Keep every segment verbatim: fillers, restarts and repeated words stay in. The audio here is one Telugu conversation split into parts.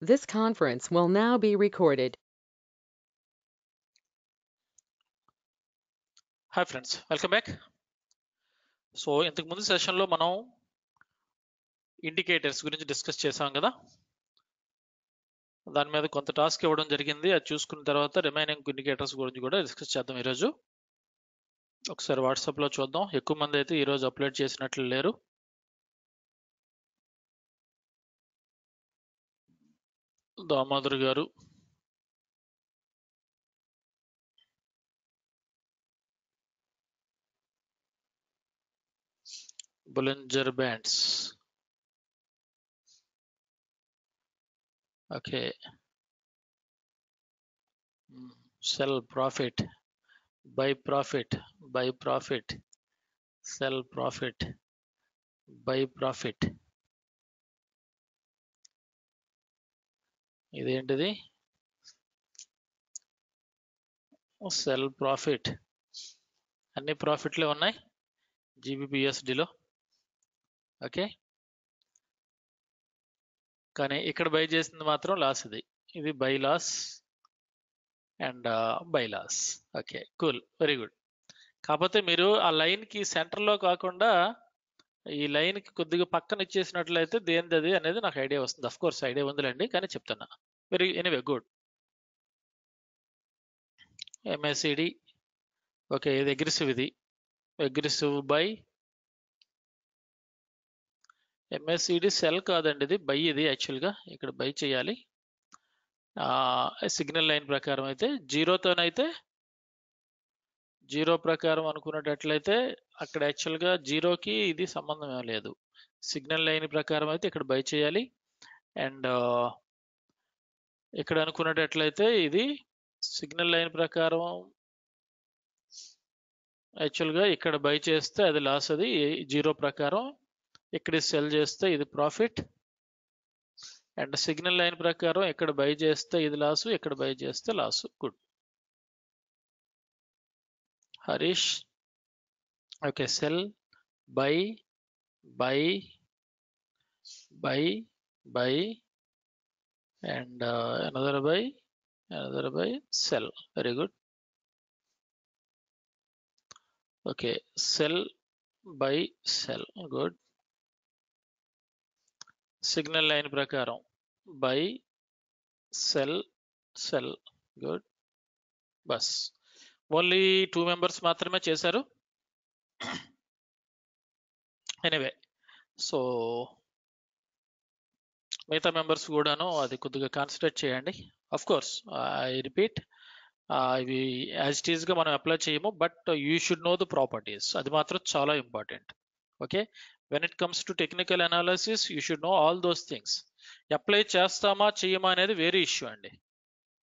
This conference will now be recorded. Hi friends, welcome back. So in the previous session lo manam indicators gurinchi discuss chesam kada. దాని మీద కొంత టాస్క్ ఇవ్వడం జరిగింది. అది చూసుకున్న తర్వాత రిమైనింగ్ ఇండికేటర్స్ గురించి కూడా డిస్కస్ చేద్దాం ఈరోజు. ఒకసారి వాట్సాప్లో చూద్దాం. ఎక్కువ మంది అయితే ఈరోజు అప్లోడ్ చేసినట్లు లేరు. దామోదర్ గారు, Bollinger bands, okay, sell profit, buy profit, buy profit, sell profit, buy profit. ఇదేంటిది? Sell profit. అన్ని ప్రాఫిట్లే ఉన్నాయి జీబీపీఎస్డిలో, ఓకే. కానీ ఇక్కడ బై చేసింది మాత్రం లాస్. ఇది ఇది buy loss and buy loss, okay, cool, very good. కాకపోతే మీరు ఆ లైన్కి సెంటర్లో కాకుండా ఈ లైన్కి కొద్దిగా పక్కన ఇచ్చేసినట్లయితే దేనిది అది అనేది నాకు ఐడియా వస్తుంది. అఫ్ కోర్స్ ఐడియా ఉందిలేండి, కానీ చెప్తున్నా. Very anyway good. MACD, okay, ఇది అగ్రెసివ్, ఇది అగ్రెసివ్ బై. ఎంఏసిడి సెల్ కాదండి, ఇది బై. ఇది యాక్చువల్గా ఇక్కడ బై చేయాలి. సిగ్నల్ లైన్ ప్రకారం అయితే జీరోతోనైతే జీరో ప్రకారం అనుకున్నట్లయితే అక్కడ యాక్చువల్గా జీరోకి ఇది సంబంధం ఏం లేదు. సిగ్నల్ లైన్ ప్రకారం అయితే ఇక్కడ బై చేయాలి. అండ్ ఇక్కడ అనుకున్నట్లయితే ఇది సిగ్నల్ లైన్ ప్రకారం యాక్చువల్గా ఇక్కడ బై చేస్తే అది లాస్. అది జీరో ప్రకారం ఇక్కడ సెల్ చేస్తే ఇది ప్రాఫిట్. అండ్ సిగ్నల్ లైన్ ప్రకారం ఇక్కడ బై చేస్తే ఇది లాసు, ఇక్కడ బై చేస్తే loss. Good Harish, okay. Sell buy buy buy buy and another buy another buy sell, very good, okay. Sell buy sell, good. Signal line ప్రకారం బై సెల్ సెల్, గుడ్. బస్ ఓన్లీ టూ మెంబర్స్ మాత్రమే చేశారు. ఎనీవే, సో మిగతా మెంబర్స్ కూడాను అది కొద్దిగా కాన్సన్ట్రేట్ చేయండి. అఫ్ కోర్స్ ఐ రిపీట్, ఇవి యాజ్ ఇట్ ఈస్గా మనం అప్లై చేయము, but you should know the properties. అది మాత్రం చాలా important, okay. when it comes to technical analysis you should know all those things. apply chestama cheyama anedi very issue andi,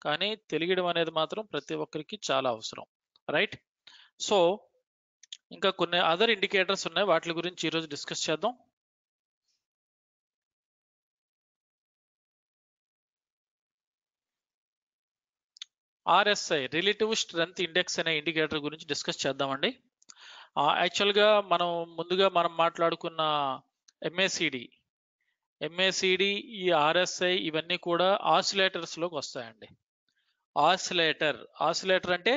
kaani teligidam anedi matram prati okkariki chaala avasaram, right? so inka konni other indicators unnai, vaatli gurinchi ee roju discuss cheddam. R S I, relative strength index ane indicator gurinchi discuss cheddam andi. యాక్చువల్గా మనం ముందుగా మనం మాట్లాడుకున్న ఎంఏసిడి ఎంఏసిడి ఈ ఆర్ఎస్ఐ ఇవన్నీ కూడా ఆసిలేటర్స్లోకి వస్తాయండి. ఆసిలేటర్ ఆసిలేటర్ అంటే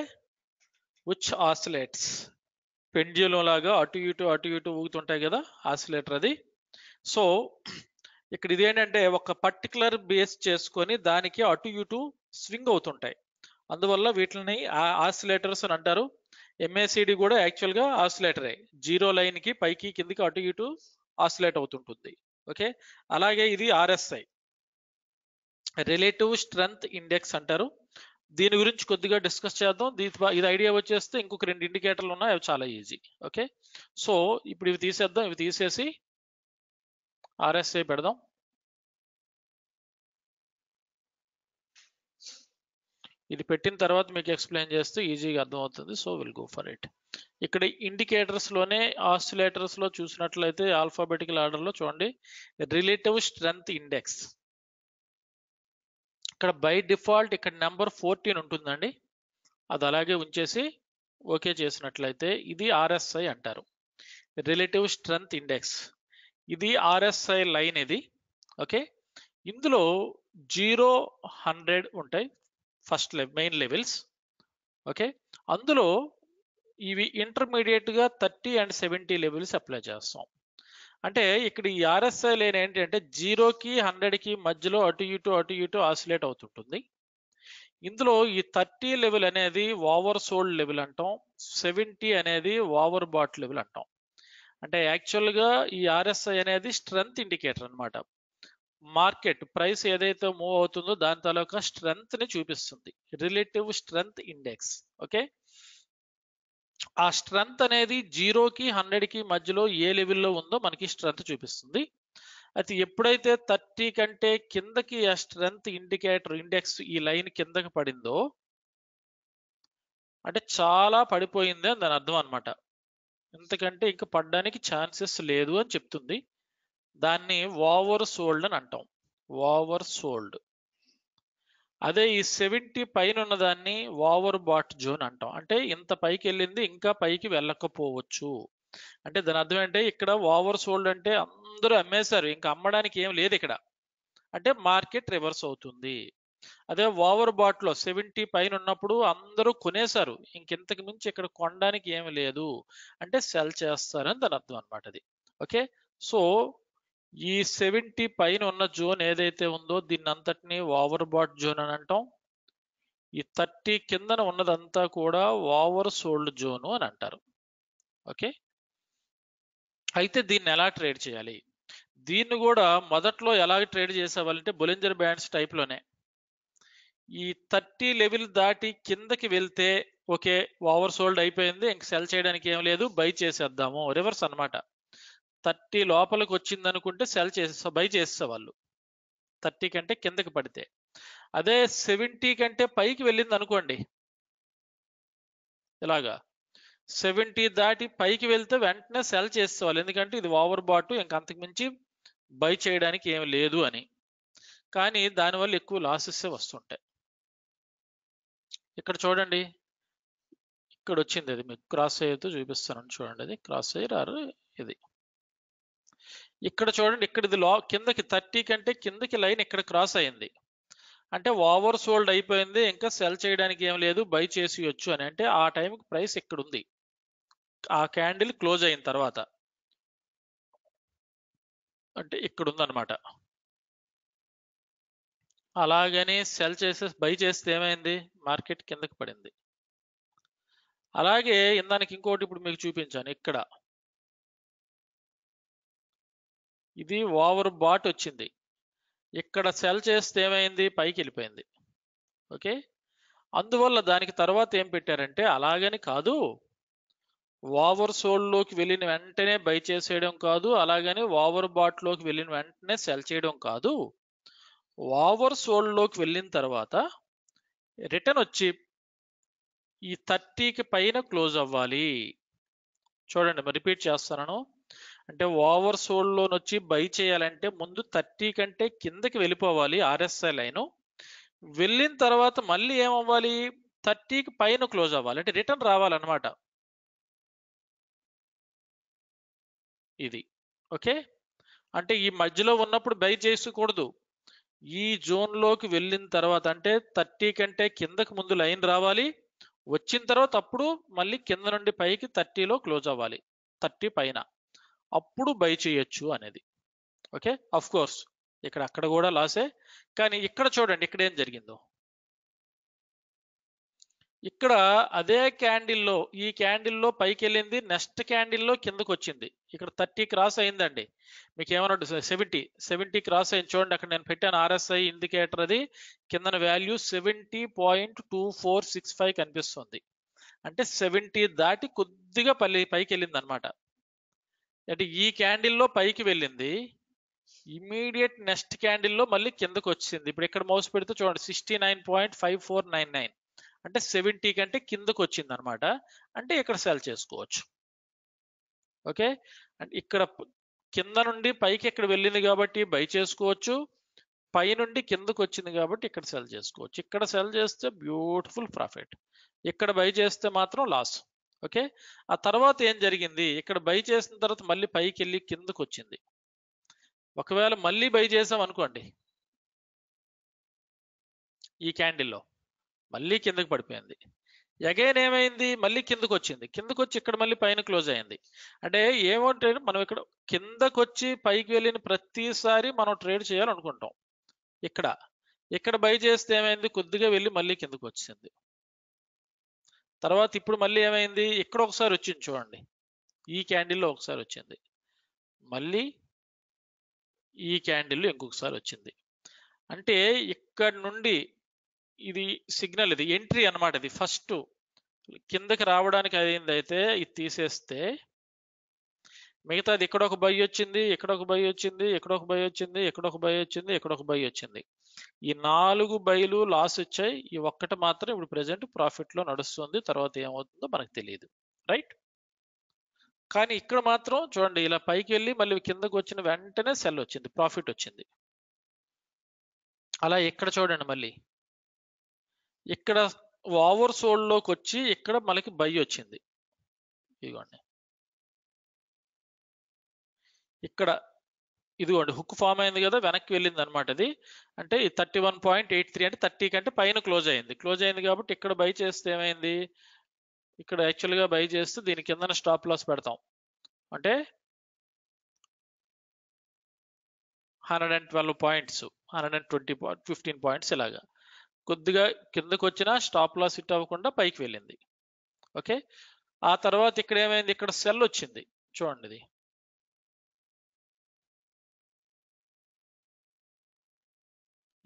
విచ్ ఆసిలేట్స్, పెండ్యులం లాగా అటు ఇటు అటు ఇటు ఊగుతుంటాయి కదా, ఆసిలేటర్ అది. సో ఇక్కడ ఇదేంటంటే ఒక పర్టికులర్ బేస్ చేసుకొని దానికి అటు ఇటు స్వింగ్ అవుతుంటాయి. అందువల్ల వీటిని ఆసిలేటర్స్ అని అంటారు. ఎంఏసిడి కూడా యాక్చువల్గా ఆసిలేటరే, జీరో లైన్కి పైకి కిందికి అటు ఇటు ఆసిలేట్ అవుతుంటుంది, ఓకే. అలాగే ఇది ఆర్ఎస్ఐ, రిలేటివ్ స్ట్రెంగ్త్ ఇండెక్స్ అంటారు. దీని గురించి కొద్దిగా డిస్కస్ చేద్దాం. దీని ఇది ఐడియా వచ్చేస్తే ఇంకొక రెండు ఇండికేటర్లు ఉన్నాయి, అవి చాలా ఈజీ, ఓకే. సో ఇప్పుడు ఇవి తీసేద్దాం. ఇవి తీసేసి ఆర్ఎస్ఐ పెడదాం. ఇది పెట్టిన తర్వాత మీకు ఎక్స్ప్లెయిన్ చేస్తే ఈజీగా అర్థమవుతుంది. So will go for it. ఇక్కడ ఇండికేటర్స్లోనే ఆసిలేటర్స్లో చూసినట్లయితే ఆల్ఫాబెటికల్ ఆర్డర్లో చూడండి. రిలేటివ్ స్ట్రెంగ్త్ ఇండెక్స్ ఇక్కడ బై డిఫాల్ట్ ఇక్కడ నెంబర్ ఫోర్టీన్ ఉంటుందండి. అది అలాగే ఉంచేసి ఓకే చేసినట్లయితే ఇది ఆర్ఎస్ఐ అంటారు, రిలేటివ్ స్ట్రెంగ్త్ ఇండెక్స్. ఇది ఆర్ఎస్ఐ లైన్ ఇది, ఓకే. ఇందులో జీరో హండ్రెడ్ ఉంటాయి ఫస్ట్ మెయిన్ లెవెల్స్. ఓకే, అందులో ఇవి ఇంటర్మీడియట్గా thirty and seventy levels apply చేస్తాం. అంటే ఇక్కడ ఈ ఆర్ఎస్ఐ లైన్ ఏంటంటే జీరోకి హండ్రెడ్కి మధ్యలో అటు ఇటు అటు ఇటు ఆసిలేట్ అవుతుంటుంది. ఇందులో ఈ థర్టీ లెవెల్ అనేది ఓవర్ సోల్డ్ లెవెల్ అంటాం, సెవెంటీ అనేది ఓవర్ బాట్ లెవెల్ అంటాం. అంటే యాక్చువల్గా ఈ ఆర్ఎస్ఐ అనేది స్ట్రెంగ్త్ ఇండికేటర్ అనమాట. మార్కెట్ ప్రైస్ ఏదైతే మూవ్ అవుతుందో దాని తాలూకా స్ట్రెంగ్త్ ని చూపిస్తుంది, రిలేటివ్ స్ట్రెంగ్త్ ఇండెక్స్. ఓకే, ఆ స్ట్రెంగ్త్ అనేది జీరోకి హండ్రెడ్ కి మధ్యలో ఏ లెవెల్లో ఉందో మనకి స్ట్రెంగ్త్ చూపిస్తుంది. అయితే ఎప్పుడైతే థర్టీ కంటే కిందకి ఆ స్ట్రెంగ్త్ ఇండికేటర్ ఇండెక్స్ ఈ లైన్ కిందకి పడిందో అంటే చాలా పడిపోయింది అని దాని అర్థం అనమాట. ఎందుకంటే ఇంకా పడడానికి ఛాన్సెస్ లేదు అని చెప్తుంది. దాన్ని ఓవర్ సోల్డ్ అని అంటాం, ఓవర్ సోల్డ్. అదే ఈ సెవెంటీ పైన ఉన్నదాన్ని ఓవర్ బాట్ జోన్ అంటాం. అంటే ఇంత పైకి వెళ్ళింది ఇంకా పైకి వెళ్ళకపోవచ్చు. అంటే దాని అర్థం ఏంటంటే ఇక్కడ ఓవర్ సోల్డ్ అంటే అందరూ అమ్మేశారు, ఇంకా అమ్మడానికి ఏం లేదు ఇక్కడ, అంటే మార్కెట్ రివర్స్ అవుతుంది. అదే ఓవర్ బాట్ లో సెవెంటీ పైన ఉన్నప్పుడు అందరూ కొనేశారు, ఇంకింతకు మించి ఇక్కడ కొనడానికి ఏమి లేదు అంటే సెల్ చేస్తారని దాని అర్థం అనమాట అది. ఓకే, సో ఈ సెవెంటీ పైన ఉన్న జోన్ ఏదైతే ఉందో దీన్ని అంతటిని ఓవర్ బాట్ జోన్ అని అంటాం. ఈ థర్టీ కిందన ఉన్నదంతా కూడా ఓవర్ సోల్డ్ జోను అని అంటారు. ఓకే, అయితే దీన్ని ఎలా ట్రేడ్ చేయాలి? దీన్ని కూడా మొదట్లో ఎలా ట్రేడ్ చేసేవాళ్ళంటే బొలింజర్ బ్యాండ్స్ టైప్లోనే ఈ థర్టీ లెవెల్ దాటి కిందకి వెళ్తే ఓకే ఓవర్ సోల్డ్ అయిపోయింది, ఇంక సెల్ చేయడానికి ఏం లేదు, బై చేసేద్దాము, రివర్స్ అనమాట. థర్టీ లోపలికి వచ్చింది అనుకుంటే సెల్ చేసే బై చేసే వాళ్ళు థర్టీ కంటే కిందకి పడితే. అదే సెవెంటీ కంటే పైకి వెళ్ళింది అనుకోండి, ఇలాగా సెవెంటీ దాటి పైకి వెళ్తే వెంటనే సెల్ చేసేవాళ్ళు, ఎందుకంటే ఇది ఓవర్ బాటు, ఇంక అంతకుమించి బై చేయడానికి ఏమి లేదు అని. కానీ దానివల్ల ఎక్కువ లాసెస్ వస్తుంటాయి. ఇక్కడ చూడండి, ఇక్కడ వచ్చింది అది మీకు క్రాస్ అయ్యేతో చూపిస్తాను చూడండి, అది క్రాస్ అయ్యర్ ఆర్ ఇది. ఇక్కడ చూడండి, ఇక్కడ ఇది లో కిందకి థర్టీ కంటే కిందకి లైన్ ఇక్కడ క్రాస్ అయింది అంటే ఓవర్ సోల్డ్ అయిపోయింది, ఇంకా సెల్ చేయడానికి ఏం లేదు, బై చేసేయచ్చు అని. అంటే ఆ టైంకి ప్రైస్ ఇక్కడ ఉంది, ఆ క్యాండిల్ క్లోజ్ అయిన తర్వాత అంటే ఇక్కడ ఉందన్నమాట. అలాగని సెల్ చేసే బై చేస్తే ఏమైంది, మార్కెట్ కిందకి పడింది. అలాగే ఇందానికి ఇంకోటి ఇప్పుడు మీకు చూపించాను, ఇక్కడ ఇది ఓవర్ బాట్ వచ్చింది, ఇక్కడ సెల్ చేస్తే ఏమైంది, పైకి వెళ్ళిపోయింది. ఓకే, అందువల్ల దానికి తర్వాత ఏం పెట్టారంటే అలాగని కాదు ఓవర్ సోల్డ్లోకి వెళ్ళిన వెంటనే బై చేసేయడం కాదు, అలాగని ఓవర్ బాట్లోకి వెళ్ళిన వెంటనే సెల్ చేయడం కాదు, ఓవర్ సోల్డ్లోకి వెళ్ళిన తర్వాత రిటర్న్ వచ్చి ఈ థర్టీకి పైన క్లోజ్ అవ్వాలి. చూడండి మరి రిపీట్ చేస్తాను, అంటే ఓవర్ సోల్డ్ లోన్ వచ్చి బై చేయాలంటే ముందు థర్టీ కంటే కిందకి వెళ్ళిపోవాలి ఆర్ఎస్ఐ లైను, వెళ్ళిన తర్వాత మళ్ళీ ఏమవ్వాలి థర్టీకి పైన క్లోజ్ అవ్వాలి, అంటే రిటర్న్ రావాలన్నమాట ఇది. ఓకే, అంటే ఈ మధ్యలో ఉన్నప్పుడు బై చేయకూడదు, ఈ జోన్లోకి వెళ్ళిన తర్వాత అంటే థర్టీ కంటే కిందకి ముందు లైన్ రావాలి, వచ్చిన తర్వాత అప్పుడు మళ్ళీ కింద నుండి పైకి థర్టీలో క్లోజ్ అవ్వాలి, థర్టీ పైన అప్పుడు బై చేయొచ్చు అనేది. ఓకే, అఫ్ కోర్స్ ఇక్కడ అక్కడ కూడా లాసే, కానీ ఇక్కడ చూడండి ఇక్కడ ఏం జరిగిందో, ఇక్కడ అదే క్యాండిల్లో ఈ క్యాండిల్లో పైకి వెళ్ళింది, నెక్స్ట్ క్యాండిల్లో కిందకు వచ్చింది. ఇక్కడ థర్టీ క్రాస్ అయిందండి, మీకు ఏమన్నా సెవెంటీ సెవెంటీ క్రాస్ అయింది చూడండి, అక్కడ నేను పెట్టాను ఆర్ఎస్ఐ ఇండికేటర్ అది, కింద value seventy point two four six five కనిపిస్తుంది. అంటే సెవెంటీ దాటి కొద్దిగా పల్లి పైకి వెళ్ళింది అనమాట. అంటే ఈ క్యాండిల్లో పైకి వెళ్ళింది, ఇమీడియట్ నెక్స్ట్ క్యాండిల్లో మళ్ళీ కిందకు వచ్చింది. ఇప్పుడు ఇక్కడ మౌస్ పెడితే చూడండి sixty nine point five four nine nine అంటే సెవెంటీ కంటే కిందకు వచ్చింది అనమాట. అంటే ఇక్కడ సెల్ చేసుకోవచ్చు. ఓకే, అంటే ఇక్కడ కింద నుండి పైకి ఇక్కడ వెళ్ళింది కాబట్టి బై చేసుకోవచ్చు, పై నుండి కిందకు వచ్చింది కాబట్టి ఇక్కడ సెల్ చేసుకోవచ్చు. ఇక్కడ సెల్ చేస్తే బ్యూటిఫుల్ ప్రాఫిట్, ఇక్కడ బై చేస్తే మాత్రం లాస్. ఓకే, ఆ తర్వాత ఏం జరిగింది, ఇక్కడ బై చేసిన తర్వాత మళ్ళీ పైకి వెళ్ళి కిందకు వచ్చింది. ఒకవేళ మళ్ళీ బై చేసాం అనుకోండి, ఈ క్యాండిల్లో మళ్ళీ కిందకి పడిపోయింది. అగైన్ ఏమైంది, మళ్ళీ కిందకు వచ్చింది, కిందకు వచ్చి ఇక్కడ మళ్ళీ పైన క్లోజ్ అయింది. అంటే ఏమంటే మనం ఇక్కడ కిందకు వచ్చి పైకి వెళ్ళిన ప్రతిసారి మనం ట్రేడ్ చేయాలనుకుంటాం. ఇక్కడ ఇక్కడ బై చేస్తే ఏమైంది, కొద్దిగా వెళ్ళి మళ్ళీ కిందకు వచ్చింది. తర్వాత ఇప్పుడు మళ్ళీ ఏమైంది, ఇక్కడ ఒకసారి వచ్చింది చూడండి, ఈ క్యాండిల్లో ఒకసారి వచ్చింది, మళ్ళీ ఈ క్యాండిల్ ఇంకొకసారి వచ్చింది. అంటే ఇక్కడ నుండి ఇది సిగ్నల్, ఇది ఎంట్రీ అన్నమాట. ఇది ఫస్ట్ కిందకి రావడానికి అయింది, అయితే ఇది తీసేస్తే మిగతాది ఇక్కడ ఒక బై వచ్చింది, ఇక్కడ ఒక బై వచ్చింది, ఇక్కడ ఒక బై వచ్చింది, ఇక్కడ ఒక బై వచ్చింది, ఇక్కడ ఒక బై వచ్చింది. ఈ నాలుగు బైలు లాస్ వచ్చాయి, ఈ ఒక్కటి మాత్రం ఇప్పుడు ప్రెసెంట్ ప్రాఫిట్ లో నడుస్తుంది. తర్వాత ఏమవుతుందో మనకు తెలియదు, రైట్? కానీ ఇక్కడ మాత్రం చూడండి, ఇలా పైకి వెళ్ళి మళ్ళీ కిందకు వచ్చిన వెంటనే సెల్ వచ్చింది, ప్రాఫిట్ వచ్చింది. అలా ఇక్కడ చూడండి, మళ్ళీ ఇక్కడ ఓవర్ సోల్డ్ లోకి వచ్చి ఇక్కడ మనకి బై వచ్చింది, ఇదిగోండి ఇక్కడ ఇదిగోండి హుక్ ఫామ్ అయింది కదా, వెనక్కి వెళ్ళింది అనమాట. ఇది అంటే thirty one point eight three అంటే థర్టీ కంటే పైన క్లోజ్ అయింది. క్లోజ్ అయింది కాబట్టి ఇక్కడ బై చేస్తే ఏమైంది, ఇక్కడ యాక్చువల్గా బై చేస్తే దీని కింద స్టాప్ లాస్ పెడతాం, అంటే hundred and twelve points hundred and twenty point fifteen points ఇలాగా కొద్దిగా కిందకు వచ్చినా స్టాప్ లాస్ హిట్ అవ్వకుండా పైకి వెళ్ళింది. ఓకే, ఆ తర్వాత ఇక్కడ ఏమైంది, ఇక్కడ సెల్ వచ్చింది చూడండి, ఇది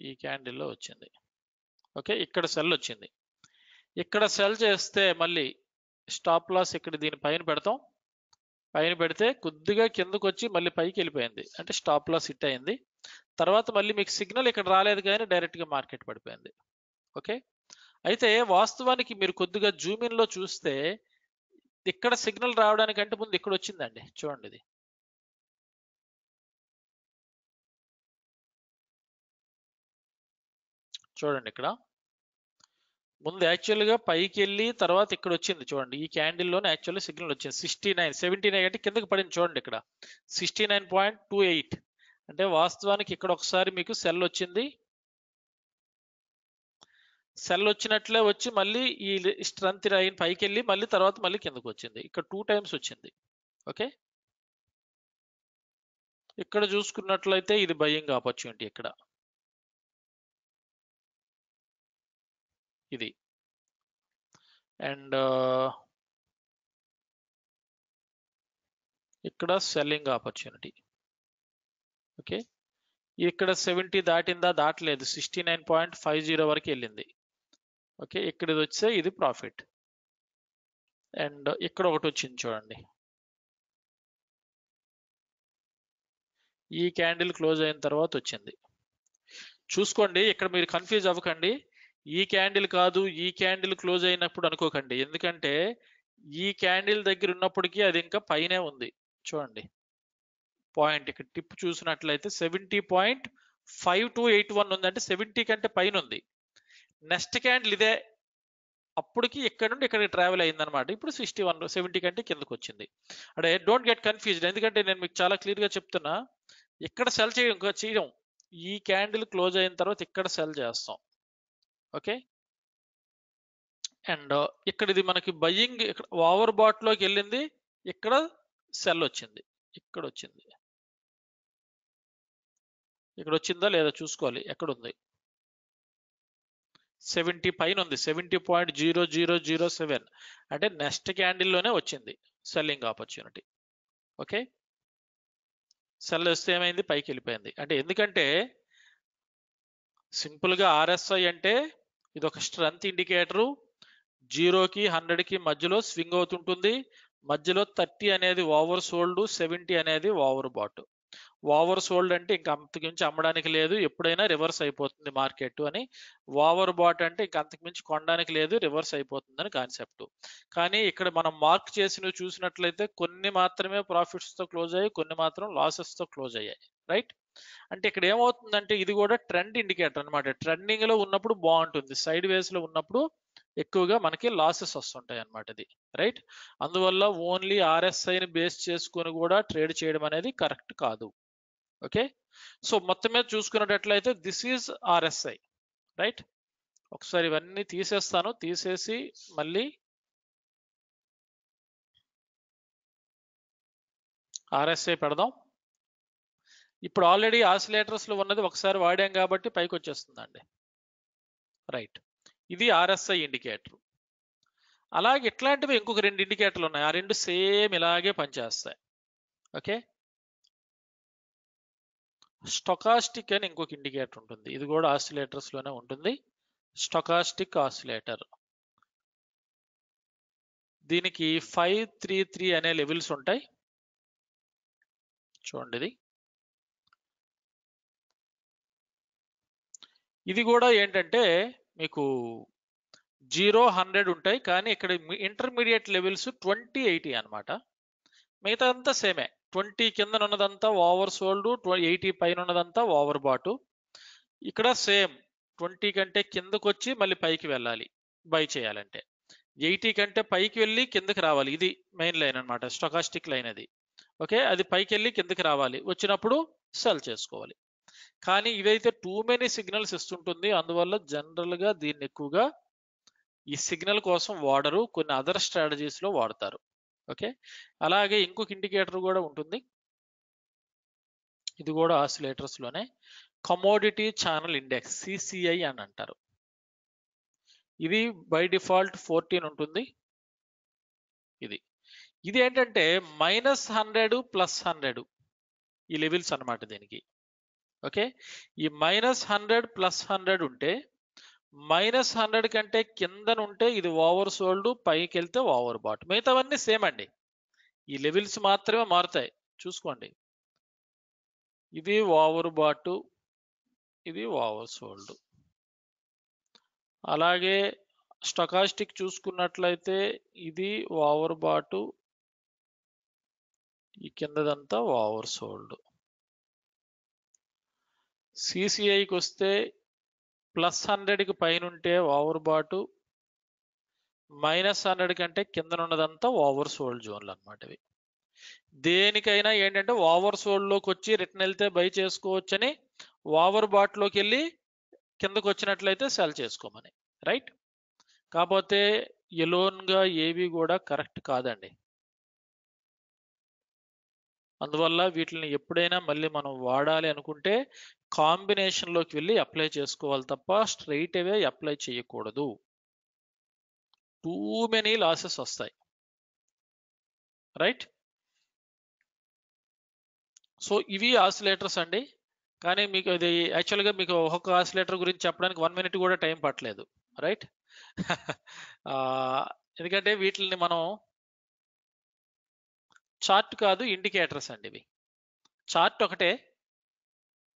ఈ క్యాండిల్లో వచ్చింది. ఓకే, ఇక్కడ సెల్ వచ్చింది, ఇక్కడ సెల్ చేస్తే మళ్ళీ స్టాప్ లాస్ ఇక్కడ దీని పైన పెడతాం, పైన పెడితే కొద్దిగా కిందకు వచ్చి మళ్ళీ పైకి వెళ్ళిపోయింది, అంటే స్టాప్ లాస్ హిట్ అయింది. తర్వాత మళ్ళీ మీకు సిగ్నల్ ఇక్కడ రాలేదు కానీ డైరెక్ట్గా మార్కెట్ పడిపోయింది. ఓకే, అయితే వాస్తవానికి మీరు కొద్దిగా జూమిన్లో చూస్తే ఇక్కడ సిగ్నల్ రావడానికంటే ముందు ఇక్కడ వచ్చిందండి చూడండి, ఇది చూడండి ఇక్కడ ముందు యాక్చువల్గా పైకి వెళ్ళి తర్వాత ఇక్కడ వచ్చింది చూడండి, ఈ క్యాండిల్లోనే యాక్చువల్గా సిగ్నల్ వచ్చింది సిక్స్టీ నైన్ సెవెంటీ నైన్ అంటే కిందకి పడింది చూడండి, ఇక్కడ sixty nine point two eight అంటే వాస్తవానికి ఇక్కడ ఒకసారి మీకు సెల్ వచ్చింది, సెల్ వచ్చినట్లే వచ్చి మళ్ళీ ఈ స్ట్రెంత్ అయిన పైకి వెళ్ళి మళ్ళీ తర్వాత మళ్ళీ కిందకు వచ్చింది, ఇక్కడ టూ టైమ్స్ వచ్చింది. ఓకే, ఇక్కడ చూసుకున్నట్లయితే ఇది బయింగ్ ఆపర్చునిటీ, ఇక్కడ ఇది అండ్ ఇక్కడ సెల్లింగ్ ఆపర్చునిటీ. ఓకే, ఇక్కడ సెవెంటీ దాటిందా, దాటలేదు, sixty nine point five zero వరకు వెళ్ళింది. ఓకే, ఇక్కడ ఇది వచ్చే ఇది ప్రాఫిట్ అండ్ ఇక్కడ ఒకటి వచ్చింది చూడండి, ఈ క్యాండిల్ క్లోజ్ అయిన తర్వాత వచ్చింది. చూసుకోండి, ఇక్కడ మీరు కన్ఫ్యూజ్ అవ్వకండి, ఈ క్యాండిల్ కాదు ఈ క్యాండిల్ క్లోజ్ అయినప్పుడు అనుకోకండి, ఎందుకంటే ఈ క్యాండిల్ దగ్గర ఉన్నప్పటికీ అది ఇంకా పైనే ఉంది చూడండి. పాయింట్ ఇక్కడ టిప్ చూసినట్లయితే seventy point five two eight one ఉంది, అంటే సెవెంటీ కంటే పైన ఉంది. నెక్స్ట్ క్యాండిల్ ఇదే, అప్పటికి ఇక్కడ నుండి ఇక్కడికి ట్రావెల్ అయింది అనమాట. ఇప్పుడు సిక్స్టీ వన్ సెవెంటీ కంటే కిందకు వచ్చింది. అంటే డోంట్ గెట్ కన్ఫ్యూజ్డ్, ఎందుకంటే నేను మీకు చాలా క్లియర్గా చెప్తున్నా, ఇక్కడ సెల్ చేయడం చేయడం ఈ క్యాండిల్ క్లోజ్ అయిన తర్వాత ఇక్కడ సెల్ చేస్తాం. ఓకే, అండ్ ఇక్కడ ఇది మనకి బయ్యింగ్ ఇక్కడ ఓవర్ బాట్ లోకి వెళ్ళింది, ఇక్కడ సెల్ వచ్చింది, ఇక్కడ వచ్చింది, ఇక్కడ వచ్చిందా లేదా చూసుకోవాలి, ఎక్కడ ఉంది, సెవెంటీ పైన ఉంది, seventy point zero zero zero seven అంటే నెక్స్ట్ క్యాండిల్లోనే వచ్చింది సెల్లింగ్ ఆపర్చునిటీ. ఓకే, సెల్ వస్తే ఏమైంది, పైకి వెళ్ళిపోయింది. అంటే ఎందుకంటే సింపుల్గా ఆర్ఎస్ఐ అంటే ఇది ఒక స్ట్రెంత్ ఇండికేటరు, జీరోకి హండ్రెడ్కి మధ్యలో స్వింగ్ అవుతుంటుంది, మధ్యలో థర్టీ అనేది ఓవర్ సోల్డ్, సెవెంటీ అనేది ఓవర్ బాట్. ఓవర్ సోల్డ్ అంటే ఇంకా అంతకుమించి అమ్మడానికి లేదు, ఎప్పుడైనా రివర్స్ అయిపోతుంది మార్కెట్ అని. ఓవర్ బాట్ అంటే ఇంకా అంతకుమించి కొనడానికి లేదు, రివర్స్ అయిపోతుంది అని కాన్సెప్ట్. కానీ ఇక్కడ మనం మార్క్ చేసి చూసినట్లయితే కొన్ని మాత్రమే ప్రాఫిట్స్తో క్లోజ్ అయ్యాయి, కొన్ని మాత్రం లాసెస్తో క్లోజ్ అయ్యాయి, రైట్? అంటే ఇక్కడ ఏమవుతుందంటే ఇది కూడా ట్రెండ్ ఇండికేటర్ అనమాట. ట్రెండింగ్ లో ఉన్నప్పుడు బాగుంటుంది, సైడ్ వేస్ లో ఉన్నప్పుడు ఎక్కువగా మనకి లాసెస్ వస్తుంటాయి అనమాట, ఇది రైట్? అందువల్ల ఓన్లీ ఆర్ఎస్ఐని బేస్ చేసుకుని కూడా ట్రేడ్ చేయడం అనేది కరెక్ట్ కాదు. ఓకే, సో మొత్తం మీద చూసుకున్నట్లయితే దిస్ ఈజ్ ఆర్ఎస్ఐ, రైట్? ఒకసారి ఇవన్నీ తీసేస్తాను. తీసేసి మళ్ళీ ఆర్ఎస్ఐ పెడదాం. ఇప్పుడు ఆల్రెడీ ఆసిలేటర్స్లో ఉన్నది ఒకసారి వాడాం కాబట్టి పైకి వచ్చేస్తుందండి. రైట్, ఇది ఆర్ఎస్ఐ ఇండికేటర్. అలాగే ఇట్లాంటివి ఇంకొక రెండు ఇండికేటర్లు ఉన్నాయి, ఆ రెండు సేమ్ ఇలాగే పనిచేస్తాయి. ఓకే, స్టొకాస్టిక్ అని ఇంకొక ఇండికేటర్ ఉంటుంది, ఇది కూడా ఆసిలేటర్స్లోనే ఉంటుంది. స్టొకాస్టిక్ ఆసిలేటర్, దీనికి ఫైవ్ త్రీ త్రీ అనే లెవెల్స్ ఉంటాయి. చూడండి, ఇది కూడా ఏంటంటే మీకు జీరో హండ్రెడ్ ఉంటాయి, కానీ ఇక్కడ ఇంటర్మీడియట్ లెవెల్స్ ట్వంటీ ఎయిటీ అనమాట. మిగతా అంతా సేమే, ట్వంటీ కింద ఉన్నదంతా ఓవర్ సోల్డ్, ఎయిటీ పైన ఉన్నదంతా ఓవర్ బాటు. ఇక్కడ సేమ్ ట్వంటీ కంటే కిందకు వచ్చి మళ్ళీ పైకి వెళ్ళాలి బై చేయాలంటే, ఎయిటీ కంటే పైకి వెళ్ళి కిందకి రావాలి. ఇది మెయిన్ లైన్ అనమాట, స్టొకాస్టిక్ లైన్ అది. ఓకే, అది పైకి వెళ్ళి కిందకి రావాలి, వచ్చినప్పుడు సెల్ చేసుకోవాలి. కానీ ఇవైతే టూ మెనీ సిగ్నల్స్ ఇస్తుంటుంది, అందువల్ల జనరల్గా దీన్ని ఎక్కువగా ఈ సిగ్నల్ కోసం వాడరు, కొన్ని అదర్ స్ట్రాటజీస్లో వాడతారు. ఓకే, అలాగే ఇంకొక ఇండికేటర్ కూడా ఉంటుంది, ఇది కూడా ఆసిలేటర్స్లోనే, కమోడిటీ ఛానల్ ఇండెక్స్ సిసిఐ అని అంటారు. ఇది బై డిఫాల్ట్ ఫోర్టీన్ ఉంటుంది. ఇది ఇది ఏంటంటే మైనస్ హండ్రెడ్ ప్లస్ హండ్రెడ్ ఈ లెవెల్స్ అనమాట దీనికి. ఓకే, ఈ మైనస్ హండ్రెడ్ ప్లస్ హండ్రెడ్ ఉంటే, మైనస్ హండ్రెడ్ కంటే కిందన ఉంటే ఇది ఓవర్ సోల్డ్, పైకి వెళ్తే ఓవర్ బాట్. మిగతావన్నీ సేమ్ అండి, ఈ లెవెల్స్ మాత్రమే మారుతాయి. చూసుకోండి, ఇది ఓవర్ బాటు, ఇది ఓవర్ సోల్డ్. అలాగే స్టొకాస్టిక్ చూసుకున్నట్లయితే ఇది ఓవర్ బాటు, ఈ కిందదంతా ఓవర్ సోల్డ్. సిసిఐకి వస్తే ప్లస్ హండ్రెడ్కి పైన ఉంటే ఓవర్ బాటు, మైనస్ హండ్రెడ్ కంటే కింద ఉన్నదంతా ఓవర్ సోల్డ్ జోన్లు అనమాట. ఇవి దేనికైనా ఏంటంటే ఓవర్ సోల్డ్లోకి వచ్చి రిటర్న్ వెళ్తే బై చేసుకోవచ్చు అని, ఓవర్ బాట్లోకి వెళ్ళి కిందకు వచ్చినట్లయితే సెల్ చేసుకోమని. రైట్, కాకపోతే ఎలోన్గా ఏవి కూడా కరెక్ట్ కాదండి, అందువల్ల వీటిని ఎప్పుడైనా మళ్ళీ మనం వాడాలి అనుకుంటే కాంబినేషన్లోకి వెళ్ళి అప్లై చేసుకోవాలి తప్ప స్ట్రైట్ అవే అప్లై చేయకూడదు, టూ మెనీ లాసెస్ వస్తాయి. రైట్, సో ఇవి ఆసిలేటర్స్ అండి. కానీ మీకు ఇది యాక్చువల్గా మీకు ఒక్కొక్క ఆసిలేటర్ గురించి చెప్పడానికి వన్ మినిట్ కూడా టైం పట్టలేదు. రైట్, ఎందుకంటే వీటిని మనం చార్ట్ కాదు, ఇండికేటర్స్ అండి ఇవి. చార్ట్ ఒకటే,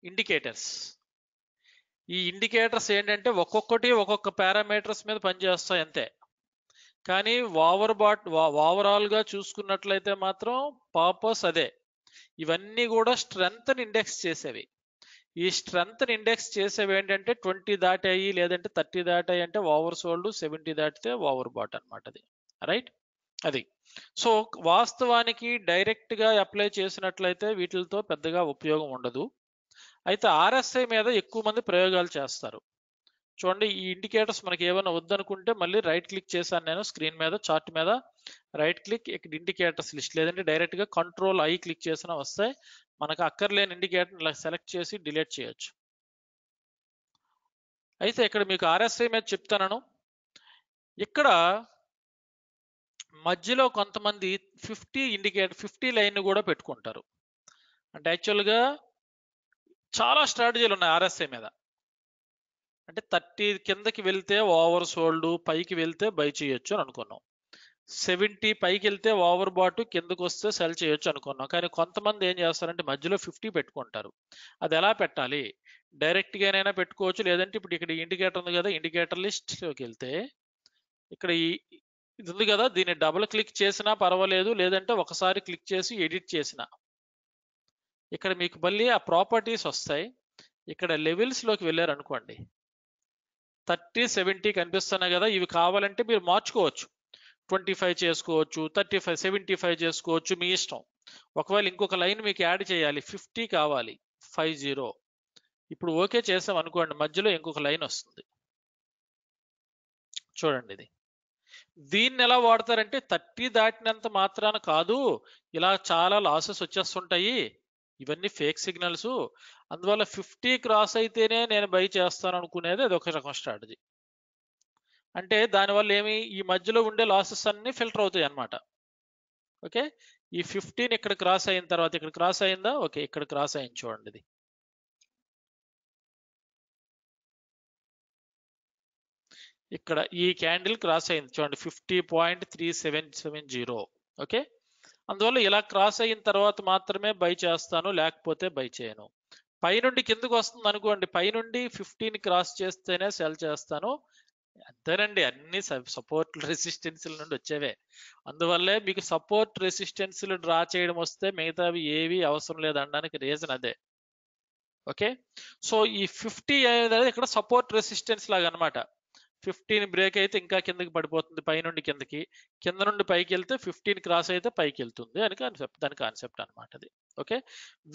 ఇండికేటర్స్. ఈ ఇండికేటర్స్ ఏంటంటే ఒక్కొక్కటి ఒక్కొక్క పారామీటర్స్ మీద పనిచేస్తాయి అంతే. కానీ ఓవర్ బాట్ ఓవరాల్గా చూసుకున్నట్లయితే మాత్రం పర్పస్ అదే. ఇవన్నీ కూడా స్ట్రెంగ్త్ ఇండెక్స్ చేసేవి. ఈ స్ట్రెంగ్త్ ఇండెక్స్ చేసేవి ఏంటంటే ట్వంటీ దాటాయి లేదంటే థర్టీ దాటాయి అంటే ఓవర్ సోల్డ్, సెవెంటీ దాటితే ఓవర్ బాట్ అనమాట అది. రైట్, అది. సో వాస్తవానికి డైరెక్ట్గా అప్లై చేసినట్లయితే వీటితో పెద్దగా ఉపయోగం ఉండదు. అయితే ఆర్ఎస్ఐ మీద ఎక్కువ మంది ప్రయోగాలు చేస్తారు. చూడండి, ఈ ఇండికేటర్స్ మనకి ఏమైనా వద్దనుకుంటే మళ్ళీ రైట్ క్లిక్ చేశాను నేను స్క్రీన్ మీద, చార్ట్ మీద రైట్ క్లిక్, ఇక్కడ ఇండికేటర్స్ లిస్ట్, లేదంటే డైరెక్ట్గా కంట్రోల్ ఐ క్లిక్ చేసినా వస్తాయి. మనకు అక్కర్లేని ఇండికేటర్ ఇలా సెలెక్ట్ చేసి డిలీట్ చేయొచ్చు. అయితే ఇక్కడ మీకు ఆర్ఎస్ఐ మీద చెప్తాను. ఇక్కడ మధ్యలో కొంతమంది ఫిఫ్టీ ఇండికేటర్ ఫిఫ్టీ లైన్ కూడా పెట్టుకుంటారు. అంటే యాక్చువల్గా చాలా స్ట్రాటజీలు ఉన్నాయి ఆర్ఎస్ఐ మీద. అంటే థర్టీ కిందకి వెళ్తే ఓవర్ సోల్డ్, పైకి వెళ్తే బై చేయొచ్చు అని అనుకున్నాం. సెవెంటీ పైకి వెళ్తే ఓవర్ బాటు, కిందకు వస్తే సెల్ చేయొచ్చు అనుకున్నాం. కానీ కొంతమంది ఏం చేస్తారంటే మధ్యలో ఫిఫ్టీ పెట్టుకుంటారు. అది ఎలా పెట్టాలి? డైరెక్ట్గానైనా పెట్టుకోవచ్చు, లేదంటే ఇప్పుడు ఇక్కడ ఇండికేటర్ ఉంది కదా, ఇండికేటర్ లిస్ట్లోకి వెళ్తే ఇక్కడ ఈ ఇది ఉంది కదా, దీన్ని డబుల్ క్లిక్ చేసినా పర్వాలేదు, లేదంటే ఒకసారి క్లిక్ చేసి ఎడిట్ చేసినా ఇక్కడ మీకు మళ్ళీ ఆ ప్రాపర్టీస్ వస్తాయి. ఇక్కడ లెవెల్స్లోకి వెళ్ళారు అనుకోండి, థర్టీ సెవెంటీ కనిపిస్తున్నాయి కదా, ఇవి కావాలంటే మీరు మార్చుకోవచ్చు, ట్వంటీ ఫైవ్ చేసుకోవచ్చు, థర్టీ ఫైవ్ సెవెంటీ ఫైవ్ చేసుకోవచ్చు, మీ ఇష్టం. ఒకవేళ ఇంకొక లైన్ మీకు యాడ్ చేయాలి, ఫిఫ్టీ కావాలి, ఫైవ్ జీరో, ఇప్పుడు ఓకే చేసాం అనుకోండి, మధ్యలో ఇంకొక లైన్ వస్తుంది. చూడండి ఇది దీన్ని ఎలా వాడతారంటే థర్టీ దాటినంత మాత్రాన కాదు, ఇలా చాలా లాసెస్ వచ్చేస్తుంటాయి, ఇవన్నీ ఫేక్ సిగ్నల్స్, అందువల్ల ఫిఫ్టీ క్రాస్ అయితేనే నేను బై చేస్తాను అనుకునేది అది ఒక రకం స్ట్రాటజీ. అంటే దానివల్ల ఏమి ఈ మధ్యలో ఉండే లాసెస్ అన్ని ఫిల్టర్ అవుతాయి అన్నమాట. ఓకే, ఈ ఫిఫ్టీన్ ఇక్కడ క్రాస్ అయిన తర్వాత ఇక్కడ క్రాస్ అయిందా, ఓకే ఇక్కడ క్రాస్ అయింది చూడండి ఇది. ఇక్కడ ఈ క్యాండిల్ క్రాస్ అయింది చూడండి fifty point three seven seven zero. Okay, అందువల్ల ఇలా క్రాస్ అయిన తర్వాత మాత్రమే బై చేస్తాను, లేకపోతే బై చేయను. పైనుండి కిందకు వస్తుంది అనుకోండి, పైనుండి ఫిఫ్టీన్ క్రాస్ చేస్తేనే సెల్ చేస్తాను. అంతేనండి, అన్ని సపోర్ట్ రెసిస్టెన్స్ల నుండి వచ్చేవే. అందువల్లే మీకు సపోర్ట్ రెసిస్టెన్స్లు డ్రా చేయడం వస్తే మిగతావి ఏవి అవసరం లేదనడానికి రీజన్ అదే. ఓకే, సో ఈ ఫిఫ్టీ అనేది ఇక్కడ సపోర్ట్ రెసిస్టెన్స్ లాగా అనమాట. ఫిఫ్టీన్ బ్రేక్ అయితే ఇంకా కిందకి పడిపోతుంది, పైనుండి కిందకి, కింద నుండి పైకి వెళ్తే ఫిఫ్టీన్ క్రాస్ అయితే పైకి వెళ్తుంది అని కాన్సెప్ట్, దాని కాన్సెప్ట్ అనమాట అది. ఓకే,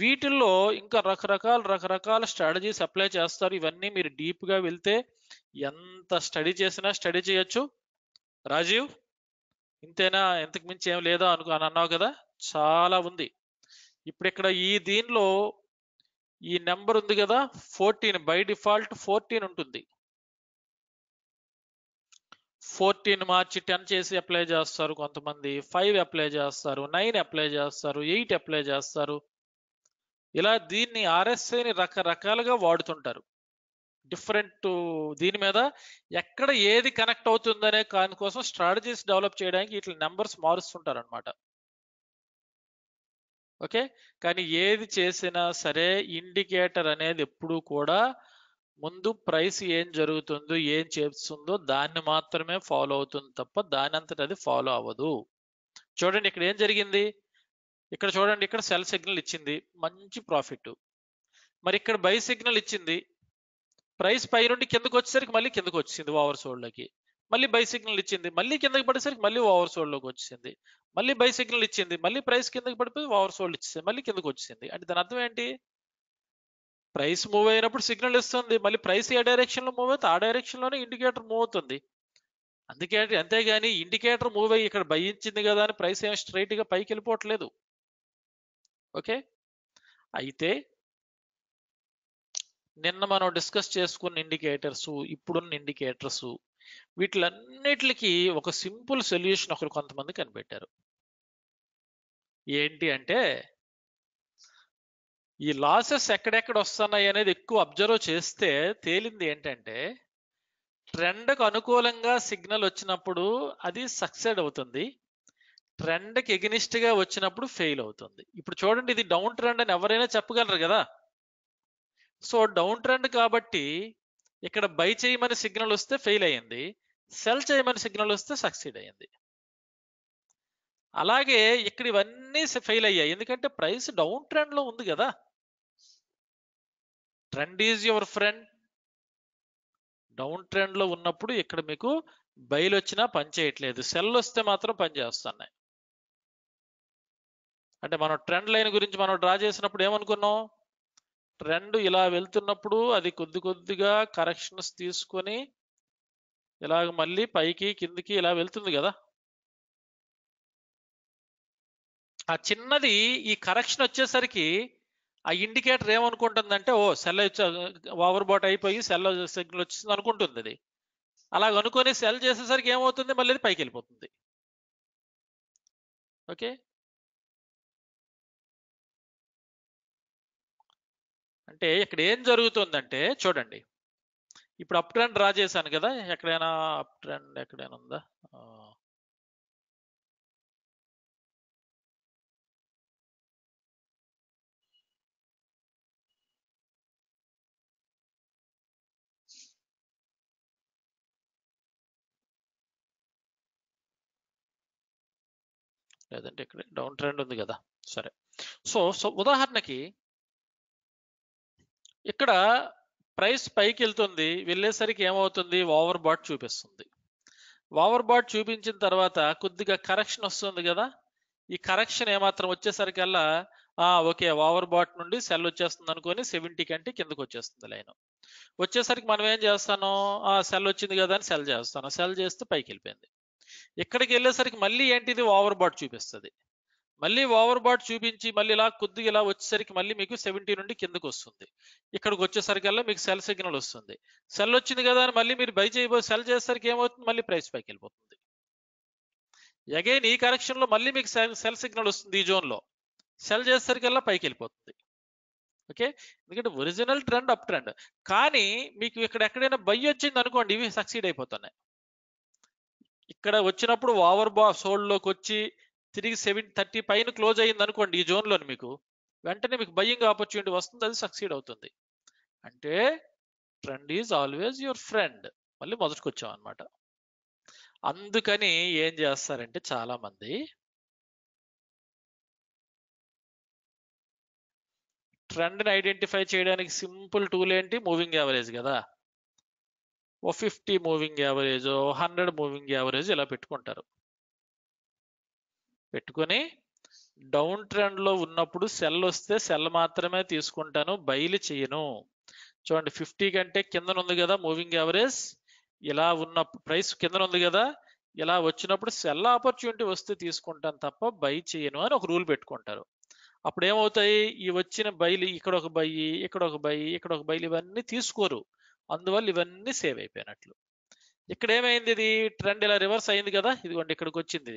వీటిల్లో ఇంకా రకరకాల రకరకాల స్ట్రాటజీస్ అప్లై చేస్తారు. ఇవన్నీ మీరు డీప్ గా వెళ్తే ఎంత స్టడీ చేసినా స్టడీ చేయొచ్చు. రాజీవ్ ఇంతేనా, ఇంతకు మించి ఏం లేదా అనుకో అని అన్నావు కదా, చాలా ఉంది. ఇప్పుడు ఇక్కడ ఈ దీనిలో ఈ నెంబర్ ఉంది కదా ఫోర్టీన్, బై డిఫాల్ట్ ఫోర్టీన్ ఉంటుంది. ఫోర్టీన్ మార్చి టెన్ చేసి అప్లై చేస్తారు కొంతమంది, ఫైవ్ అప్లై చేస్తారు, నైన్ అప్లై చేస్తారు, ఎయిట్ అప్లై చేస్తారు. ఇలా దీన్ని ఆర్ఎస్ఐని రకరకాలుగా వాడుతుంటారు డిఫరెంట్ దీని మీద, ఎక్కడ ఏది కనెక్ట్ అవుతుందనే దానికోసం స్ట్రాటజీస్ డెవలప్ చేయడానికి ఇట్లా నెంబర్స్ మారుస్తుంటారు అనమాట. ఓకే, కానీ ఏది చేసినా సరే ఇండికేటర్ అనేది ఎప్పుడూ కూడా ముందు ప్రైస్ ఏం జరుగుతుందో ఏం చేస్తుందో దాన్ని మాత్రమే ఫాలో అవుతుంది తప్ప దాని అంతటా అది ఫాలో అవ్వదు. చూడండి ఇక్కడ ఏం జరిగింది, ఇక్కడ చూడండి ఇక్కడ సెల్ సిగ్నల్ ఇచ్చింది, మంచి ప్రాఫిట్. మరి ఇక్కడ బై సిగ్నల్ ఇచ్చింది, ప్రైస్ పై నుండి కిందకు వచ్చేసరికి మళ్ళీ కిందకు వచ్చింది ఓవర్ సోల్డ్లోకి, మళ్ళీ బై సిగ్నల్ ఇచ్చింది, మళ్ళీ కిందకి పడేసరికి మళ్ళీ ఓవర్ సోల్డ్లోకి వచ్చింది, మళ్ళీ బై సిగ్నల్ ఇచ్చింది, మళ్ళీ ప్రైస్ కిందకి పడిపోయి ఓవర్ సోల్డ్ ఇచ్చింది, మళ్ళీ కిందకు వచ్చింది. అంటే దాని అర్థం ఏంటి, ప్రైస్ మూవ్ అయినప్పుడు సిగ్నల్ ఇస్తుంది, మళ్ళీ ప్రైస్ ఏ డైరెక్షన్లో మూవ్ అవుతుంది ఆ డైరెక్షన్లోనే ఇండికేటర్ మూవ్ అవుతుంది. అందుకే అంతేగాని ఇండికేటర్ మూవ్ అయ్యి ఇక్కడ బై ఇచ్చింది కదా అని ప్రైస్ ఏమి స్ట్రైట్గా పైకి వెళ్ళిపోవట్లేదు. ఓకే, అయితే నిన్న మనం డిస్కస్ చేసుకున్న ఇండికేటర్స్, ఇప్పుడున్న ఇండికేటర్స్, వీటిలన్నిటికి ఒక సింపుల్ సొల్యూషన్ ఒకరు కొంతమంది కనిపెట్టారు. ఏంటి అంటే ఈ లాసెస్ ఎక్కడెక్కడ వస్తున్నాయి అనేది ఎక్కువ అబ్జర్వ్ చేస్తే తేలింది ఏంటంటే ట్రెండ్కు అనుకూలంగా సిగ్నల్ వచ్చినప్పుడు అది సక్సెడ్ అవుతుంది, ట్రెండ్కి ఎగనిస్ట్గా వచ్చినప్పుడు ఫెయిల్ అవుతుంది. ఇప్పుడు చూడండి ఇది డౌన్ ట్రెండ్ అని ఎవరైనా చెప్పగలరు కదా, సో డౌన్ ట్రెండ్ కాబట్టి ఇక్కడ బై చేయమని సిగ్నల్ వస్తే ఫెయిల్ అయ్యింది, సెల్ చేయమని సిగ్నల్ వస్తే సక్సెడ్ అయ్యింది. అలాగే ఇక్కడ ఇవన్నీ ఫెయిల్ అయ్యాయి ఎందుకంటే ప్రైస్ డౌన్ ట్రెండ్లో ఉంది కదా. Trend is your friend, down ట్రెండ్లో ఉన్నప్పుడు ఇక్కడ మీకు బైలు వచ్చినా పని చేయట్లేదు, సెల్ వస్తే మాత్రం పని చేస్తున్నాయి. అంటే మనం ట్రెండ్ లైన్ గురించి మనం డ్రా చేసినప్పుడు ఏమనుకున్నాం, ట్రెండ్ ఇలా వెళ్తున్నప్పుడు అది కొద్ది కొద్దిగా కరెక్షన్స్ తీసుకొని ఇలాగ మళ్ళీ పైకి కిందికి ఇలా వెళ్తుంది కదా, ఆ చిన్నది ఈ కరెక్షన్ వచ్చేసరికి ఆ ఇండికేటర్ ఏమనుకుంటుందంటే ఓ సెల్ ఓవర్ బాట్ అయిపోయి సెల్ సిగ్నల్ వచ్చింది అనుకుంటుంది అది. అలాగ అనుకొని సెల్ చేసేసరికి ఏమవుతుంది, మళ్ళీ అది పైకి వెళ్ళిపోతుంది. ఓకే, అంటే ఇక్కడ ఏం జరుగుతుందంటే చూడండి ఇప్పుడు అప్ ట్రెండ్ డ్రా చేశాను కదా, ఎక్కడైనా అప్ ట్రెండ్ ఎక్కడైనా ఉందా, లేదంటే ఇక్కడ డౌన్ ట్రెండ్ ఉంది కదా, సరే. సో సో ఉదాహరణకి ఇక్కడ ప్రైస్ పైకి వెళ్తుంది, వెళ్ళేసరికి ఏమవుతుంది ఓవర్ బాట్ చూపిస్తుంది, ఓవర్ బాట్ చూపించిన తర్వాత కొద్దిగా కరెక్షన్ వస్తుంది కదా, ఈ కరెక్షన్ ఏమాత్రం వచ్చేసరికల్లా ఓకే ఓవర్ బాట్ నుండి సెల్ వచ్చేస్తుంది అనుకొని సెవెంటీ కంటే కిందకు వచ్చేస్తుంది లైన్. వచ్చేసరికి మనం ఏం చేస్తాను, ఆ సెల్ వచ్చింది కదా అని సెల్ చేస్తాను, సెల్ చేస్తే పైకి వెళ్ళిపోయింది. ఇక్కడికి వెళ్ళేసరికి మళ్ళీ ఏంటిది ఓవర్ బాట్ చూపిస్తుంది, మళ్ళీ ఓవర్ బాట్ చూపించి మళ్ళీ ఇలా కొద్దిగా ఇలా వచ్చేసరికి మళ్ళీ మీకు సెవెంటీ నుండి కిందకు వస్తుంది. ఇక్కడికి వచ్చేసరికల్లా మీకు సెల్ సిగ్నల్ వస్తుంది, సెల్ వచ్చింది కదా అని మళ్ళీ మీరు బై చేయబో సెల్ చేసేసరికి ఏమవుతుంది, మళ్ళీ ప్రైస్ పైకి వెళ్ళిపోతుంది. అగైన్ ఈ కరెక్షన్ లో మళ్ళీ మీకు సెల్ సిగ్నల్ వస్తుంది, ఈ జోన్ లో సెల్ చేసేసరికల్లా పైకి వెళ్ళిపోతుంది. ఓకే, ఎందుకంటే ఒరిజినల్ ట్రెండ్ అప్ ట్రెండ్, కానీ మీకు ఇక్కడ ఎక్కడైనా బై వచ్చింది అనుకోండి, ఇవి సక్సీడ్ అయిపోతున్నాయి. ఇక్కడ వచ్చినప్పుడు ఓవర్ బా సోల్డ్ లోకి వచ్చి తిరిగి సెవెన్ థర్టీ పైన క్లోజ్ అయ్యింది అనుకోండి, ఈ జోన్లో మీకు వెంటనే మీకు బయ్యింగ్ ఆపర్చునిటీ వస్తుంది, అది సక్సీడ్ అవుతుంది. అంటే trend is always your friend, మళ్ళీ మొదటికి వచ్చాం అనమాట. అందుకని ఏం చేస్తారంటే చాలా మంది ట్రెండ్ని ఐడెంటిఫై చేయడానికి సింపుల్ టూల్ ఏంటి, మూవింగ్ యావరేజ్ కదా, ఓ ఫిఫ్టీ మూవింగ్ యావరేజ్, ఓ హండ్రెడ్ మూవింగ్ యావరేజ్ ఇలా పెట్టుకుంటారు. పెట్టుకొని డౌన్ ట్రెండ్ లో ఉన్నప్పుడు సెల్ వస్తే సెల్ మాత్రమే తీసుకుంటాను, బైలు చేయను. చూడండి ఫిఫ్టీ కంటే కింద ఉంది కదా మూవింగ్ యావరేజ్, ఇలా ఉన్న ప్రైస్ కింద ఉంది కదా, ఇలా వచ్చినప్పుడు సెల్ ఆపర్చునిటీ వస్తే తీసుకుంటాను తప్ప బై చేయను అని ఒక రూల్ పెట్టుకుంటారు. అప్పుడు ఏమవుతాయి, ఈ వచ్చిన బైలు ఇక్కడ ఒక బయ్యి, ఇక్కడ ఒక బయ్యి, ఇక్కడ ఒక బైలు ఇవన్నీ తీసుకోరు, అందువల్ల ఇవన్నీ సేవ్ అయిపోయినట్లు. ఇక్కడ ఏమైంది, ఇది ట్రెండ్ ఇలా రివర్స్ అయింది కదా, ఇదిగోండి ఇక్కడికి వచ్చింది,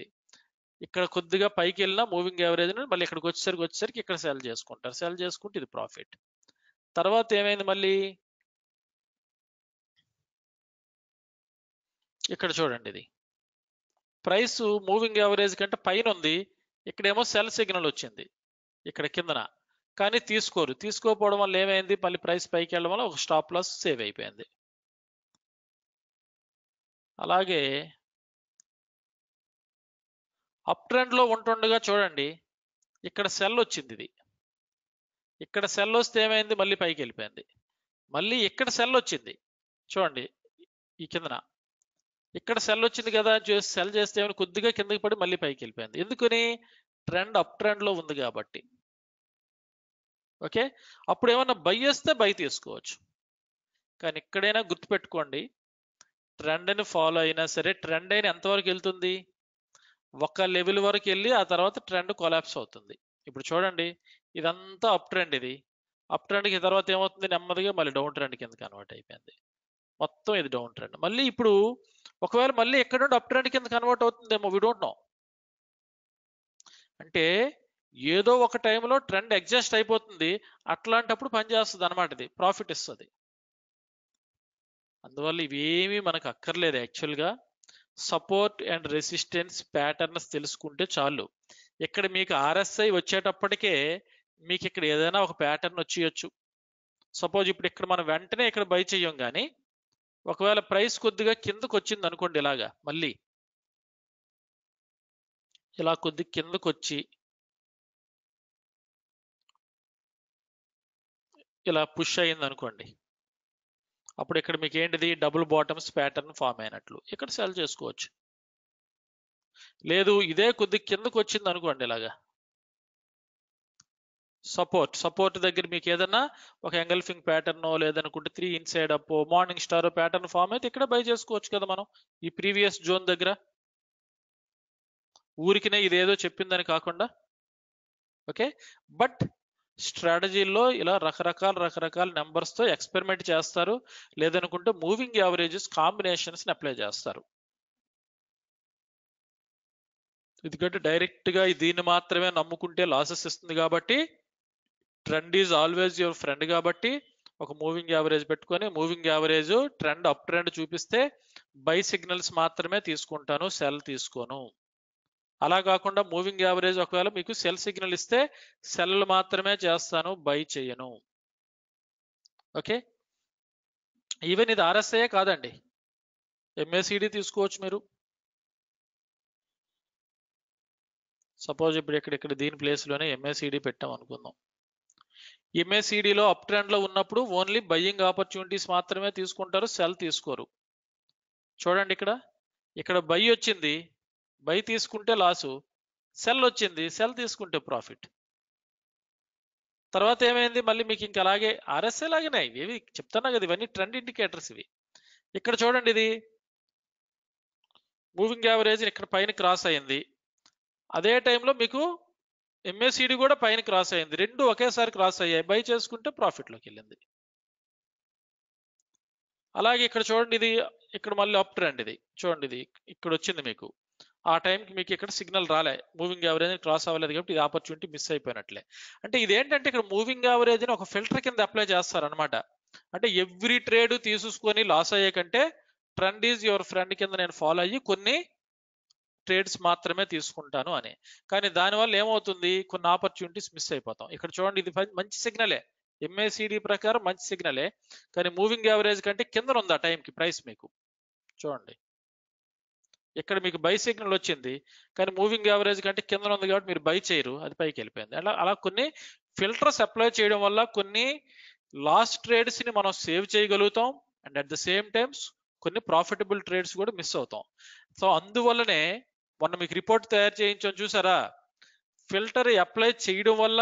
ఇక్కడ కొద్దిగా పైకి వెళ్ళినా మూవింగ్ యావరేజ్ అని మళ్ళీ ఇక్కడికి వచ్చేసరికి వచ్చేసరికి ఇక్కడ సెల్ చేసుకుంటారు, సెల్ చేసుకుంటే ఇది ప్రాఫిట్. తర్వాత ఏమైంది, మళ్ళీ ఇక్కడ చూడండి, ఇది ప్రైస్ మూవింగ్ యావరేజ్ కంటే పైన ఉంది, ఇక్కడేమో సెల్ సిగ్నల్ వచ్చింది ఇక్కడ కిందన, కానీ తీసుకోరు. తీసుకోపోవడం వల్ల ఏమైంది, మళ్ళీ ప్రైస్ పైకి వెళ్ళడం వల్ల ఒక స్టాప్ లాస్ సేవ్ అయిపోయింది. అలాగే అప్ ట్రెండ్ లో ఉంటుండగా చూడండి, ఇక్కడ సెల్ వచ్చింది, ఇది ఇక్కడ సెల్ వస్తే ఏమైంది, మళ్ళీ పైకి వెళ్ళిపోయింది. మళ్ళీ ఇక్కడ సెల్ వచ్చింది, చూడండి ఈ కిందన ఇక్కడ సెల్ వచ్చింది కదా, సెల్ చేస్తే ఏమైనా కొద్దిగా కిందకి పడి మళ్ళీ పైకి వెళ్ళిపోయింది. ఎందుకని, ట్రెండ్ అప్ ట్రెండ్ లో ఉంది కాబట్టి. ఓకే, అప్పుడు ఏమన్నా బై చేస్తే బై తీసుకోవచ్చు, కానీ ఎక్కడైనా గుర్తుపెట్టుకోండి, ట్రెండ్ని ఫాలో అయినా సరే ట్రెండ్ అయినా ఎంతవరకు వెళ్తుంది, ఒక లెవెల్ వరకు వెళ్ళి ఆ తర్వాత ట్రెండ్ కొలాప్స్ అవుతుంది. ఇప్పుడు చూడండి ఇదంతా అప్ ట్రెండ్, ఇది అప్ ట్రెండ్కి తర్వాత ఏమవుతుంది, నెమ్మదిగా మళ్ళీ డౌన్ ట్రెండ్ కింద కన్వర్ట్ అయిపోయింది, మొత్తం ఇది డౌన్ ట్రెండ్. మళ్ళీ ఇప్పుడు ఒకవేళ మళ్ళీ ఎక్కడ నుండి అప్ ట్రెండ్ కింద కన్వర్ట్ అవుతుందేమో, వి డోంట్ నో. అంటే ఏదో ఒక టైంలో ట్రెండ్ అడ్జస్ట్ అయిపోతుంది, అట్లాంటప్పుడు పనిచేస్తుంది అనమాట, ఇది ప్రాఫిట్ ఇస్తుంది. అందువల్ల ఇవేమీ మనకు అక్కర్లేదు యాక్చువల్గా, సపోర్ట్ అండ్ రెసిస్టెన్స్ ప్యాటర్న్స్ తెలుసుకుంటే చాలు. ఇక్కడ మీకు ఆర్ఎస్ఐ వచ్చేటప్పటికే మీకు ఇక్కడ ఏదైనా ఒక ప్యాటర్న్ వచ్చేయచ్చు. సపోజ్ ఇప్పుడు ఇక్కడ మనం వెంటనే ఇక్కడ బై చేయం, కానీ ఒకవేళ ప్రైస్ కొద్దిగా కిందకు వచ్చింది అనుకోండి, ఇలాగా మళ్ళీ ఇలా కొద్ది కిందకు వచ్చి ఇలా పుష్ అయ్యింది అనుకోండి, అప్పుడు ఇక్కడ మీకు ఏంటిది, డబుల్ బాటమ్స్ ప్యాటర్న్ ఫామ్ అయినట్లు, ఇక్కడ సెల్ చేసుకోవచ్చు. లేదు ఇదే కొద్ది కిందకు వచ్చింది అనుకోండి, ఇలాగా సపోర్ట్ సపోర్ట్ దగ్గర మీకు ఏదన్నా ఒక ఎంగల్ఫింగ్ ప్యాటర్నో లేదనుకుంటే three inside up morning star pattern form అయితే ఇక్కడ బై చేసుకోవచ్చు కదా మనం, ఈ ప్రీవియస్ జోన్ దగ్గర ఊరికినే ఇదేదో చెప్పిందని కాకుండా. ఓకే, బట్ స్ట్రాటజీలో ఇలా రకరకాల రకరకాల నెంబర్స్తో ఎక్స్పెరిమెంట్ చేస్తారు, లేదనుకుంటే మూవింగ్ యావరేజెస్ కాంబినేషన్స్ని అప్లై చేస్తారు. ఎందుకంటే డైరెక్ట్గా దీన్ని మాత్రమే నమ్ముకుంటే లాసెస్ ఇస్తుంది కాబట్టి, trend is always your friend కాబట్టి ఒక మూవింగ్ యావరేజ్ పెట్టుకొని moving average trend up trend చూపిస్తే బై సిగ్నల్స్ మాత్రమే తీసుకుంటాను, సెల్ తీసుకోను. అలా కాకుండా మూవింగ్ యావరేజ్ ఒకవేళ మీకు సెల్ సిగ్నల్ ఇస్తే సెల్ మాత్రమే చేస్తాను, బై చేయను. ఓకే, ఈవెన్ ఇది ఆర్ఎస్ఐ కాదండి, ఎంఏసిడి తీసుకోవచ్చు మీరు. సపోజ్ ఇప్పుడు ఇక్కడ ఇక్కడ దీని ప్లేస్లోనే ఎంఏసిడి పెట్టాం అనుకుందాం. ఎంఏసిడిలో అప్ ట్రెండ్లో ఉన్నప్పుడు ఓన్లీ బయ్యింగ్ ఆపర్చునిటీస్ మాత్రమే తీసుకుంటారు, సెల్ తీసుకోరు. చూడండి ఇక్కడ ఇక్కడ బై వచ్చింది, బై తీసుకుంటే లాసు, సెల్ వచ్చింది, సెల్ తీసుకుంటే ప్రాఫిట్. తర్వాత ఏమైంది, మళ్ళీ మీకు ఇంకా అలాగే ఆర్ఎస్ఏ లాగానే ఇవి చెప్తున్నా కదా, ఇవన్నీ ట్రెండ్ ఇండికేటర్స్. ఇవి ఇక్కడ చూడండి, ఇది మూవింగ్ యావరేజ్ ఇక్కడ పైన క్రాస్ అయింది, అదే టైంలో మీకు ఎంఏసిడి కూడా పైన క్రాస్ అయింది, రెండు ఒకేసారి క్రాస్ అయ్యాయి, బై చేసుకుంటే ప్రాఫిట్లోకి వెళ్ళింది. అలాగే ఇక్కడ చూడండి, ఇది ఇక్కడ మళ్ళీ అప్ ట్రెండ్, ఇది చూడండి ఇది ఇక్కడ వచ్చింది మీకు, ఆ టైంకి మీకు ఇక్కడ సిగ్నల్ రాలే, మూవింగ్ యావరేజ్ క్రాస్ అవ్వలేదు కాబట్టి ఇది ఆపర్చునిటీ మిస్ అయిపోయినట్లే. అంటే ఇదేంటంటే ఇక్కడ మూవింగ్ యావరేజ్ అని ఒక ఫిల్టర్ కింద అప్లై చేస్తారనమాట. అంటే ఎవ్రీ ట్రేడ్ తీసుకొని లాస్ అయ్యే కంటే ట్రెండ్ ఈజ్ యువర్ ఫ్రెండ్ కింద నేను ఫాలో అయ్యి కొన్ని ట్రేడ్స్ మాత్రమే తీసుకుంటాను అని. కానీ దానివల్ల ఏమవుతుంది, కొన్ని ఆపర్చునిటీస్ మిస్ అయిపోతాం. ఇక్కడ చూడండి, ఇది మంచి సిగ్నలే, ఎంఏసిడి ప్రకారం మంచి సిగ్నలే, కానీ మూవింగ్ యావరేజ్ కంటే కింద ఉంది ఆ టైంకి ప్రైస్. మీకు చూడండి ఇక్కడ మీకు బై సిగ్నల్ వచ్చింది, కానీ మూవింగ్ యావరేజ్ కంటే కింద ఉంది కాబట్టి మీరు బై చేయరు, అది పైకి వెళ్ళిపోయింది. అలా అలా కొన్ని ఫిల్టర్స్ అప్లై చేయడం వల్ల కొన్ని లాస్ట్ ట్రేడ్స్ ని మనం సేవ్ చేయగలుగుతాం, and at the same times కొన్ని ప్రాఫిటబుల్ ట్రేడ్స్ కూడా మిస్ అవుతాం. సో అందువల్లనే మొన్న మీకు రిపోర్ట్ తయారు చేయించని చూసారా, ఫిల్టర్ అప్లై చేయడం వల్ల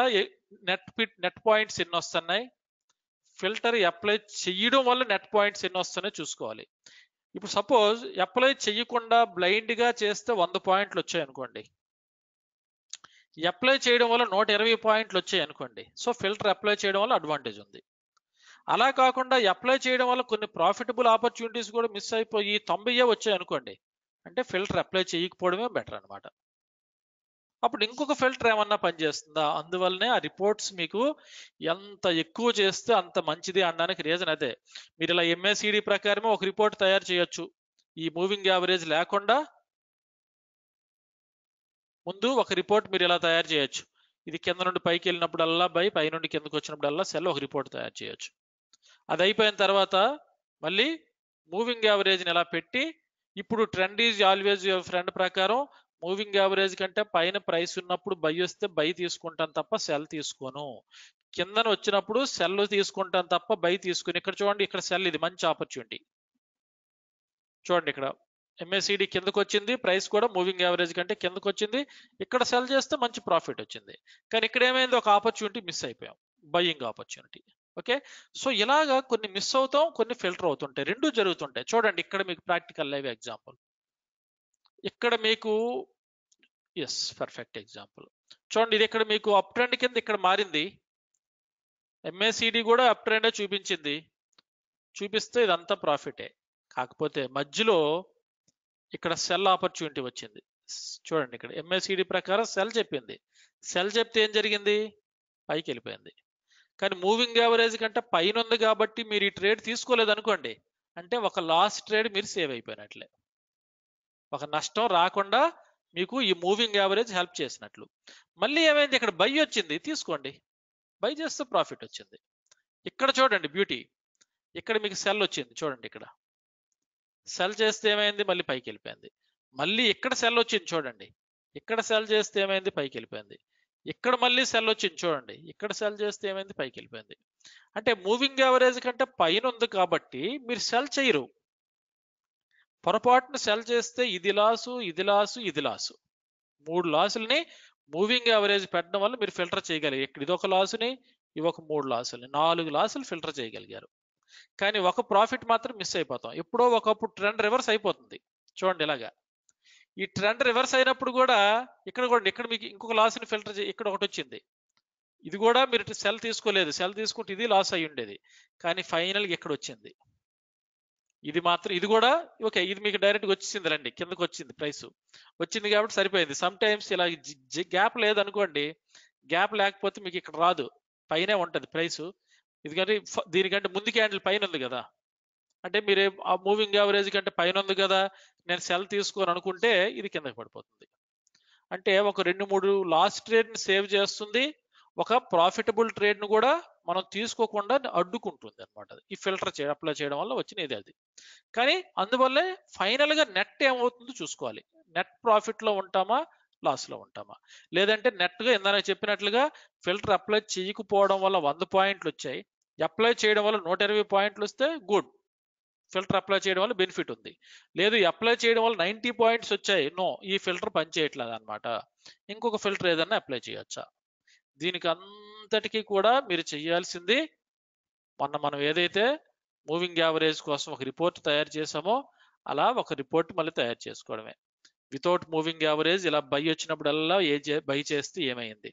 నెట్ పిట్ నెట్ పాయింట్స్ ఎన్ని వస్తున్నాయి, ఫిల్టర్ అప్లై చేయడం వల్ల నెట్ పాయింట్స్ ఎన్ని వస్తున్నాయి చూసుకోవాలి. ఇప్పుడు సపోజ్ అప్లై చేయకుండా బ్లైండ్ గా చేస్తే వంద పాయింట్లు వచ్చాయి అనుకోండి, అప్లై చేయడం వల్ల నూట ఇరవై పాయింట్లు వచ్చాయి అనుకోండి, సో ఫిల్టర్ అప్లై చేయడం వల్ల అడ్వాంటేజ్ ఉంది. అలా కాకుండా అప్లై చేయడం వల్ల కొన్ని ప్రాఫిటబుల్ ఆపర్చునిటీస్ కూడా మిస్ అయిపోయి తొంభైయే వచ్చాయి అనుకోండి, అంటే ఫిల్టర్ అప్లై చేయకపోవడమే బెటర్ అనమాట. అప్పుడు ఇంకొక ఫిల్టర్ ఏమన్నా పనిచేస్తుందా? అందువల్లనే ఆ రిపోర్ట్స్ మీకు ఎంత ఎక్కువ చేస్తే అంత మంచిది అనడానికి రీజన్ అదే. మీరు ఇలా ఎంఏసిడి ప్రకారమే ఒక రిపోర్ట్ తయారు చేయొచ్చు, ఈ మూవింగ్ యావరేజ్ లేకుండా ముందు ఒక రిపోర్ట్ మీరు ఇలా తయారు చేయొచ్చు. ఇది కింద నుండి పైకి వెళ్ళినప్పుడల్లా బై, పై నుండి కిందకు వచ్చినప్పుడల్లా సెల్, ఒక రిపోర్ట్ తయారు చేయొచ్చు. అది అయిపోయిన తర్వాత మళ్ళీ మూవింగ్ యావరేజ్ని ఎలా పెట్టి, ఇప్పుడు trend is always your friend ప్రకారం మూవింగ్ యావరేజ్ కంటే పైన ప్రైస్ ఉన్నప్పుడు బై వస్తే బై తీసుకుంటాను తప్ప సెల్ తీసుకోను, కిందన వచ్చినప్పుడు సెల్ తీసుకుంటాను తప్ప బై తీసుకుని. ఇక్కడ చూడండి, ఇక్కడ సెల్, ఇది మంచి ఆపర్చునిటీ. చూడండి ఇక్కడ ఎంఏసిడి కిందకు వచ్చింది, ప్రైస్ కూడా మూవింగ్ యావరేజ్ కంటే కిందకు వచ్చింది, ఇక్కడ సెల్ చేస్తే మంచి ప్రాఫిట్ వచ్చింది. కానీ ఇక్కడ ఏమైంది, ఒక ఆపర్చునిటీ మిస్ అయిపోయాం, బయ్యింగ్ ఆపర్చునిటీ. ఓకే, సో ఇలాగా కొన్ని మిస్ అవుతాం, కొన్ని ఫిల్టర్ అవుతుంటాయి, రెండు జరుగుతుంటాయి. చూడండి ఇక్కడ మీకు ప్రాక్టికల్ లైవ్ ఎగ్జాంపుల్, ఇక్కడ మీకు ఎస్ పర్ఫెక్ట్ ఎగ్జాంపుల్. చూడండి ఇది ఇక్కడ మీకు అప్ ట్రెండ్ కింద ఇక్కడ మారింది, ఎంఏసిడి కూడా అప్ ట్రెండే చూపించింది, చూపిస్తే ఇదంతా ప్రాఫిటే. కాకపోతే మధ్యలో ఇక్కడ సెల్ ఆపర్చునిటీ వచ్చింది. చూడండి ఇక్కడ ఎంఏసిడి ప్రకారం సెల్ చెప్పింది, సెల్ చెప్తే ఏం జరిగింది, పైకి వెళ్ళిపోయింది. కానీ మూవింగ్ యావరేజ్ కంటే పైన ఉంది కాబట్టి మీరు ఈ ట్రేడ్ తీసుకోలేదు అనుకోండి, అంటే ఒక లాస్ట్ ట్రేడ్ మీరు సేవ్ అయిపోయినట్లే, ఒక నష్టం రాకుండా మీకు ఈ మూవింగ్ యావరేజ్ హెల్ప్ చేసినట్లు. మళ్ళీ ఏమైంది, ఇక్కడ బై వచ్చింది, తీసుకోండి, బై చేస్తే ప్రాఫిట్ వచ్చింది. ఇక్కడ చూడండి బ్యూటీ, ఇక్కడ మీకు సెల్ వచ్చింది, చూడండి ఇక్కడ సెల్ చేస్తే ఏమైంది, మళ్ళీ పైకి వెళ్ళిపోయింది. మళ్ళీ ఇక్కడ సెల్ వచ్చింది, చూడండి ఇక్కడ సెల్ చేస్తే ఏమైంది, పైకి వెళ్ళిపోయింది. ఇక్కడ మళ్ళీ సెల్ వచ్చింది, చూడండి ఇక్కడ సెల్ చేస్తే ఏమైంది, పైకి వెళ్ళిపోయింది. అంటే మూవింగ్ యావరేజ్ కంటే పైన ఉంది కాబట్టి మీరు సెల్ చేయరు, పొరపాటున సెల్ చేస్తే ఇది లాసు, ఇది లాసు, ఇది లాసు, మూడు లాసులని మూవింగ్ యావరేజ్ పెట్టడం వల్ల మీరు ఫిల్టర్ చేయగలిగారు. ఇక్కడ ఇదొక లాసుని, ఇవొక మూడు లాసులని, నాలుగు లాసులు ఫిల్టర్ చేయగలిగారు. కానీ ఒక ప్రాఫిట్ మాత్రం మిస్ అయిపోతాం. ఎప్పుడో ఒకప్పుడు ట్రెండ్ రివర్స్ అయిపోతుంది. చూడండి ఇలాగా ఈ ట్రెండ్ రివర్స్ అయినప్పుడు కూడా ఇక్కడ కూడా ఇక్కడ మీకు ఇంకొక లాస్ని ఫిల్టర్ చే, ఇక్కడ ఒకటి వచ్చింది, ఇది కూడా మీరు సెల్ తీసుకోలేదు, సెల్ తీసుకుంటే ఇది లాస్ అయి ఉండేది. కానీ ఫైనల్గా ఇక్కడ వచ్చింది, ఇది మాత్రం ఇది కూడా ఓకే, ఇది మీకు డైరెక్ట్గా వచ్చింది రండి, కిందకు వచ్చింది, ప్రైస్ వచ్చింది కాబట్టి సరిపోయింది. సమ్ టైమ్స్ ఇలా గ్యాప్ లేదనుకోండి, గ్యాప్ లేకపోతే మీకు ఇక్కడ రాదు, పైనే ఉంటుంది ప్రైస్, ఎందుకంటే దీనికంటే ముందు క్యాండిల్ పైన ఉంది కదా, అంటే మీరు ఆ మూవింగ్ యావరేజ్ కంటే పైన ఉంది కదా నేను సెల్ తీసుకోను అనుకుంటే ఇది కిందకి పడిపోతుంది. అంటే ఒక రెండు మూడు లాస్ట్ ట్రేడ్ని సేవ్ చేస్తుంది, ఒక ప్రాఫిటబుల్ ట్రేడ్ను కూడా మనం తీసుకోకుండా అడ్డుకుంటుంది అనమాట, ఈ ఫిల్టర్ చే అప్లై చేయడం వల్ల వచ్చిన ఇది అది. కానీ అందువల్లే ఫైనల్గా నెట్ ఏమవుతుందో చూసుకోవాలి, నెట్ ప్రాఫిట్లో ఉంటామా లాస్లో ఉంటామా, లేదంటే నెట్గా ఇందాక చెప్పినట్లుగా ఫిల్టర్ అప్లై చేయకపోవడం వల్ల వంద పాయింట్లు వచ్చాయి, అప్లై చేయడం వల్ల నూట ఇరవై పాయింట్లు వస్తే గుడ్, ఫిల్టర్ అప్లై చేయడం వల్ల బెనిఫిట్ ఉంది. లేదు అప్లై చేయడం వల్ల నైంటీ పాయింట్స్ వచ్చాయి, నో ఈ ఫిల్టర్ పనిచేయట్లేదు అనమాట, ఇంకొక ఫిల్టర్ ఏదన్నా అప్లై చేయొచ్చా, దీనికి అంతటికీ కూడా మీరు చేయాల్సింది, మొన్న మనం ఏదైతే మూవింగ్ యావరేజ్ కోసం ఒక రిపోర్ట్ తయారు చేసామో అలా ఒక రిపోర్ట్ మళ్ళీ తయారు చేసుకోవడమే. వితౌట్ మూవింగ్ యావరేజ్ ఇలా బై వచ్చినప్పుడల్లా ఏ బై చేస్తే ఏమైంది,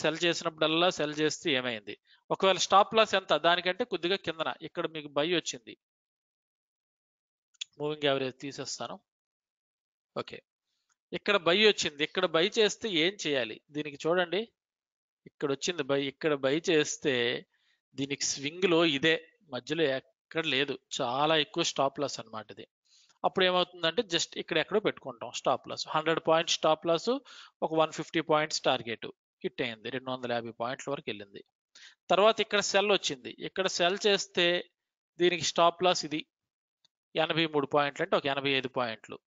సెల్ చేసినప్పుడల్లా సెల్ చేస్తే ఏమైంది, ఒకవేళ స్టాప్ లాస్ ఎంత దానికంటే కొద్దిగా కిందన ఇక్కడ మీకు బై వచ్చింది, మూవింగ్ యావరేజ్ తీసేస్తాను, ఓకే ఇక్కడ బై వచ్చింది, ఇక్కడ బై చేస్తే ఏం చేయాలి, దీనికి చూడండి ఇక్కడ వచ్చింది బై, ఇక్కడ బై చేస్తే దీనికి స్వింగ్లో ఇదే మధ్యలో ఎక్కడ లేదు, చాలా ఎక్కువ స్టాప్ లాస్ అనమాట ఇది. అప్పుడు ఏమవుతుందంటే జస్ట్ ఇక్కడ ఎక్కడో పెట్టుకుంటాం stop loss, hundred points stop loss, ఒక one fifty points target hit అయింది, రెండు వందల యాభై పాయింట్ల వరకు వెళ్ళింది. తర్వాత ఇక్కడ సెల్ వచ్చింది, ఇక్కడ సెల్ చేస్తే దీనికి స్టాప్ లాస్ ఇది ఎనభై మూడు పాయింట్లు అంటే ఒక ఎనభై ఐదు పాయింట్లు,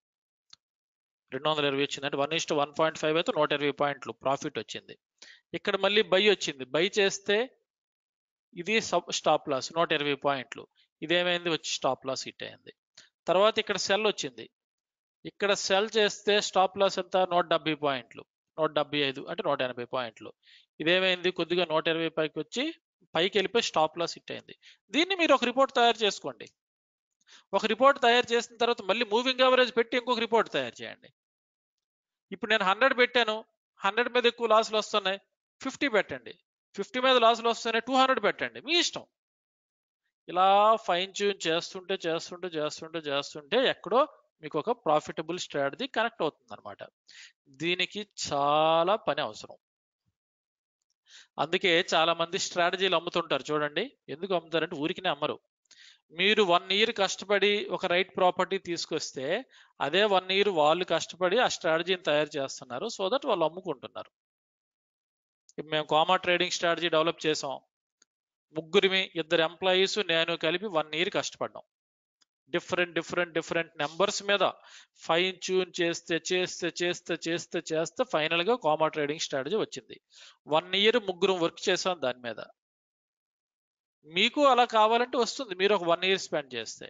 రెండు వందల ఇరవై వచ్చిందంటే one is to one point five అయితే నూట ఇరవై పాయింట్లు ప్రాఫిట్ వచ్చింది. ఇక్కడ మళ్ళీ బై వచ్చింది, బై చేస్తే ఇది స్టాప్ లాస్ నూట ఇరవై పాయింట్లు, ఇదేమైంది వచ్చి స్టాప్ లాస్ హిట్ అయింది. తర్వాత ఇక్కడ సెల్ వచ్చింది, ఇక్కడ సెల్ చేస్తే స్టాప్ లాస్ ఎంత నూట డెబ్బై పాయింట్లు, నూట డెబ్బై ఐదు అంటే నూట ఎనభై పాయింట్లు, ఇదేమైంది కొద్దిగా నూట ఇరవై పైకి వచ్చి పైకి వెళ్ళిపోయి స్టాప్ లాస్ హిట్ అయింది. దీన్ని మీరు ఒక రిపోర్ట్ తయారు చేసుకోండి, ఒక రిపోర్ట్ తయారు చేసిన తర్వాత మళ్ళీ మూవింగ్ యావరేజ్ పెట్టి ఇంకొక రిపోర్ట్ తయారు చేయండి. ఇప్పుడు నేను హండ్రెడ్ పెట్టాను, హండ్రెడ్ మీద ఎక్కువ లాసులు వస్తున్నాయి, ఫిఫ్టీ పెట్టండి, ఫిఫ్టీ మీద లాసులు వస్తున్నాయి, టూ హండ్రెడ్ పెట్టండి, మీ ఇష్టం. ఇలా ఫైన్ ట్యూన్ చేస్తుంటే చేస్తుంటే చేస్తుంటే చేస్తుంటే ఎక్కడో మీకు ఒక ప్రాఫిటబుల్ స్ట్రాటజీ కనెక్ట్ అవుతుంది అనమాట. దీనికి చాలా పని అవసరం, అందుకే చాలా మంది స్ట్రాటజీలు అమ్ముతుంటారు చూడండి. ఎందుకు అమ్ముతారంటే ఊరికినే అమ్మరు. మీరు వన్ ఇయర్ కష్టపడి ఒక రైట్ ప్రాపర్టీ తీసుకొస్తే అదే వన్ ఇయర్ వాళ్ళు కష్టపడి ఆ స్ట్రాటజీని తయారు చేస్తున్నారు, సో దట్ వాళ్ళు అమ్ముకుంటున్నారు. ఇప్పుడు మేము కామా ట్రేడింగ్ స్ట్రాటజీ డెవలప్ చేసాం, ముగ్గురిమి ఇద్దరు ఎంప్లాయీస్ నేను కలిపి వన్ ఇయర్ కష్టపడ్డాం, డిఫరెంట్ డిఫరెంట్ డిఫరెంట్ నెంబర్స్ మీద ఫైన్ ట్యూన్ చేస్తే చేస్తే చేస్తే చేస్తే చేస్తే ఫైనల్గా కామా ట్రేడింగ్ స్ట్రాటజీ వచ్చింది. వన్ ఇయర్ ముగ్గురం వర్క్ చేసాం దాని మీద. మీకు అలా కావాలంటే వస్తుంది మీరు ఒక వన్ ఇయర్ స్పెండ్ చేస్తే.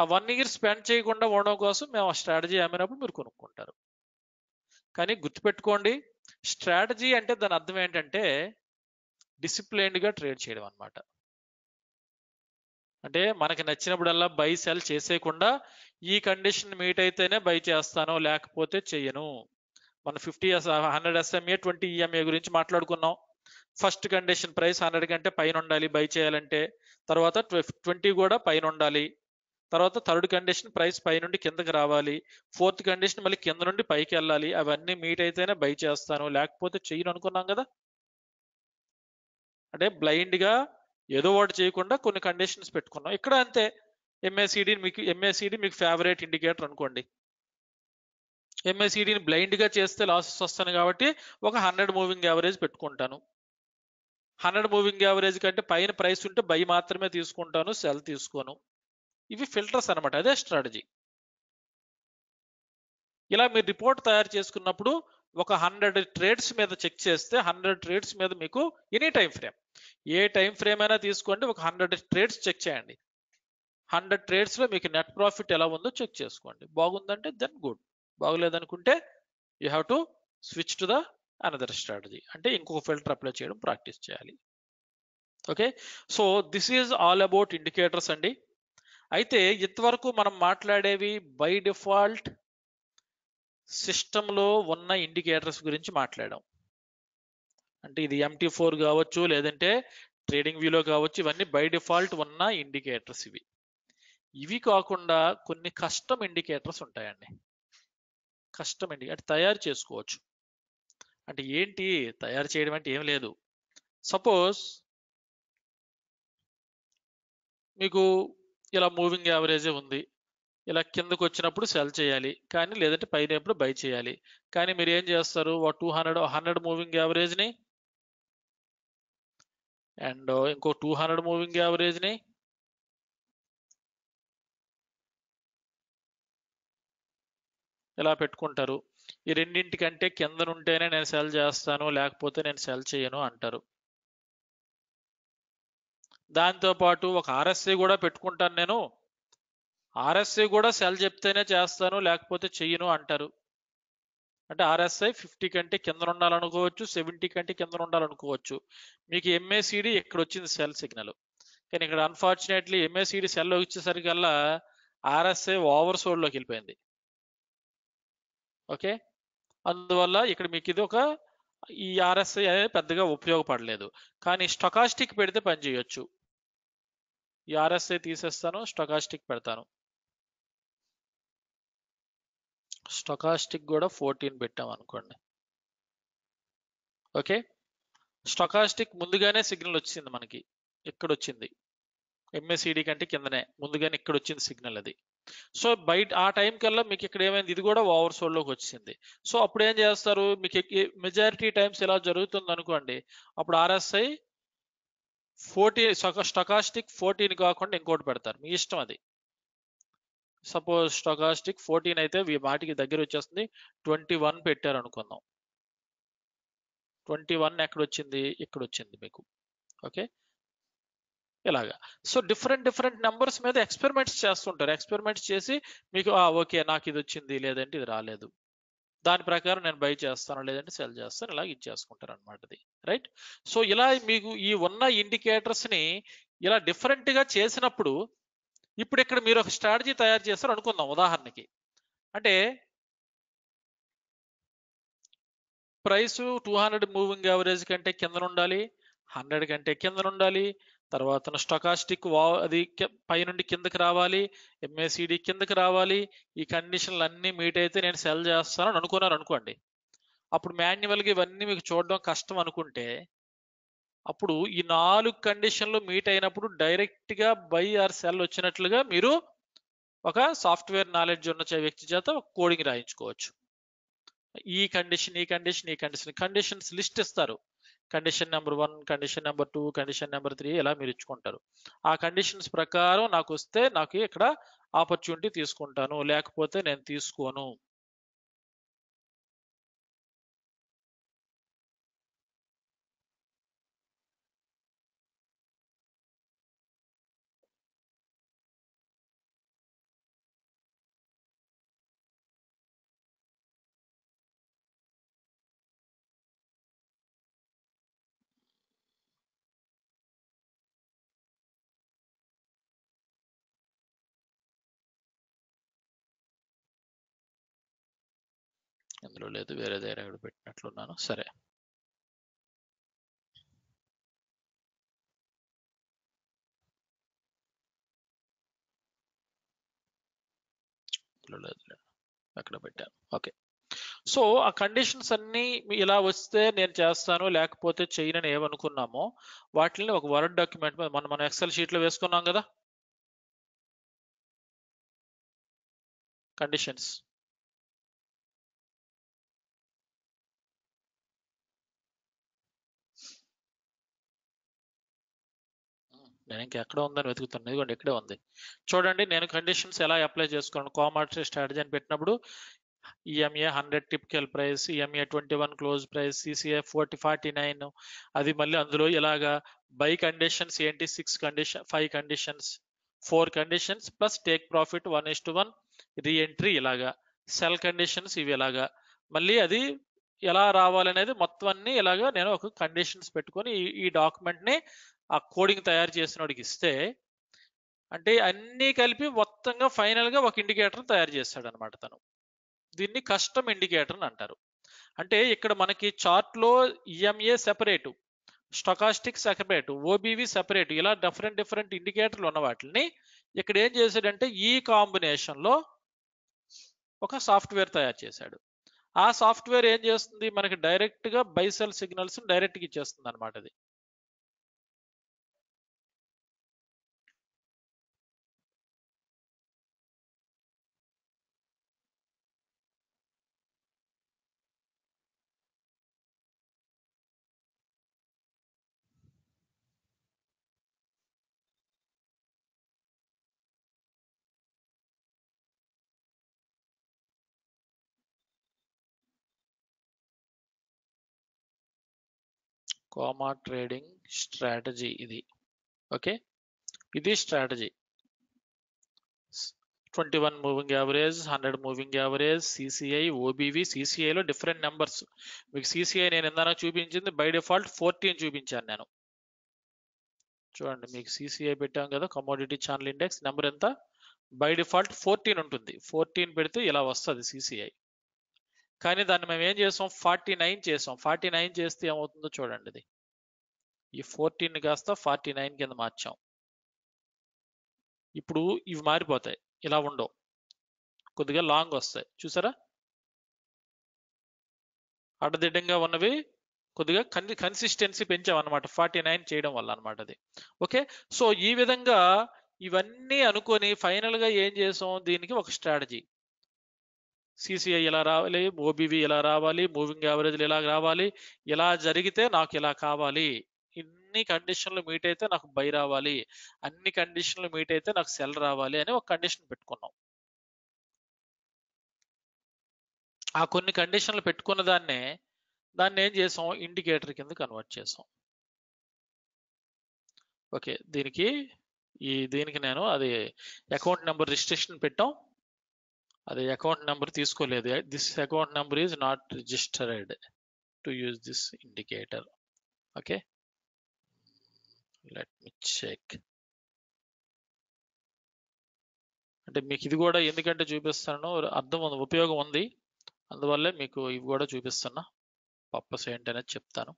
ఆ వన్ ఇయర్ స్పెండ్ చేయకుండా ఉండడం కోసం మేము ఆ స్ట్రాటజీ అమ్మినప్పుడు మీరు కొనుక్కుంటారు. కానీ గుర్తుపెట్టుకోండి, స్ట్రాటజీ అంటే దాని అర్థం ఏంటంటే డిసిప్లైన్డ్గా ట్రేడ్ చేయడం అనమాట. అంటే మనకి నచ్చినప్పుడల్లా బై సెల్ చేసేయకుండా ఈ కండిషన్ మీట్ అయితేనే బై చేస్తాను లేకపోతే చెయ్యను. మనం fifty hundred SMA twenty EMA గురించి మాట్లాడుకున్నాం. ఫస్ట్ కండిషన్ ప్రైస్ హండ్రెడ్ కంటే పైన ఉండాలి బై చేయాలంటే, తర్వాత ట్వంటీ కూడా పైన ఉండాలి, తర్వాత థర్డ్ కండిషన్ ప్రైస్ పై నుండి కిందకి రావాలి, ఫోర్త్ కండిషన్ మళ్ళీ కింద నుండి పైకి వెళ్ళాలి, అవన్నీ మీట్ అయితేనే బై చేస్తాను లేకపోతే చెయ్యను అనుకున్నాం కదా. అంటే బ్లైండ్గా ఏదో ఒకటి చేయకుండా కొన్ని కండిషన్స్ పెట్టుకున్నాం. ఇక్కడ అంతే ఎంఏసిడి మీకు ఎంఏసిడి మీకు ఫేవరెట్ ఇండికేటర్ అనుకోండి, ఎంఏసిడిని బ్లైండ్గా చేస్తే లాసెస్ వస్తాను కాబట్టి ఒక హండ్రెడ్ మూవింగ్ యావరేజ్ పెట్టుకుంటాను, హండ్రెడ్ మూవింగ్ యావరేజ్ కంటే పైన ప్రైస్ ఉంటే బై మాత్రమే తీసుకుంటాను, సెల్ తీసుకోను. ఇవి ఫిల్టర్స్ అనమాట, అదే స్ట్రాటజీ. ఇలా మీరు రిపోర్ట్ తయారు చేసుకున్నప్పుడు ఒక హండ్రెడ్ ట్రేడ్స్ మీద చెక్ చేస్తే హండ్రెడ్ ట్రేడ్స్ మీద మీకు ఎనీ టైం ఫ్రేమ్ ఏ టైం ఫ్రేమ్ అయినా తీసుకోండి, ఒక హండ్రెడ్ ట్రేడ్స్ చెక్ చేయండి, హండ్రెడ్ ట్రేడ్స్లో మీకు నెట్ ప్రాఫిట్ ఎలా ఉందో చెక్ చేసుకోండి. బాగుందంటే దెన్ గుడ్, బాగులేదనుకుంటే you have to switch to the another strategy, అంటే ఇంకొక ఫిల్టర్ అప్లై చేయడం ప్రాక్టీస్ చేయాలి. Okay, so this is all about indicators అండి. అయితే ఇంతవరకు మనం మాట్లాడేవి బై డిఫాల్ట్ సిస్టంలో ఉన్న ఇండికేటర్స్ గురించి మాట్లాడాం. అంటే ఇది ఎంటీ ఫోర్ కావచ్చు, లేదంటే ట్రేడింగ్ వ్యూలో కావచ్చు, ఇవన్నీ బై డిఫాల్ట్ ఉన్న ఇండికేటర్స్. ఇవి ఇవి కాకుండా కొన్ని కస్టమ్ ఇండికేటర్స్ ఉంటాయండి. కస్టమ్ ఇండి అంటే తయారు చేసుకోవచ్చు. అంటే ఏంటి తయారు చేయడం అంటే ఏం లేదు, సపోజ్ మీకు ఇలా మూవింగ్ యావరేజే ఉంది, ఇలా కిందకు వచ్చినప్పుడు సెల్ చేయాలి కానీ, లేదంటే పైన ఎప్పుడు బై చేయాలి కానీ, మీరు ఏం చేస్తారు ఒక టూ హండ్రెడ్ హండ్రెడ్ మూవింగ్ యావరేజ్ని అండ్ ఇంకో టూ హండ్రెడ్ మూవింగ్ యావరేజ్ని ఇలా పెట్టుకుంటారు. ఈ రెండింటికంటే కింద ఉంటేనే నేను సెల్ చేస్తాను లేకపోతే నేను సెల్ చేయను అంటారు. దాంతోపాటు ఒక ఆర్ఎస్ఐ కూడా పెట్టుకుంటాను, నేను ఆర్ఎస్ఐ కూడా సెల్ చెప్తేనే చేస్తాను లేకపోతే చెయ్యను అంటారు. అంటే ఆర్ఎస్ఐ ఫిఫ్టీ కంటే కింద ఉండాలనుకోవచ్చు, సెవెంటీ కంటే కింద ఉండాలనుకోవచ్చు. మీకు ఎంఏసిడి ఇక్కడ వచ్చింది సెల్ సిగ్నల్, కానీ ఇక్కడ అన్ఫార్చునేట్లీ ఎంఏసిడి సెల్లో వచ్చేసరికల్లా ఆర్ఎస్ఐ ఓవర్ సోల్డ్లోకి వెళ్ళిపోయింది. ఓకే, అందువల్ల ఇక్కడ మీకు ఇది ఒక ఈ ఆర్ఎస్ఐ అనేది పెద్దగా ఉపయోగపడలేదు. కానీ స్టొకాస్టిక్ పెడితే పని చేయొచ్చు. ఈ ఆర్ఎస్ఐ తీసేస్తాను, స్టొకాస్టిక్ పెడతాను. స్టొకాస్టిక్ కూడా ఫోర్టీన్ పెట్టాం అనుకోండి. ఓకే, స్టొకాస్టిక్ ముందుగానే సిగ్నల్ వచ్చింది మనకి, ఇక్కడ వచ్చింది ఎంఏసిడి కంటే కిందనే ముందుగానే ఇక్కడ వచ్చింది సిగ్నల్ అది. సో బయట ఆ టైం కల్లా మీకు ఇక్కడ ఏమైంది, ఇది కూడా ఓవర్ సోల్డ్లోకి వచ్చింది. సో అప్పుడు ఏం చేస్తారు, మీకు మెజారిటీ టైమ్స్ ఇలా జరుగుతుంది అనుకోండి, అప్పుడు ఆర్ఎస్ఐ ఫోర్టీన్ స్టొకాస్టిక్ ఫోర్టీన్ కాకుండా ఇంకోటి పెడతారు, మీ ఇష్టం అది. సపోజ్ స్టొకాస్టిక్ ఫోర్టీన్ అయితే వాటికి దగ్గర వచ్చేస్తుంది, ట్వంటీ వన్ పెట్టారు అనుకుందాం. ట్వంటీ వన్ ఎక్కడ వచ్చింది, ఇక్కడ వచ్చింది మీకు. ఓకే, ఇలాగా సో డిఫరెంట్ డిఫరెంట్ నెంబర్స్ మీద ఎక్స్పెరిమెంట్స్ చేస్తుంటారు. ఎక్స్పెరిమెంట్స్ చేసి మీకు ఓకే నాకు ఇది వచ్చింది లేదంటే ఇది రాలేదు, దాని ప్రకారం నేను బై చేస్తాను లేదంటే సెల్ చేస్తాను, ఇలా ఇచ్చేసుకుంటారు అనమాట అది. రైట్, సో ఇలా మీకు ఈ ఉన్న ఇండికేటర్స్ని ఇలా డిఫరెంట్గా చేసినప్పుడు ఇప్పుడు ఇక్కడ మీరు ఒక స్ట్రాటజీ తయారు చేస్తారు అనుకుందాం ఉదాహరణకి. అంటే price two hundred moving average కంటే కింద ఉండాలి, హండ్రెడ్ కంటే కింద ఉండాలి, తర్వాత స్టొకాస్టిక్ అది పైనుండి కిందకి రావాలి, ఎంఏసిడి కిందకి రావాలి, ఈ కండిషన్లు అన్నీ మీట్ అయితే నేను సెల్ చేస్తాను అనుకున్నారు అనుకోండి. అప్పుడు మాన్యువల్గా ఇవన్నీ మీకు చూడడం కష్టం అనుకుంటే అప్పుడు ఈ నాలుగు కండిషన్లు మీట్ అయినప్పుడు డైరెక్ట్గా బై ఆర్ సెల్ వచ్చినట్లుగా మీరు ఒక సాఫ్ట్వేర్ నాలెడ్జ్ ఉన్న వ్యక్తి చేత ఒక కోడింగ్ రాయించుకోవచ్చు. ఈ కండిషన్ ఈ కండిషన్ ఈ కండిషన్ కండిషన్స్ లిస్ట్ ఇస్తారు, condition number one, condition number two, condition number three, ఇలా మీరు ఇచ్చుకుంటారు. ఆ కండిషన్స్ ప్రకారం నాకు వస్తే నాకు ఇక్కడ ఆపర్చునిటీ తీసుకుంటాను, లేకపోతే నేను తీసుకోను. అందులో లేదు, వేరే దగ్గర ఎక్కడ పెట్టినట్లున్నాను. సరే, లేదు అక్కడ పెట్టాను. ఓకే, సో ఆ కండిషన్స్ అన్నీ ఇలా వస్తే నేను చేస్తాను లేకపోతే చేయనని ఏమనుకున్నామో వాటిని ఒక వర్డ్ డాక్యుమెంట్ మనం మనం ఎక్సెల్ షీట్లో వేసుకున్నాం కదా కండిషన్స్. నేను ఇంకెక్కడ ఉందని వెతుకుతాను, ఇదిగోండి ఇక్కడే ఉంది చూడండి. నేను కండిషన్స్ ఎలా అప్లై చేసుకున్నాను, కామర్షియల్ స్ట్రాటజీ అని పెట్టినప్పుడు EMA hundred typical price, EMA twenty one close price, CCA forty forty nine అది మళ్ళీ అందులో ఇలాగా బై కండిషన్స్ ఏంటి six condition, five conditions, four conditions plus take profit one is to one re-entry ఇలాగా, సెల్ కండిషన్స్ ఇవి ఇలాగా, మళ్ళీ అది ఎలా రావాలనేది మొత్తం అన్ని ఇలాగా నేను ఒక కండిషన్స్ పెట్టుకొని ఈ డాక్యుమెంట్ని ఆ కోడింగ్ తయారు చేసినోడికి ఇస్తే అంటే అన్నీ కలిపి మొత్తంగా ఫైనల్గా ఒక ఇండికేటర్ తయారు చేస్తాడు అనమాట తను. దీన్ని కస్టమ్ ఇండికేటర్ అని అంటారు. అంటే ఇక్కడ మనకి చార్ట్లో EMA separate, stochastic separate, OBV separate, ఇలా డిఫరెంట్ డిఫరెంట్ ఇండికేటర్లు ఉన్న వాటిని ఇక్కడ ఏం చేశాడంటే ఈ కాంబినేషన్లో ఒక సాఫ్ట్వేర్ తయారు చేశాడు. ఆ సాఫ్ట్వేర్ ఏం చేస్తుంది, మనకి డైరెక్ట్గా బైసెల్ సిగ్నల్స్ డైరెక్ట్గా ఇచ్చేస్తుంది అనమాట అది. కోమా ట్రేడింగ్ స్ట్రాటజీ ఇది. ఓకే, ఇది strategy twenty-one moving average, one hundred moving average, C C I, O B V. C C I లో డిఫరెంట్ నెంబర్స్ మీకు C C I నేను ఇందాక చూపించింది బై డిఫాల్ట్ fourteen చూపించాను నేను. చూడండి మీకు C C I పెట్టాం కదా, కమోడిటీ ఛానల్ ఇండెక్స్ నెంబర్ ఎంత బై డిఫాల్ట్ fourteen ఉంటుంది. fourteen పెడితే ఇలా వస్తుంది C C I. కానీ దాన్ని మేము ఏం చేసాం, ఫార్టీ నైన్ చేసాం. ఫార్టీ నైన్ చేస్తే ఏమవుతుందో చూడండి, ఇది ఈ ఫోర్టీన్ కాస్త ఫార్టీ నైన్ కింద మార్చాం. ఇప్పుడు ఇవి మారిపోతాయి, ఇలా ఉండవు, కొద్దిగా లాంగ్ వస్తాయి. చూసారా అడ్డదిడ్డంగా ఉన్నవి కొద్దిగా కన్ కన్సిస్టెన్సీ పెంచాం అనమాట ఫార్టీ నైన్ చేయడం వల్ల అనమాట అది. ఓకే, సో ఈ విధంగా ఇవన్నీ అనుకొని ఫైనల్ గా ఏం చేసాం, దీనికి ఒక స్ట్రాటజీ. C C I ఎలా రావాలి, O B V ఎలా రావాలి, మూవింగ్ యావరేజ్లు ఎలా రావాలి, ఎలా జరిగితే నాకు ఇలా కావాలి, ఇన్ని కండిషన్లు మీట్ అయితే నాకు బై రావాలి, అన్ని కండిషన్లు మీట్ అయితే నాకు సెల్ రావాలి అని ఒక కండిషన్ పెట్టుకున్నాం. ఆ కొన్ని కండిషన్లు పెట్టుకున్న దాన్నే దాన్ని ఏం చేసాం, ఇండికేటర్ కింద కన్వర్ట్ చేసాం. ఓకే, దీనికి ఈ దీనికి నేను అది అకౌంట్ నెంబర్ రిజిస్ట్రేషన్ పెట్టాం, అది అకౌంట్ నెంబర్ తీసుకోలేదు. This account number is not registered to use this indicator. Okay, let me check. అంటే మీకు ఇది కూడా ఎందుకంటే చూపిస్తాను, అర్థం ఉంది, ఉపయోగం ఉంది, అందువల్లే మీకు ఇవి కూడా చూపిస్తున్నా. పర్పస్ ఏంటనేది చెప్తాను.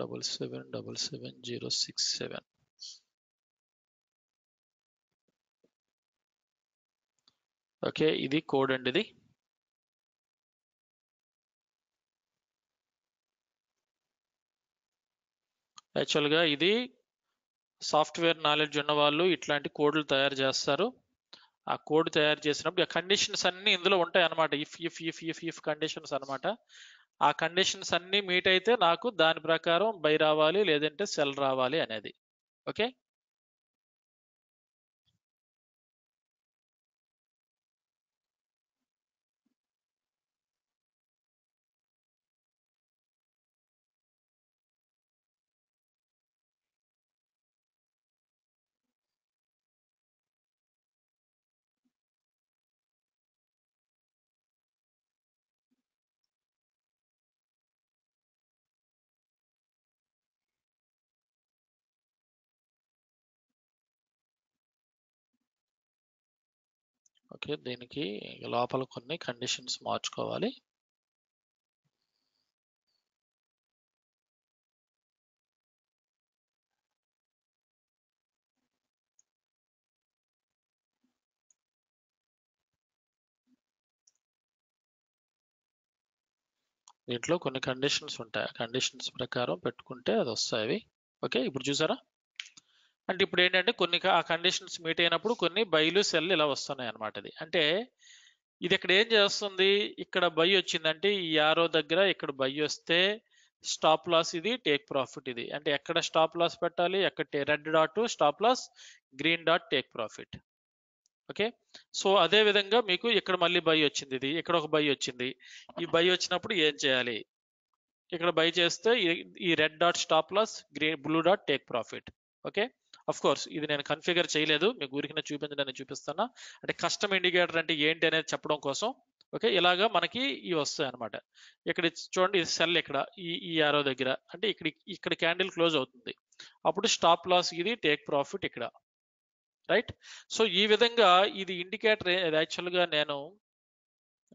Double seven double seven zero six seven. Okay, ఇది కోడ్ అండి. ఇది యాక్చువల్గా ఇది సాఫ్ట్వేర్ నాలెడ్జ్ ఉన్న వాళ్ళు ఇట్లాంటి కోడ్లు తయారు చేస్తారు. ఆ కోడ్ తయారు చేసినప్పుడు ఆ కండిషన్స్ అన్ని ఇందులో ఉంటాయి అనమాట. If if if if if conditions అనమాట. ఆ కండిషన్స్ అన్ని మీట్ అయితే నాకు దాని ప్రకారం బై రావాలి, లేదంటే సెల్ రావాలి అనేది. ఓకే, ఓకే, దీనికి లోపల కొన్ని కండిషన్స్ మార్చుకోవాలి. దీంట్లో కొన్ని కండిషన్స్ ఉంటాయి, కండిషన్స్ ప్రకారం పెట్టుకుంటే అది వస్తాయి. ఓకే, ఇప్పుడు చూసారా, అంటే ఇప్పుడు ఏంటంటే కొన్ని ఆ కండిషన్స్ మీట్ అయినప్పుడు కొన్ని బైలు సెల్ ఇలా వస్తున్నాయి అనమాట. ఇది అంటే ఇది ఇక్కడ ఏం చేస్తుంది, ఇక్కడ బై వచ్చిందంటే ఈ యారో దగ్గర ఇక్కడ బై వస్తే స్టాప్ లాస్ ఇది, టేక్ ప్రాఫిట్ ఇది. అంటే ఎక్కడ స్టాప్ లాస్ పెట్టాలి, ఎక్కడ red dot stop loss, green dot take profit. Okay, so అదే విధంగా మీకు ఇక్కడ మళ్ళీ బై వచ్చింది, ఇది ఇక్కడ ఒక బై వచ్చింది. ఈ బై వచ్చినప్పుడు ఏం చేయాలి, ఇక్కడ బై చేస్తే ఈ red dot stop loss, green blue dot take profit. Okay, of course ఇది నేను కన్ఫిగర్ చేయలేదు, మీకు ఊరికిన చూపించడానికి చూపిస్తున్నా. అంటే కస్టమ్ ఇండికేటర్ అంటే ఏంటి అనేది చెప్పడం కోసం. ఓకే, ఇలాగా మనకి ఇవి వస్తాయి అనమాట. ఇక్కడ చూడండి, ఇది సెల్ ఇక్కడ ఈ ఈ యారో దగ్గర, అంటే ఇక్కడ ఇక్కడ క్యాండిల్ క్లోజ్ అవుతుంది, అప్పుడు స్టాప్ లాస్ ఇది, టేక్ ప్రాఫిట్ ఇక్కడ, రైట్. సో ఈ విధంగా ఇది ఇండికేటర్. యాక్చువల్గా నేను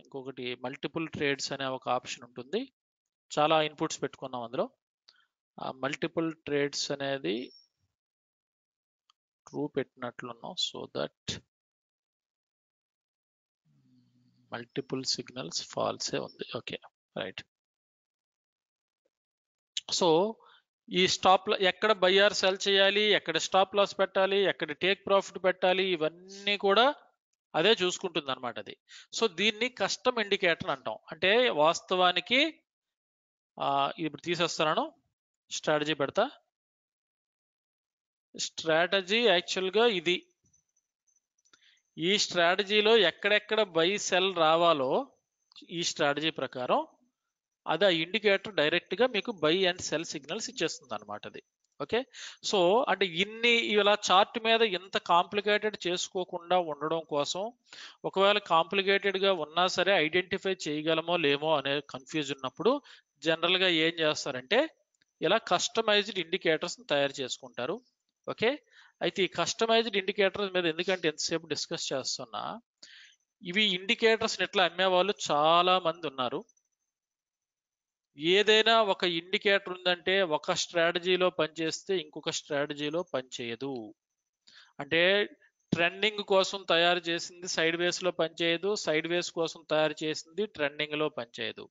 ఇంకొకటి మల్టిపుల్ ట్రేడ్స్ అనే ఒక ఆప్షన్ ఉంటుంది, చాలా ఇన్పుట్స్ పెట్టుకున్నాం అందులో. మల్టిపుల్ ట్రేడ్స్ అనేది ట్రూ పెట్టినట్లున్నాం, సో దట్ మల్టిపుల్ సిగ్నల్స్ ఫాల్సే ఉంది. Okay, right. సో ఈ స్టాప్ ఎక్కడ బై ఆర్ సెల్ చేయాలి, ఎక్కడ స్టాప్ లాస్ పెట్టాలి, ఎక్కడ టేక్ ప్రాఫిట్ పెట్టాలి, ఇవన్నీ కూడా అదే చూసుకుంటుంది అనమాట అది. సో దీన్ని కస్టమ్ ఇండికేటర్ అంటాం. అంటే వాస్తవానికి ఇప్పుడు తీసేస్తున్నాను, స్ట్రాటజీ పెడతా. స్ట్రాటజీ యాక్చువల్గా ఇది, ఈ స్ట్రాటజీలో ఎక్కడెక్కడ బై సెల్ రావాలో ఈ స్ట్రాటజీ ప్రకారం అది ఆ ఇండికేటర్ డైరెక్ట్గా మీకు బై అండ్ సెల్ సిగ్నల్స్ ఇచ్చేస్తుంది అనమాట అది. ఓకే. సో అంటే ఇన్ని ఇలా చార్ట్ మీద ఎంత కాంప్లికేటెడ్ చేసుకోకుండా ఉండడం కోసం, ఒకవేళ కాంప్లికేటెడ్గా ఉన్నా సరే ఐడెంటిఫై చేయగలమో లేమో అనే కన్ఫ్యూజ్ ఉన్నప్పుడు జనరల్గా ఏం చేస్తారంటే ఇలా కస్టమైజ్డ్ ఇండికేటర్స్ని తయారు చేసుకుంటారు. ఓకే, అయితే ఈ కస్టమైజ్డ్ ఇండికేటర్స్ మీద ఎందుకంటే ఎంతసేపు డిస్కస్ చేస్తున్నా, ఇవి ఇండికేటర్స్ని ఎట్లా అమ్మేవాళ్ళు చాలా మంది ఉన్నారు. ఏదైనా ఒక ఇండికేటర్ ఉందంటే ఒక స్ట్రాటజీలో పనిచేస్తే ఇంకొక స్ట్రాటజీలో పనిచేయదు. అంటే ట్రెండింగ్ కోసం తయారు చేసింది సైడ్ వేస్లో పనిచేయదు, సైడ్ వేస్ కోసం తయారు చేసింది ట్రెండింగ్లో పనిచేయదు.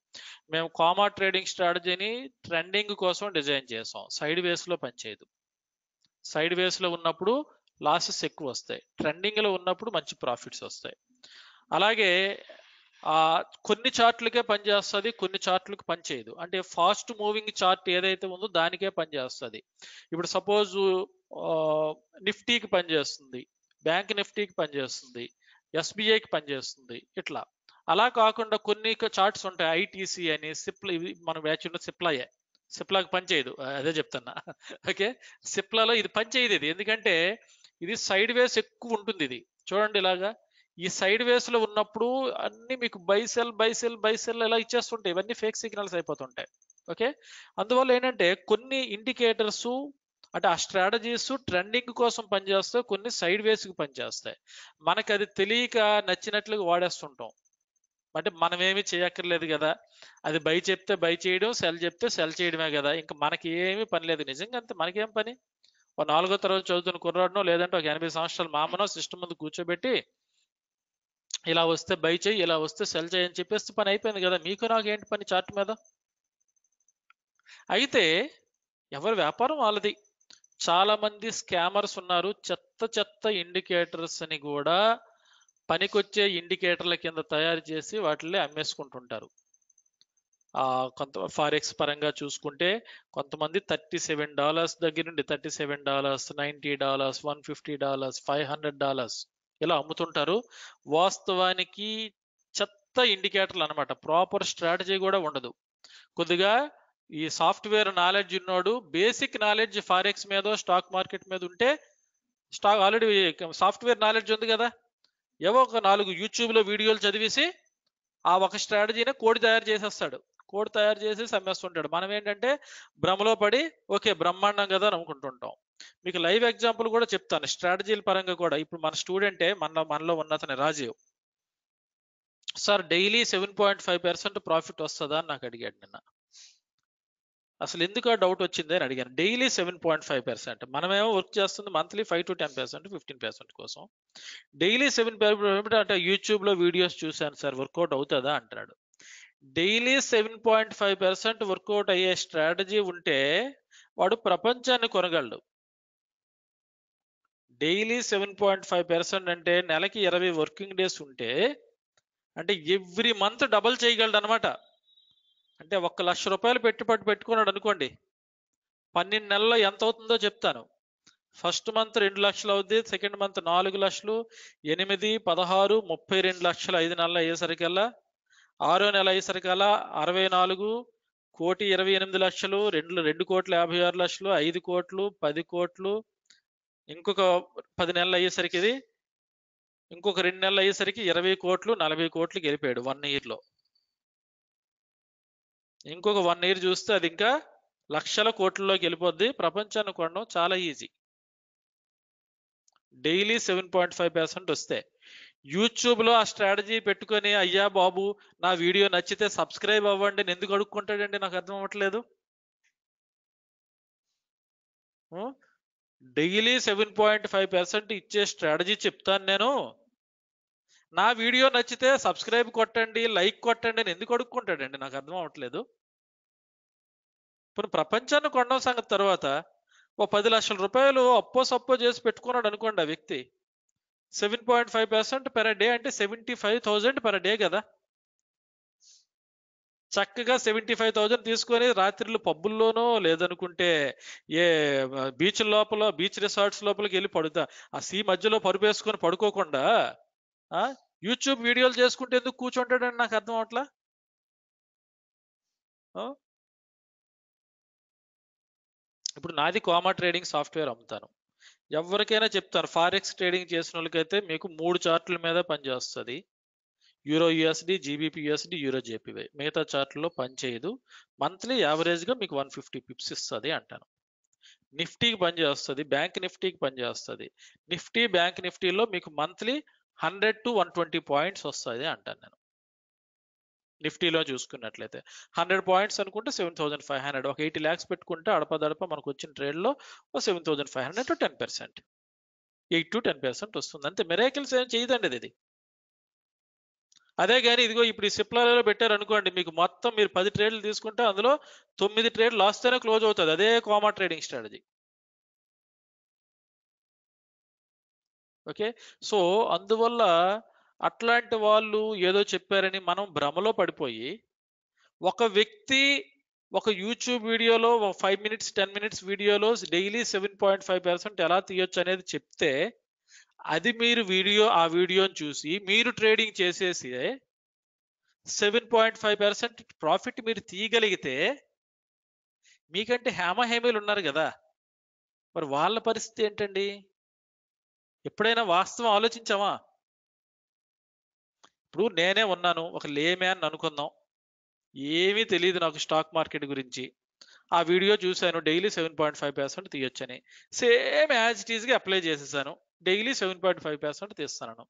మేము కామా ట్రేడింగ్ స్ట్రాటజీని ట్రెండింగ్ కోసం డిజైన్ చేసాం, సైడ్ వేస్లో పనిచేయదు. సైడ్ వేస్లో ఉన్నప్పుడు లాసెస్ ఎక్కువ వస్తాయి, ట్రెండింగ్లో ఉన్నప్పుడు మంచి ప్రాఫిట్స్ వస్తాయి. అలాగే ఆ కొన్ని చార్ట్లకే పనిచేస్తుంది, కొన్ని చార్ట్లకు పనిచేయదు. అంటే ఫాస్ట్ మూవింగ్ చార్ట్ ఏదైతే ఉందో దానికే పనిచేస్తుంది. ఇప్పుడు సపోజ్ నిఫ్టీకి పనిచేస్తుంది, బ్యాంక్ నిఫ్టీకి పనిచేస్తుంది, ఎస్బీఐకి పనిచేస్తుంది, ఇట్లా. అలా కాకుండా కొన్ని చార్ట్స్ ఉంటాయి, ఐటీసీ అని సిప్లా, ఇవి మనం వ్యాచ్యున్న సిప్లా అయ్యాయి, సిప్లాకి పనిచేయదు, అదే చెప్తున్నా. ఓకే, సిప్లాలో ఇది పనిచేయదు. ఇది ఎందుకంటే ఇది సైడ్ వేస్ ఎక్కువ ఉంటుంది. ఇది చూడండి, ఇలాగా ఈ సైడ్ వేస్ లో ఉన్నప్పుడు అన్ని మీకు బైసెల్ బైసెల్ బైసెల్ ఇలా ఇచ్చేస్తుంటాయి, ఇవన్నీ ఫేక్ సిగ్నల్స్ అయిపోతుంటాయి. ఓకే, అందువల్ల ఏంటంటే కొన్ని ఇండికేటర్స్ అంటే ఆ స్ట్రాటజీస్ ట్రెండింగ్ కోసం పనిచేస్తాయి, కొన్ని సైడ్ వేస్కి పనిచేస్తాయి. మనకు అది తెలియక నచ్చినట్లుగా వాడేస్తుంటాం. అంటే మనం ఏమి చేయక్కర్లేదు కదా, అది బై చెప్తే బై చేయడం, సెల్ చెప్తే సెల్ చేయడమే కదా, ఇంకా మనకి ఏమీ పని లేదు. నిజంగా అంతే, మనకేం పని. ఒక నాలుగో తరగతి చదువుతున్న కుర్రాడనో లేదంటే ఒక ఎనభై సంవత్సరాల మామనో సిస్టమ్ ముందు కూర్చోబెట్టి ఇలా వస్తే బై చేయి, ఇలా వస్తే సెల్ చేయని చెప్పేస్తే పని అయిపోయింది కదా. మీకు నాకు ఏంటి పని చార్ట్ మీద? అయితే ఎవరి వ్యాపారం వాళ్ళది. చాలా మంది స్కామర్స్ ఉన్నారు, చెత్త చెత్త ఇండికేటర్స్ ని కూడా పనికొచ్చే ఇండికేటర్ల కింద తయారు చేసి వాటిని అమ్మేసుకుంటుంటారు. ఆ కొంత ఫారెక్స్ పరంగా చూసుకుంటే కొంతమంది థర్టీ సెవెన్ డాలర్స్ దగ్గర నుండి thirty seven dollars ninety dollars one fifty dollars five hundred dollars ఇలా అమ్ముతుంటారు. వాస్తవానికి చెత్త ఇండికేటర్లు అనమాట, ప్రాపర్ స్ట్రాటజీ కూడా ఉండదు. కొద్దిగా ఈ సాఫ్ట్వేర్ నాలెడ్జ్ ఉన్నోడు, బేసిక్ నాలెడ్జ్ ఫారెక్స్ మీద స్టాక్ మార్కెట్ మీద ఉంటే, స్టాక్ ఆల్రెడీ సాఫ్ట్వేర్ నాలెడ్జ్ ఉంది కదా, ఏవో ఒక నాలుగు యూట్యూబ్లో వీడియోలు చదివేసి ఆ ఒక స్ట్రాటజీనే కోడ్ తయారు చేసేస్తాడు, కోడ్ తయారు చేసేసి అమ్మేస్తుంటాడు. మనం ఏంటంటే భ్రమలో పడి ఓకే బ్రహ్మాండం కదా అని అనుకుంటుంటాం. మీకు లైవ్ ఎగ్జాంపుల్ కూడా చెప్తాను స్ట్రాటజీల పరంగా కూడా. ఇప్పుడు మన స్టూడెంటే మన మనలో ఉన్నతనే Rajiv sir, daily seven point five percent profit వస్తుందా అని నాకు అడిగాడు నిన్న. అసలు ఎందుకు ఆ డౌట్ వచ్చింది అని అడిగాను. Daily seven point five percent మనమేమో వర్క్ చేస్తుంది monthly five to ten percent fifteen percent కోసం. డైలీ సెవెన్ పర్సెంట్ అంటే యూట్యూబ్లో వీడియోస్ చూశాను సార్, వర్కౌట్ అవుతుందా అంటున్నాడు. Daily seven point five percent work out అయ్యే స్ట్రాటజీ ఉంటే వాడు ప్రపంచాన్ని కొనగలడు. Daily seven point five percent అంటే నెలకి ఇరవై వర్కింగ్ డేస్ ఉంటే అంటే ఎవ్రీ మంత్ డబల్ చేయగలడు అనమాట. అంటే ఒక్క లక్ష రూపాయలు పెట్టుబడి పెట్టుకున్నాడు అనుకోండి, పన్నెండు నెలల్లో ఎంత అవుతుందో చెప్తాను. ఫస్ట్ మంత్ రెండు లక్షలు అవుద్ది, సెకండ్ మంత్ నాలుగు లక్షలు, ఎనిమిది పదహారు ముప్పై రెండు లక్షలు ఐదు నెలలు అయ్యేసరికల్లా, ఆరో నెల అయ్యేసరికల్లా అరవై నాలుగు కోటి ఇరవై ఎనిమిది లక్షలు, రెండు రెండు కోట్ల యాభై ఆరు లక్షలు, ఐదు కోట్లు పది కోట్లు, ఇంకొక పది నెలలు అయ్యేసరికి ఇది, ఇంకొక రెండు నెలలు అయ్యేసరికి ఇరవై కోట్లు నలభై కోట్లు గెలిపాడు వన్ ఇయర్లో. ఇంకొక వన్ ఇయర్ చూస్తే అది ఇంకా లక్షల కోట్లలో గెలిపోద్ది. ప్రపంచాన్ని కొనడం చాలా easy daily seven point five percent వస్తే. యూట్యూబ్లో ఆ స్ట్రాటజీ పెట్టుకొని అయ్యా బాబు నా వీడియో నచ్చితే సబ్స్క్రైబ్ అవ్వండి నేను ఎందుకు అడుక్కుంటాడండి, నాకు అర్థం అవ్వట్లేదు. Daily seven point five percent ఇచ్చే స్ట్రాటజీ చెప్తాను నేను, నా వీడియో నచ్చితే సబ్స్క్రైబ్ కొట్టండి లైక్ కొట్టండి అని ఎందుకు అడుక్కుంటాడండి, నాకు అర్థం అవ్వట్లేదు. ఇప్పుడు ప్రపంచాన్ని కొనడం సంగతి తర్వాత ఓ పది లక్షల రూపాయలు అప్పో సప్పో చేసి పెట్టుకున్నాడు అనుకోండి ఆ వ్యక్తి, seven point five percent per day అంటే seventy five thousand per day కదా. చక్కగా సెవెంటీ ఫైవ్ థౌజండ్ తీసుకొని రాత్రిళ్ళు పబ్బుల్లోనో లేదనుకుంటే ఏ బీచ్ లోపల బీచ్ రిసార్ట్స్ లోపలికి వెళ్ళి పడుతా, ఆ సీ మధ్యలో పరుపు వేసుకొని పడుకోకుండా యూట్యూబ్ వీడియోలు చేసుకుంటే ఎందుకు కూర్చుంటాడని నాకు అర్థం అవట్లా. ఇప్పుడు నాది కోమా ట్రేడింగ్ సాఫ్ట్వేర్ అమ్ముతాను. ఎవరికైనా చెప్తాను ఫారెక్స్ ట్రేడింగ్ చేసిన వాళ్ళకైతే మీకు మూడు చార్టుల మీద పనిచేస్తుంది, euro USD, GBPUSD, euro JPY. మిగతా చార్ట్లో పనిచేయదు. మంత్లీ యావరేజ్గా మీకు వన్ ఫిఫ్టీ పిప్స్ ఇస్తుంది అంటాను. నిఫ్టీకి పనిచేస్తుంది, బ్యాంక్ నిఫ్టీకి పనిచేస్తుంది. నిఫ్టీ బ్యాంక్ నిఫ్టీలో మీకు monthly hundred to one twenty points వస్తుంది అంటాను నేను. నిఫ్టీలో చూసుకున్నట్లయితే హండ్రెడ్ పాయింట్స్ అనుకుంటే సెవెన్ థౌసండ్ ఫైవ్ హండ్రెడ్ ఒక ఎయిటీ ల్యాక్స్ పెట్టుకుంటే అడపదడప మనకు వచ్చిన ట్రేడ్లో ఒక seven thousand five hundred to ten percent eight to ten percent వస్తుంది. అంతే, మిరాకిల్స్ ఏం చేయదండి ఇది. అదే కానీ ఇదిగో ఇప్పుడు ఈ సిప్లాలో పెట్టారనుకోండి, మీకు మొత్తం మీరు పది ట్రేడ్లు తీసుకుంటే అందులో తొమ్మిది ట్రేడ్ లాస్తేనే క్లోజ్ అవుతుంది. అదే comma trading strategy. Okay, so అందువల్ల అట్లాంటి వాళ్ళు ఏదో చెప్పారని మనం భ్రమలో పడిపోయి ఒక వ్యక్తి ఒక యూట్యూబ్ వీడియోలో ఫైవ్ మినిట్స్ టెన్ మినిట్స్ వీడియోలో daily seven point five percent ఎలా తీయొచ్చు అనేది చెప్తే అది మీరు వీడియో ఆ వీడియోని చూసి మీరు ట్రేడింగ్ చేసేసి seven point five percent profit మీరు తీయగలిగితే మీకంటే హేమ హేమీలు ఉన్నారు కదా, మరి వాళ్ళ పరిస్థితి ఏంటండి? ఎప్పుడైనా వాస్తవం ఆలోచించామా? ఇప్పుడు నేనే ఉన్నాను, ఒక లేమ్యాన్ అనుకుందాం, ఏమీ తెలియదు నాకు స్టాక్ మార్కెట్ గురించి. ఆ వీడియో చూశాను daily seven point five percent తీయొచ్చని, సేమ్ యాజ్ ఇట్ ఈస్గా అప్లై చేసేసాను, daily seven point five percent తీస్తున్నాను.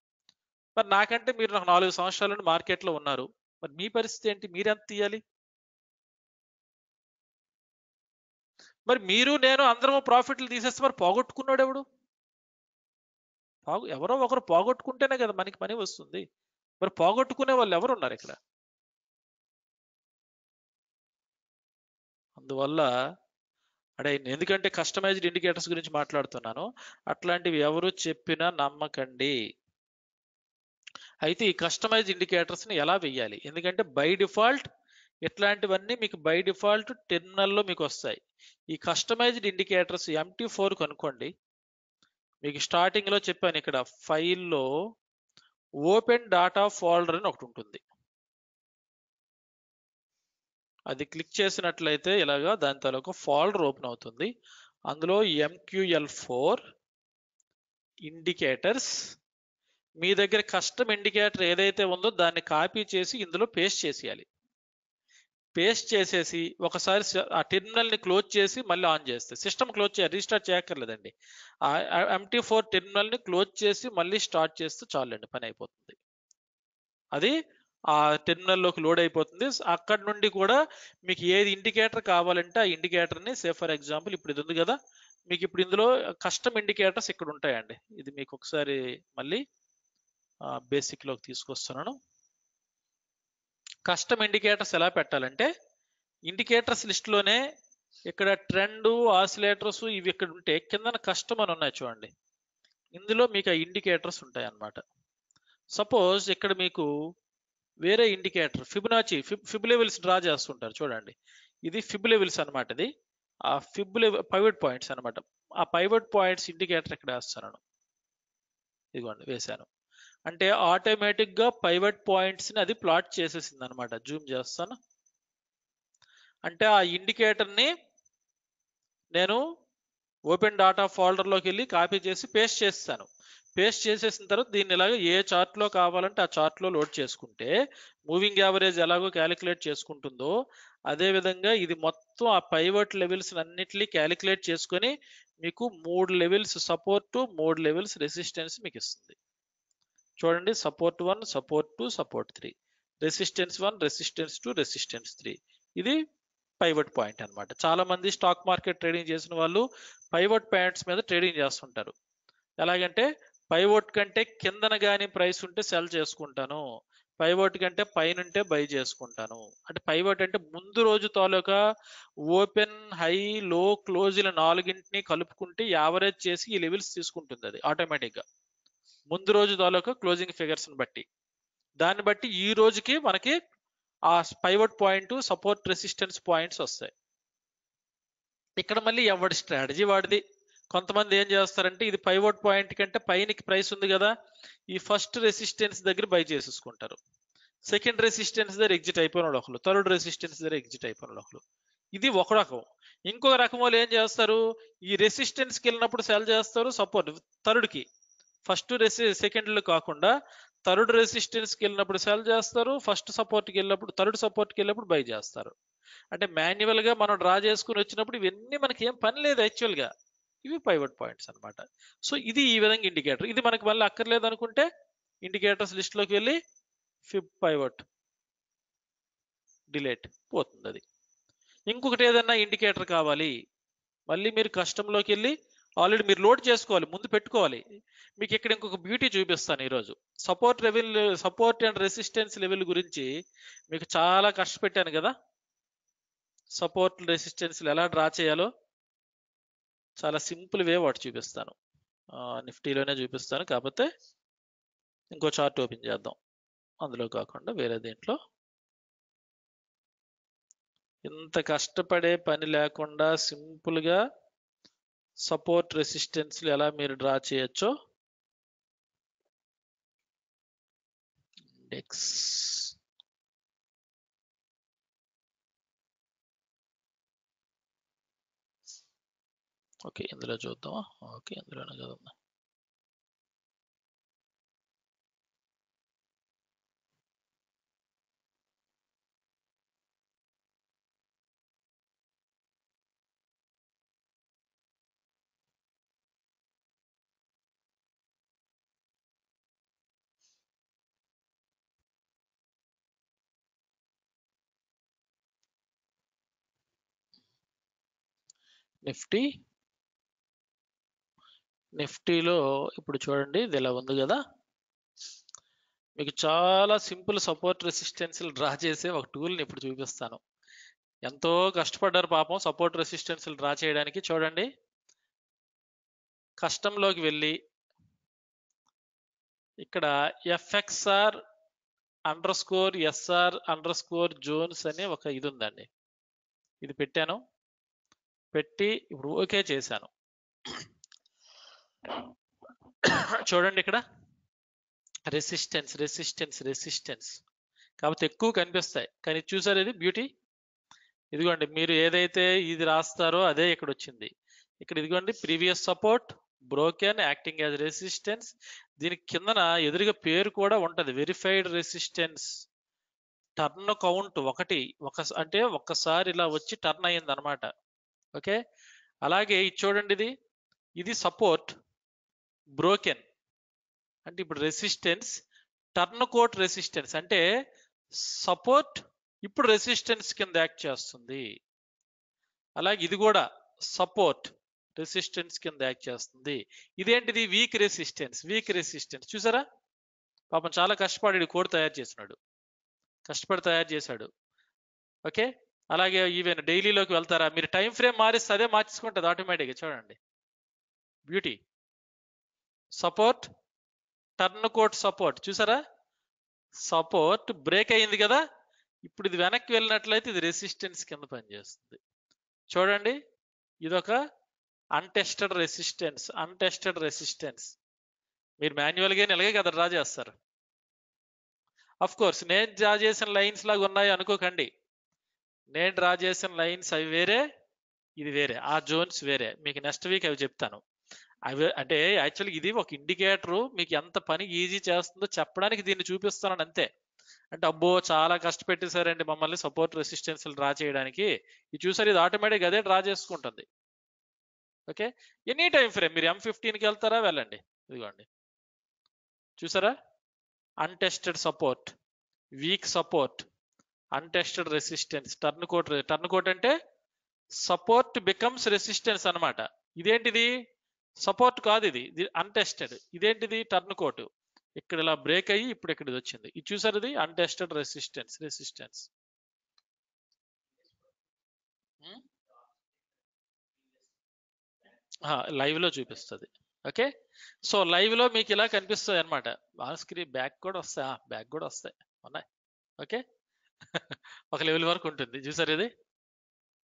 మరి నాకంటే మీరు నాకు నాలుగు సంవత్సరాలు మార్కెట్లో ఉన్నారు, మరి మీ పరిస్థితి ఏంటి? మీరెంత తీయాలి? మరి మీరు నేను అందరము ప్రాఫిట్లు తీసేస్తే మరి పోగొట్టుకున్నాడు ఎవడు? ఎవరో ఒకరు పోగొట్టుకుంటేనే కదా మనకి పని వస్తుంది. మరి పోగొట్టుకునే వాళ్ళు ఎవరు ఉన్నారు ఇక్కడ? అందువల్ల అడే, ఎందుకంటే కస్టమైజ్డ్ ఇండికేటర్స్ గురించి మాట్లాడుతున్నాను, అట్లాంటివి ఎవరు చెప్పినా నమ్మకండి. అయితే ఈ కస్టమైజ్డ్ ఇండికేటర్స్ని ఎలా వెయ్యాలి? ఎందుకంటే బై డిఫాల్ట్ ఇట్లాంటివన్నీ మీకు బై డిఫాల్ట్ టెర్మినల్లో మీకు వస్తాయి. ఈ కస్టమైజ్డ్ ఇండికేటర్స్ ఎంటీ ఫోర్ కనుక్కోండి. మీకు స్టార్టింగ్లో చెప్పాను, ఇక్కడ ఫైల్లో ఓపెన్ డాటా ఫోల్డర్ అని ఒకటి ఉంటుంది. అది క్లిక్ చేసినట్లయితే ఇలాగా దాని తాలూకా ఫోల్డర్ ఓపెన్ అవుతుంది. అందులో ఎంక్యూఎల్ ఫోర్ ఇండికేటర్స్, మీ దగ్గర కస్టమ్ ఇండికేటర్ ఏదైతే ఉందో దాన్ని కాపీ చేసి ఇందులో పేస్ట్ చేసేయాలి. పేస్ట్ చేసేసి ఒకసారి ఆ టెర్మినల్ని క్లోజ్ చేసి మళ్ళీ ఆన్ చేస్తే సిస్టమ్ క్లోజ్ చేయాలి, రీస్టార్ట్ చేయక్కర్లేదండి. ఆ ఎంటీ ఫోర్ టెర్మినల్ని క్లోజ్ చేసి మళ్ళీ స్టార్ట్ చేస్తే చాలండి, పని అయిపోతుంది. అది ఆ టెర్మినల్లోకి లోడ్ అయిపోతుంది. అక్కడి నుండి కూడా మీకు ఏది ఇండికేటర్ కావాలంటే ఆ ఇండికేటర్ని, సే ఫర్ ఎగ్జాంపుల్ ఇప్పుడు ఇది ఉంది కదా, మీకు ఇప్పుడు ఇందులో కస్టమ్ ఇండికేటర్స్ ఇక్కడ ఉంటాయండి. ఇది మీకు ఒకసారి మళ్ళీ బేసిక్లోకి తీసుకొస్తున్నాను. కస్టమ్ ఇండికేటర్స్ ఎలా పెట్టాలంటే ఇండికేటర్స్ లిస్ట్లోనే ఇక్కడ ట్రెండ్, ఆసిలేటర్స్ ఇవి ఇక్కడ ఉంటే కింద కస్టమ్ అని ఉన్నాయి చూడండి, ఇందులో మీకు ఆ ఇండికేటర్స్ ఉంటాయి అన్నమాట. సపోజ్ ఇక్కడ మీకు వేరే indicator Fibonacci fib levels draw చేస్తుంటారు చూడండి, ఇది ఫిబ్ లెవెల్స్ అనమాట. ఇది ఆ ఫిబ్ లెవెల్ పైవట్ పాయింట్స్ అనమాట. ఆ పైవట్ పాయింట్స్ ఇండికేటర్ ఇక్కడ వేస్తున్నాను, ఇదిగోండి వేశాను. అంటే ఆటోమేటిక్గా పైవట్ పాయింట్స్ని అది ప్లాట్ చేసేసింది అనమాట. జూమ్ చేస్తాను. అంటే ఆ ఇండికేటర్ని నేను ఓపెన్ డాటా ఫోల్డర్లోకి వెళ్ళి కాపీ చేసి పేస్ట్ చేస్తాను. పేస్ట్ చేసేసిన తర్వాత దీన్ని ఇలాగ ఏ చార్ట్లో కావాలంటే ఆ చార్ట్లో లోడ్ చేసుకుంటే మూవింగ్ యావరేజ్ ఎలాగో క్యాలిక్యులేట్ చేసుకుంటుందో అదేవిధంగా ఇది మొత్తం ఆ పైవట్ లెవెల్స్ అన్నిటినీ క్యాలిక్యులేట్ చేసుకొని మీకు మూడు లెవెల్స్ సపోర్టు, మూడు లెవెల్స్ రెసిస్టెన్స్ మీకు ఇస్తుంది. చూడండి, support one, support two, support three, resistance one, resistance two, resistance three. ఇది పైవట్ పాయింట్ అనమాట. చాలా మంది స్టాక్ మార్కెట్ ట్రేడింగ్ చేసిన వాళ్ళు పైవట్ పాయింట్స్ మీద ట్రేడింగ్ చేస్తుంటారు. ఎలాగంటే పైవోట్ కంటే కిందన కానీ ప్రైస్ ఉంటే సెల్ చేసుకుంటాను, పైవోట్ కంటే పైన ఉంటే బై చేసుకుంటాను. అంటే పైవోట్ అంటే ముందు రోజు తాలూకా ఓపెన్, హై, లో, క్లోజ్ల నాలుగింటిని కలుపుకుంటే యావరేజ్ చేసి ఈ లెవెల్స్ తీసుకుంటుంది. అది ఆటోమేటిక్గా ముందు రోజు తాలూకా క్లోజింగ్ ఫిగర్స్ని బట్టి, దాన్ని బట్టి ఈ రోజుకి మనకి ఆ pivot point, support, resistance points వస్తాయి. ఇక్కడ మళ్ళీ ఎవరి స్ట్రాటజీ వాడిది. కొంతమంది ఏం చేస్తారంటే ఇది పైవోట్ పాయింట్ కంటే పైనకి ప్రైస్ ఉంది కదా, ఈ ఫస్ట్ రెసిస్టెన్స్ దగ్గర బై చేసేసుకుంటారు, సెకండ్ రెసిస్టెన్స్ దగ్గర ఎగ్జిట్ అయిపోయిన వాళ్ళు ఒకరు, థర్డ్ రెసిస్టెన్స్ దగ్గర ఎగ్జిట్ అయిపోయిన వాళ్ళు ఒకరు, ఇది ఒక రకం. ఇంకొక రకం వాళ్ళు ఏం చేస్తారు, ఈ రెసిస్టెన్స్కి వెళ్ళినప్పుడు సెల్ చేస్తారు సపోర్ట్ థర్డ్కి, ఫస్ట్ రెసి సెకండ్లు కాకుండా థర్డ్ రెసిస్టెన్స్కి వెళ్ళినప్పుడు సెల్ చేస్తారు, ఫస్ట్ సపోర్ట్కి వెళ్ళినప్పుడు థర్డ్ సపోర్ట్కి వెళ్ళినప్పుడు బై చేస్తారు. అంటే మాన్యువల్గా మనం డ్రా చేసుకుని వచ్చినప్పుడు ఇవన్నీ మనకి ఏం పని లేదు యాక్చువల్గా, ఇవి పైవట్ పాయింట్స్ అనమాట. సో ఇది ఈ విధంగా ఇండికేటర్, ఇది మనకి మళ్ళీ అక్కర్లేదు అనుకుంటే ఇండికేటర్స్ లిస్ట్లోకి వెళ్ళి ఫిబ్ పైవట్ డిలేట్ పోతుంది. అది ఇంకొకటి ఏదన్నా ఇండికేటర్ కావాలి మళ్ళీ మీరు కస్టమ్లోకి వెళ్ళి ఆల్రెడీ మీరు లోడ్ చేసుకోవాలి, ముందు పెట్టుకోవాలి. మీకు ఇక్కడ ఇంకొక బ్యూటీ చూపిస్తాను ఈరోజు, support level support and resistance level గురించి మీకు చాలా కష్టపెట్టాను కదా, సపోర్ట్ రెసిస్టెన్స్లు ఎలా డ్రా చేయాలో చాలా సింపుల్ వే వాటి చూపిస్తాను, నిఫ్టీలోనే చూపిస్తాను. కాకపోతే ఇంకో చార్ట్ ఓపెన్ చేద్దాం, అందులో కాకుండా వేరే దీంట్లో. ఇంత కష్టపడే పని లేకుండా సింపుల్గా సపోర్ట్ రెసిస్టెన్స్లు ఎలా మీరు డ్రా చేయొచ్చో, ఇండెక్స్ ఓకే ఇందులో చూద్దామా, ఓకే ఇందులోనే చూద్దాం. నిఫ్టీ నిఫ్టీలో ఇప్పుడు చూడండి ఇది ఇలా ఉంది కదా, మీకు చాలా సింపుల్ సపోర్ట్ రెసిస్టెన్స్లు డ్రా చేసే ఒక టూల్ని ఇప్పుడు చూపిస్తాను. ఎంతో కష్టపడ్డారు పాపం సపోర్ట్ రెసిస్టెన్స్లు డ్రా చేయడానికి. చూడండి కస్టమ్లోకి వెళ్ళి ఇక్కడ FXR underscore SR underscore zones అనే ఒక ఇది ఉందండి, ఇది పెట్టాను, పెట్టి ఇప్పుడు ఓకే చేశాను. చూడండి ఇక్కడ రెసిస్టెన్స్ రెసిస్టెన్స్ రెసిస్టెన్స్ కాబట్టి ఎక్కువ కనిపిస్తాయి, కానీ చూసారు ఇది బ్యూటీ. ఇదిగోండి మీరు ఏదైతే ఇది రాస్తారో అదే ఇక్కడ వచ్చింది. ఇక్కడ ఇదిగోండి previous support broken acting as resistance, దీని కిందన ఎదురుగా పేరు కూడా ఉంటుంది, వెరిఫైడ్ రెసిస్టెన్స్ టర్న్ కౌంట్ ఒకటి ఒక అంటే ఒక్కసారి ఇలా వచ్చి టర్న్ అయ్యింది అనమాట. ఓకే అలాగే ఇది చూడండి, ఇది ఇది సపోర్ట్ బ్రోకెన్ అంటే ఇప్పుడు రెసిస్టెన్స్ టర్న్ కోట్ రెసిస్టెన్స్ అంటే సపోర్ట్ ఇప్పుడు రెసిస్టెన్స్ కింద యాక్ట్ చేస్తుంది. అలాగే ఇది కూడా సపోర్ట్ రెసిస్టెన్స్ కింద యాక్ట్ చేస్తుంది. ఇదేంటిది వీక్ రెసిస్టెన్స్, వీక్ రెసిస్టెన్స్ చూసారా పాపం చాలా కష్టపడి కోడ్ తయారు చేసినాడు, కష్టపడి తయారు చేశాడు. ఓకే అలాగే ఈవెన్ డైలీలోకి వెళ్తారా మీరు, టైం ఫ్రేమ్ మారిస్తే అదే మార్చుకుంటుంది ఆటోమేటిక్గా. చూడండి beauty support turn coat support చూసారా, సపోర్ట్ బ్రేక్ అయింది కదా, ఇప్పుడు ఇది వెనక్కి వెళ్ళినట్లయితే ఇది రెసిస్టెన్స్ కింద పనిచేస్తుంది. చూడండి ఇదొక అన్టెస్టెడ్ రెసిస్టెన్స్, అన్టెస్టెడ్ రెసిస్టెన్స్ మీరు మాన్యువల్గా నిలగే కదా డ్రా చేస్తారు. అఫ్ కోర్స్ నేను డ్రా చేసిన లైన్స్ లాగా ఉన్నాయి అనుకోకండి, నేను డ్రా చేసిన లైన్స్ అవి వేరే ఇది వేరే, ఆ జోన్స్ వేరే, మీకు నెక్స్ట్ వీక్ అవి చెప్తాను. అవి అంటే యాక్చువల్గా ఇది ఒక ఇండికేటరు మీకు ఎంత పని ఈజీ చేస్తుందో చెప్పడానికి దీన్ని చూపిస్తున్నాను అంతే. అంటే అబ్బో చాలా కష్టపెట్టేశారండి మమ్మల్ని సపోర్ట్ రెసిస్టెన్స్లు డ్రా చేయడానికి, ఇది చూసారు ఇది ఆటోమేటిక్గా అదే డ్రా చేసుకుంటుంది. ఓకే ఎనీ టైం ఫ్రేమ్ మీరు ఎం ఫిఫ్టీన్కి వెళ్తారా వెళ్ళండి, ఇదిగోండి చూసారా untested support weak support untested resistance turn coat, turn coat అంటే సపోర్ట్ బికమ్స్ రెసిస్టెన్స్ అనమాట. ఇదేంటిది సపోర్ట్ కాదు, ఇది అన్టెస్టెడ్, ఇదేంటిది టర్న్ కోట్, ఇక్కడ ఇలా బ్రేక్ అయ్యి ఇప్పుడు ఇక్కడ వచ్చింది, ఇది చూసారు ఇది అన్టెస్టెడ్ రెసిస్టెన్స్ రెసిస్టెన్స్ లైవ్ లో చూపిస్తుంది. ఓకే సో లైవ్ లో మీకు ఇలా కనిపిస్తుంది అనమాట, ఆన్ స్క్రీన్ బ్యాక్ కూడా వస్తాయి, బ్యాక్ కూడా వస్తాయి ఉన్నాయి. ఓకే ఒక లెవెల్ వరకు ఉంటుంది చూసారు ఇది.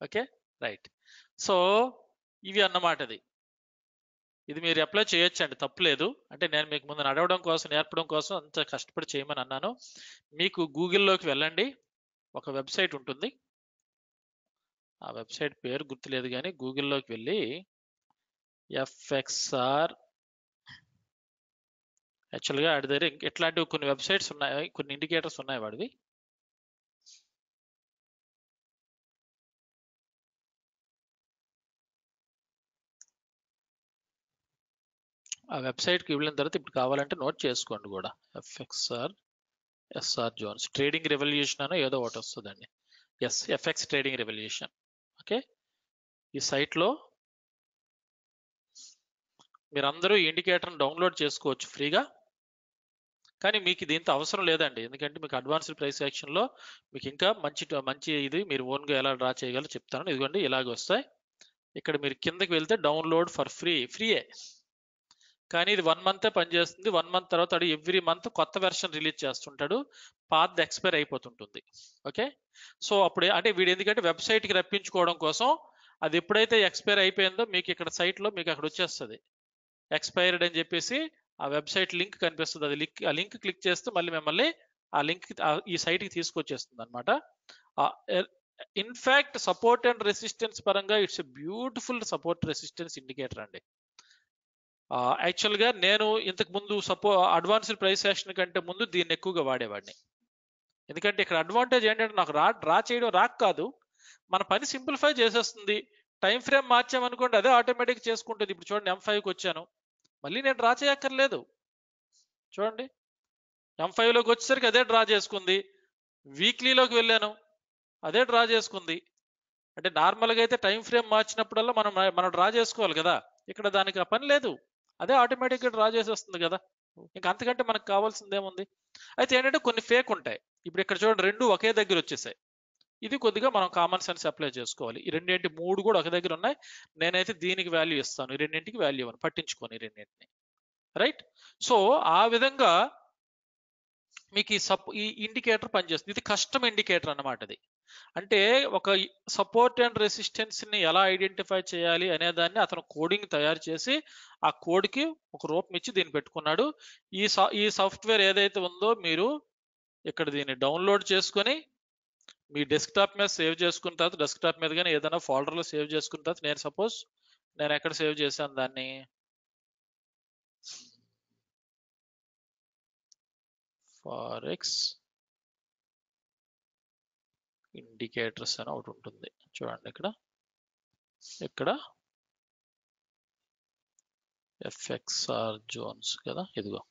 ఓకే రైట్ సో ఇవి అన్నమాట, అది ఇది మీరు అప్లై చేయొచ్చండి తప్పులేదు. అంటే నేను మీకు ముందు అడగడం కోసం నేర్పడం కోసం అంత కష్టపడి చేయమని అన్నాను. మీకు గూగుల్లోకి వెళ్ళండి, ఒక వెబ్సైట్ ఉంటుంది ఆ వెబ్సైట్ పేరు గుర్తులేదు కానీ గూగుల్లోకి వెళ్ళి ఎఫ్ఎక్స్ఆర్, యాక్చువల్గా వాడి దగ్గర ఇట్లాంటివి కొన్ని వెబ్సైట్స్ ఉన్నాయి, కొన్ని ఇండికేటర్స్ ఉన్నాయి వాడివి. ఆ వెబ్సైట్కి వెళ్ళిన తర్వాత ఇప్పుడు కావాలంటే నోట్ చేసుకోండి కూడా, FXR SR zones trading revolution అని ఏదో ఒకటి వస్తుందండి. Yes FX trading revolution. Okay, ఈ సైట్లో మీరందరూ ఈ ఇండికేటర్ని డౌన్లోడ్ చేసుకోవచ్చు ఫ్రీగా, కానీ మీకు దీంతో అవసరం లేదండి. ఎందుకంటే మీకు అడ్వాన్స్డ్ ప్రైస్ యాక్షన్లో మీకు ఇంకా మంచి మంచి ఇది మీరు ఓన్గా ఎలా డ్రా చేయగలరో చెప్తాను. ఇదిగోండి ఇలాగ వస్తాయి, ఇక్కడ మీరు కిందకి వెళ్తే డౌన్లోడ్ ఫర్ ఫ్రీ, ఫ్రీయే. కానీ ఇది వన్ మంతే పనిచేస్తుంది. వన్ మంత్ తర్వాత అడు ఎవ్రీ మంత్ కొత్త వెర్షన్ రిలీజ్ చేస్తుంటాడు, పాతది ఎక్స్పైర్ అయిపోతుంటుంది. ఓకే, సో అప్పుడు అంటే వీడు ఎందుకంటే వెబ్సైట్కి రప్పించుకోవడం కోసం అది ఎప్పుడైతే ఎక్స్పైర్ అయిపోయిందో మీకు ఇక్కడ సైట్లో మీకు అక్కడ వచ్చేస్తుంది ఎక్స్పైర్డ్ అని చెప్పేసి ఆ వెబ్సైట్ లింక్ కనిపిస్తుంది. అది లింక్ ఆ లింక్ క్లిక్ చేస్తే మళ్ళీ మిమ్మల్ని ఆ లింక్ ఈ సైట్కి తీసుకొచ్చేస్తుంది అనమాట. ఇన్ఫ్యాక్ట్ సపోర్ట్ అండ్ రెసిస్టెన్స్ పరంగా it's a beautiful support resistance indicator అండి. యాక్చువల్గా నేను ఇంతకు ముందు సపో అడ్వాన్స్డ్ ప్రైస్ యాక్షన్ కంటే ముందు దీన్ని ఎక్కువగా వాడేవాడిని. ఎందుకంటే ఇక్కడ అడ్వాంటేజ్ ఏంటంటే నాకు రా డ్రా చేయడం రాక్ కాదు, మన పని సింప్లిఫై చేసేస్తుంది. టైం ఫ్రేమ్ మార్చామనుకోండి అదే ఆటోమేటిక్ చేసుకుంటుంది. ఇప్పుడు చూడండి ఎం ఫైవ్కి వచ్చాను, మళ్ళీ నేను డ్రా చేయక్కర్లేదు. చూడండి ఎం ఫైవ్లోకి వచ్చేసరికి అదే డ్రా చేసుకుంది. వీక్లీలోకి వెళ్ళాను అదే డ్రా చేసుకుంది. అంటే నార్మల్గా అయితే టైం ఫ్రేమ్ మార్చినప్పుడల్లా మనం మనం డ్రా చేసుకోవాలి కదా, ఇక్కడ దానికి ఆ పని లేదు, అదే ఆటోమేటిక్గా డ్రా చేసేస్తుంది కదా. ఇంకా అంతకంటే మనకు కావాల్సిందేముంది? అయితే ఏంటంటే కొన్ని ఫేక్ ఉంటాయి. ఇప్పుడు ఇక్కడ చూడండి రెండు ఒకే దగ్గర వచ్చేసాయి, ఇది కొద్దిగా మనం కామన్ సెన్స్ అప్లై చేసుకోవాలి. ఈ రెండింటి మూడు కూడా ఒక దగ్గర ఉన్నాయి. నేనైతే దీనికి వాల్యూ ఇస్తాను, ఈ రెండింటికి వాల్యూ ఇవ్వను, పట్టించుకోను ఈ రెండింటిని. రైట్, సో ఆ విధంగా మీకు ఈ సప్ ఈ ఇండికేటర్ పనిచేస్తుంది. ఇది కస్టమ్ ఇండికేటర్ అన్నమాట. ఇది అంటే ఒక సపోర్ట్ అండ్ రెసిస్టెన్స్ ని ఎలా ఐడెంటిఫై చేయాలి అనే దాన్ని అతను కోడింగ్ తయారు చేసి ఆ కోడ్ కి ఒక రూపం ఇచ్చి దీన్ని పెట్టుకున్నాడు. ఈ ఈ సాఫ్ట్వేర్ ఏదైతే ఉందో మీరు ఇక్కడ దీన్ని డౌన్లోడ్ చేసుకొని మీ డెస్క్టాప్ మీద సేవ్ చేసుకున్న తర్వాత, డెస్క్టాప్ మీద కానీ ఏదైనా ఫోల్డర్లో సేవ్ చేసుకున్న తర్వాత, నేను సపోజ్ నేను ఎక్కడ సేవ్ చేశాను దాన్ని, ఫారెక్స్ ఇండికేటర్స్ అని ఒకటి ఉంటుంది చూడండి. ఇక్కడ ఇక్కడ ఎఫ్ఎక్స్ఆర్ జోన్స్ కదా, ఇదిగో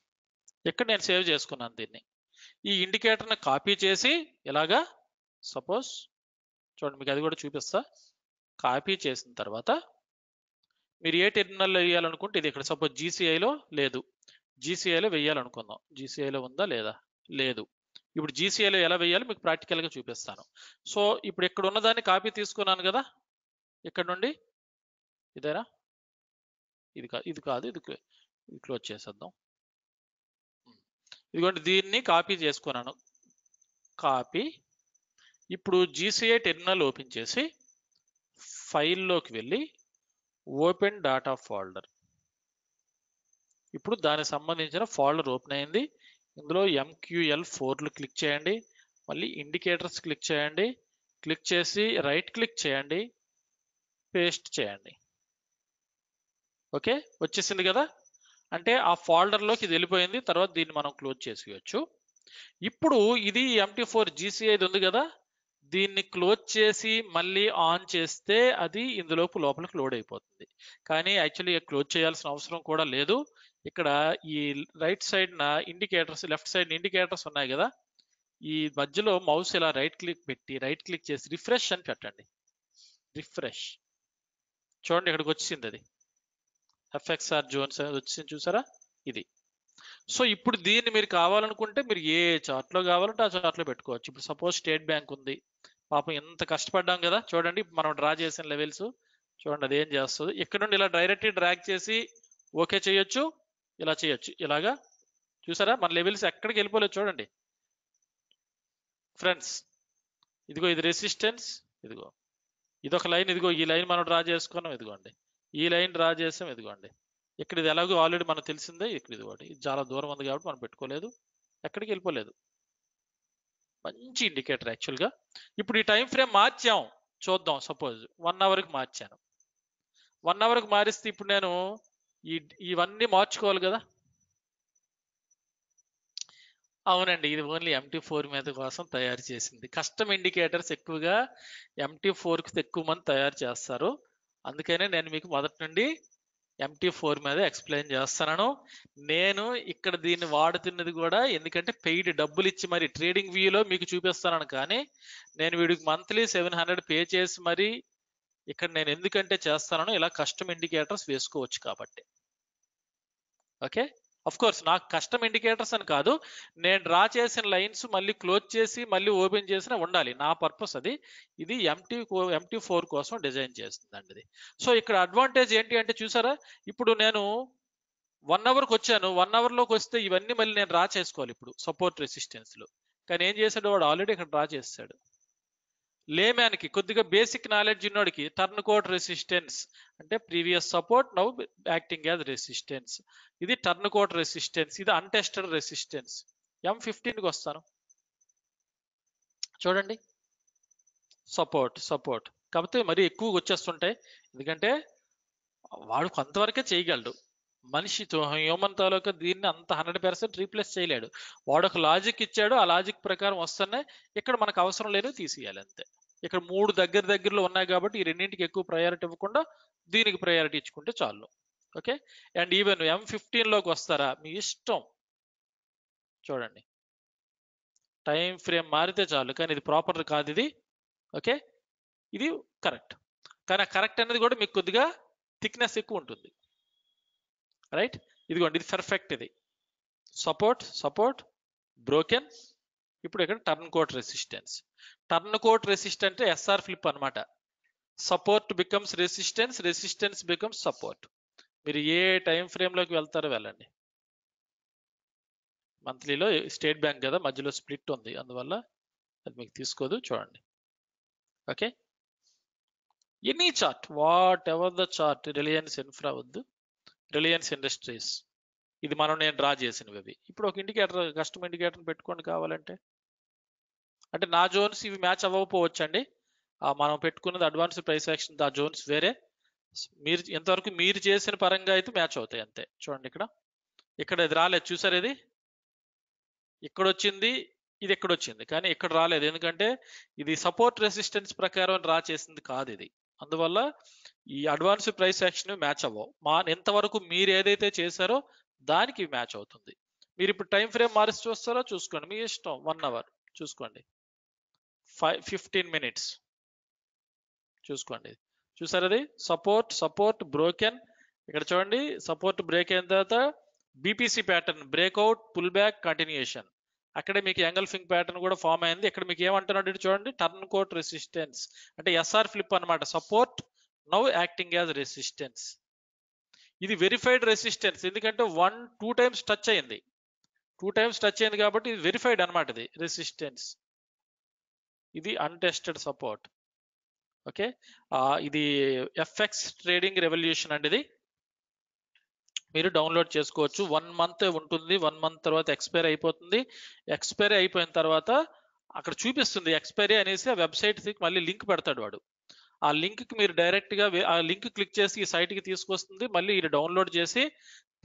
ఇక్కడ నేను సేవ్ చేసుకున్నాను దీన్ని. ఈ ఇండికేటర్ని కాపీ చేసి ఇలాగా సపోజ్ చూడండి మీకు అది కూడా చూపిస్తా. కాపీ చేసిన తర్వాత మీరు ఏ టెర్మినల్లో వేయాలనుకుంటే, ఇది ఇక్కడ సపోజ్ జీసీఐలో లేదు, జీసీఐలో వేయాలనుకుందాం. జీసీఐలో ఉందా లేదా? లేదు. ఇప్పుడు జీసీఐలో ఎలా వేయాలో మీకు ప్రాక్టికల్గా చూపిస్తాను. సో ఇప్పుడు ఇక్కడ ఉన్నదాన్ని కాపీ తీసుకున్నాను కదా, ఇక్కడ నుండి ఇదేనా, ఇది కాదు ఇది కాదు ఇది ఇది క్లోజ్ చేసేద్దాం. ఇదిగోండి దీన్ని కాపీ చేసుకున్నాను, కాపీ. ఇప్పుడు జీసీఐ టెర్మినల్ ఓపెన్ చేసి ఫైల్లోకి వెళ్ళి ఓపెన్ డాటా ఫోల్డర్. ఇప్పుడు దానికి సంబంధించిన ఫోల్డర్ ఓపెన్ అయింది. ఇందులో ఎంక్యూఎల్ ఫోర్లు క్లిక్ చేయండి, మళ్ళీ ఇండికేటర్స్ క్లిక్ చేయండి, క్లిక్ చేసి రైట్ క్లిక్ చేయండి, పేస్ట్ చేయండి. ఓకే, వచ్చేసింది కదా. అంటే ఆ ఫోల్డర్లోకి ఇది వెళ్ళిపోయింది. తర్వాత దీన్ని మనం క్లోజ్ చేసేయచ్చు. ఇప్పుడు ఇది ఎంటీ ఫోర్ జీసీఐ ఉంది కదా, దీన్ని క్లోజ్ చేసి మళ్ళీ ఆన్ చేస్తే అది ఇందులోపు లోపలికి లోడ్ అయిపోతుంది. కానీ యాక్చువల్లీ క్లోజ్ చేయాల్సిన అవసరం కూడా లేదు. ఇక్కడ ఈ రైట్ సైడ్న ఇండికేటర్స్, లెఫ్ట్ సైడ్ ఇండికేటర్స్ ఉన్నాయి కదా, ఈ మధ్యలో మౌస్ ఇలా రైట్ క్లిక్ పెట్టి రైట్ క్లిక్ చేసి రిఫ్రెష్ అని పెట్టండి. రిఫ్రెష్ చూడండి ఇక్కడికి వచ్చింది, అది ఎఫ్ఎక్స్ఆర్ జోన్స్ అనేది వచ్చింది చూసారా ఇది. సో ఇప్పుడు దీన్ని మీరు కావాలనుకుంటే మీరు ఏ చార్ట్లో కావాలంటే ఆ చార్ట్లో పెట్టుకోవచ్చు. ఇప్పుడు సపోజ్ స్టేట్ బ్యాంక్ ఉంది, పాపం ఎంత కష్టపడ్డాం కదా. చూడండి మనం డ్రా చేసిన లెవెల్స్ చూడండి అదేం చేస్తుంది. ఇక్కడ నుండి ఇలా డైరెక్ట్ డ్రాగ్ చేసి ఓకే చేయొచ్చు, ఇలా చేయొచ్చు, ఇలాగా. చూసారా మన లెవెల్స్ ఎక్కడికి వెళ్ళిపోలేదు. చూడండి ఫ్రెండ్స్, ఇదిగో ఇది రెసిస్టెన్స్, ఇదిగో ఇదొక లైన్, ఇదిగో ఈ లైన్ మనం డ్రా చేసుకున్నాం, ఇదిగోండి ఈ లైన్ డ్రా చేసాం, ఇదిగోండి ఇక్కడ ఇది ఎలాగో ఆల్రెడీ మనకు తెలిసిందే. ఇక్కడ ఇది ఒకటి, ఇది చాలా దూరం ఉంది కాబట్టి మనం పెట్టుకోలేదు, ఎక్కడికి వెళ్ళిపోలేదు. మంచి ఇండికేటర్ యాక్చువల్గా. ఇప్పుడు ఈ టైం ఫ్రేమ్ మార్చాం, చూద్దాం. సపోజ్ వన్ అవర్కి మార్చాను, వన్ అవర్కి మారిస్తే ఇప్పుడు నేను ఈ ఇవన్నీ మార్చుకోవాలి కదా. అవునండి, ఇది ఓన్లీ ఎంటీ ఫోర్ మీద కోసం తయారు చేసింది. కస్టమ్ ఇండికేటర్స్ ఎక్కువగా ఎంటీ ఫోర్కి ఎక్కువ మంది తయారు చేస్తారు, అందుకనే నేను మీకు మొదటి నుండి ఎంటీ ఫోర్ మీద ఎక్స్ప్లెయిన్ చేస్తున్నాను. నేను ఇక్కడ దీన్ని వాడుతున్నది కూడా ఎందుకంటే పెయిడ్ డబ్బులు ఇచ్చి మరి ట్రేడింగ్ వ్యూలో మీకు చూపిస్తున్నాను, కానీ నేను వీడికి మంత్లీ సెవెన్ హండ్రెడ్ పే చేసి మరి ఇక్కడ నేను ఎందుకంటే చేస్తున్నాను, ఇలా కస్టమ్ ఇండికేటర్స్ వేసుకోవచ్చు కాబట్టి. ఓకే, అఫ్ కోర్స్ నాకు కస్టమ్ ఇండికేటర్స్ అని కాదు, నేను డ్రా చేసిన లైన్స్ మళ్ళీ క్లోజ్ చేసి మళ్ళీ ఓపెన్ చేసినా ఉండాలి, నా పర్పస్ అది. ఇది ఎంటీ ఎంటీ ఫోర్ కోసం డిజైన్ చేస్తుందండి ఇది. సో ఇక్కడ అడ్వాంటేజ్ ఏంటి అంటే చూసారా, ఇప్పుడు నేను వన్ అవర్కి వచ్చాను, వన్ అవర్లోకి వస్తే ఇవన్నీ మళ్ళీ నేను డ్రా చేసుకోవాలి ఇప్పుడు సపోర్ట్ రెసిస్టెన్స్లు, కానీ ఏం చేశాడు వాడు ఆల్రెడీ ఇక్కడ డ్రా చేస్తాడు. లేమ్యాన్కి కొద్దిగా బేసిక్ నాలెడ్జ్ ఉన్నోడికి టర్న్ కోట్ రెసిస్టెన్స్ అంటే previous support now acting as resistance, ఇది టర్న్ కోట్ రెసిస్టెన్స్, ఇది అన్టెస్టెడ్ రెసిస్టెన్స్. ఎం ఫిఫ్టీన్కి వస్తాను చూడండి, సపోర్ట్ సపోర్ట్ కాకపోతే మరి ఎక్కువ వచ్చేస్తుంటాయి, ఎందుకంటే వాడు కొంతవరకే చేయగలడు, మనిషితో హ్యూమన్ తాలూకా దీన్ని అంత హండ్రెడ్ పర్సెంట్ రీప్లేస్ చేయలేడు. వాడు ఒక లాజిక్ ఇచ్చాడు, ఆ లాజిక్ ప్రకారం వస్తున్నాయి, ఇక్కడ మనకు అవసరం లేదు తీసేయాలి అంతే. ఇక్కడ మూడు దగ్గర దగ్గరలో ఉన్నాయి కాబట్టి ఈ రెండింటికి ఎక్కువ ప్రయారిటీ ఇవ్వకుండా దీనికి ప్రయారిటీ ఇచ్చుకుంటే చాలు. Okay, and even M fifteen లోకి వస్తారా మీ ఇష్టం, చూడండి టైం ఫ్రేమ్ మారితే చాలు, కానీ ఇది ప్రాపర్ కాదు ఇది. ఓకే, ఇది కరెక్ట్, కానీ ఆ కరెక్ట్ అనేది కూడా మీకు కొద్దిగా థిక్నెస్ ఎక్కువ ఉంటుంది, రైట్? ఇదిగోండి ఇది పర్ఫెక్ట్, ఇది సపోర్ట్ సపోర్ట్ బ్రోకెన్. ఇప్పుడు ఇక్కడ turn coat resistance, turn coat resistant SR flip అనమాట. Support becomes resistance, resistance becomes support. మీరు ఏ టైం ఫ్రేమ్లోకి వెళ్తారో వెళ్ళండి, మంత్లీలో స్టేట్ బ్యాంక్ కదా మధ్యలో స్ప్లిట్ ఉంది అందువల్ల అది మీకు తీసుకోదు, చూడండి. Okay, any chart whatever the chart, Reliance Infra వద్దు, రిలయన్స్ ఇండస్ట్రీస్ ఇది మనం నేను డ్రా చేసినవి అవి. ఇప్పుడు ఒక ఇండికేటర్ కస్టమ్ ఇండికేటర్ పెట్టుకోండి కావాలంటే, అంటే నా జోన్స్ ఇవి మ్యాచ్ అవ్వకపోవచ్చండి, మనం పెట్టుకున్నది అడ్వాన్స్ ప్రైస్ యాక్షన్, ఆ జోన్స్ వేరే. మీరు ఎంతవరకు మీరు చేసిన పరంగా అయితే మ్యాచ్ అవుతాయి అంతే. చూడండి ఇక్కడ ఇక్కడ ఇది రాలేదు చూసారు, ఇది ఇక్కడ వచ్చింది, ఇది ఎక్కడ వచ్చింది, కానీ ఇక్కడ రాలేదు ఎందుకంటే ఇది సపోర్ట్ రెసిస్టెన్స్ ప్రకారం డ్రా చేసింది కాదు ఇది, అందువల్ల ఈ అడ్వాన్స్ ప్రైస్ యాక్షన్ మ్యాచ్ అవ్వవు. మా ఎంతవరకు మీరు ఏదైతే చేశారో దానికి మ్యాచ్ అవుతుంది. మీరు ఇప్పుడు టైం ఫ్రేమ్ మార్చి చూస్తారో చూసుకోండి మీ ఇష్టం, వన్ అవర్ చూసుకోండి, ఫైవ్ ఫిఫ్టీన్ మినిట్స్ చూసుకోండి. చూసారు అది సపోర్ట్ సపోర్ట్ బ్రోకెన్, ఇక్కడ చూడండి సపోర్ట్ బ్రేక్ అయిన తర్వాత BPC pattern breakout pull back continuation, అక్కడే మీకు యాంగిల్ఫింగ్ ప్యాటర్న్ కూడా ఫామ్ అయింది. ఇక్కడ మీకు ఏమంటున్నాడు చూడండి, టర్న్ కోట్ రెసిస్టెన్స్ అంటే ఎస్ఆర్ ఫ్లిప్ అనమాట. Support now acting as resistance, ఇది వెరిఫైడ్ రెసిస్టెన్స్ ఎందుకంటే వన్ టూ టైమ్స్ టచ్ అయింది, టూ టైమ్స్ టచ్ అయింది కాబట్టి ఇది వెరిఫైడ్ అనమాట. ఇది రెసిస్టెన్స్, ఇది అన్టెస్టెడ్ సపోర్ట్. ఓకే, ఇది ఎఫ్ఎక్స్ ట్రేడింగ్ రెవల్యూషన్ అండి, ఇది మీరు డౌన్లోడ్ చేసుకోవచ్చు. వన్ మంత్ ఉంటుంది, వన్ మంత్ తర్వాత ఎక్స్పైరీ అయిపోతుంది. ఎక్స్పైరీ అయిపోయిన తర్వాత అక్కడ చూపిస్తుంది ఎక్స్పైరీ అనేసి, ఆ వెబ్సైట్కి మళ్ళీ లింక్ పెడతాడు వాడు, ఆ లింక్కి మీరు డైరెక్ట్గా ఆ లింక్ క్లిక్ చేసి ఈ సైట్కి తీసుకొస్తుంది. మళ్ళీ ఇది డౌన్లోడ్ చేసి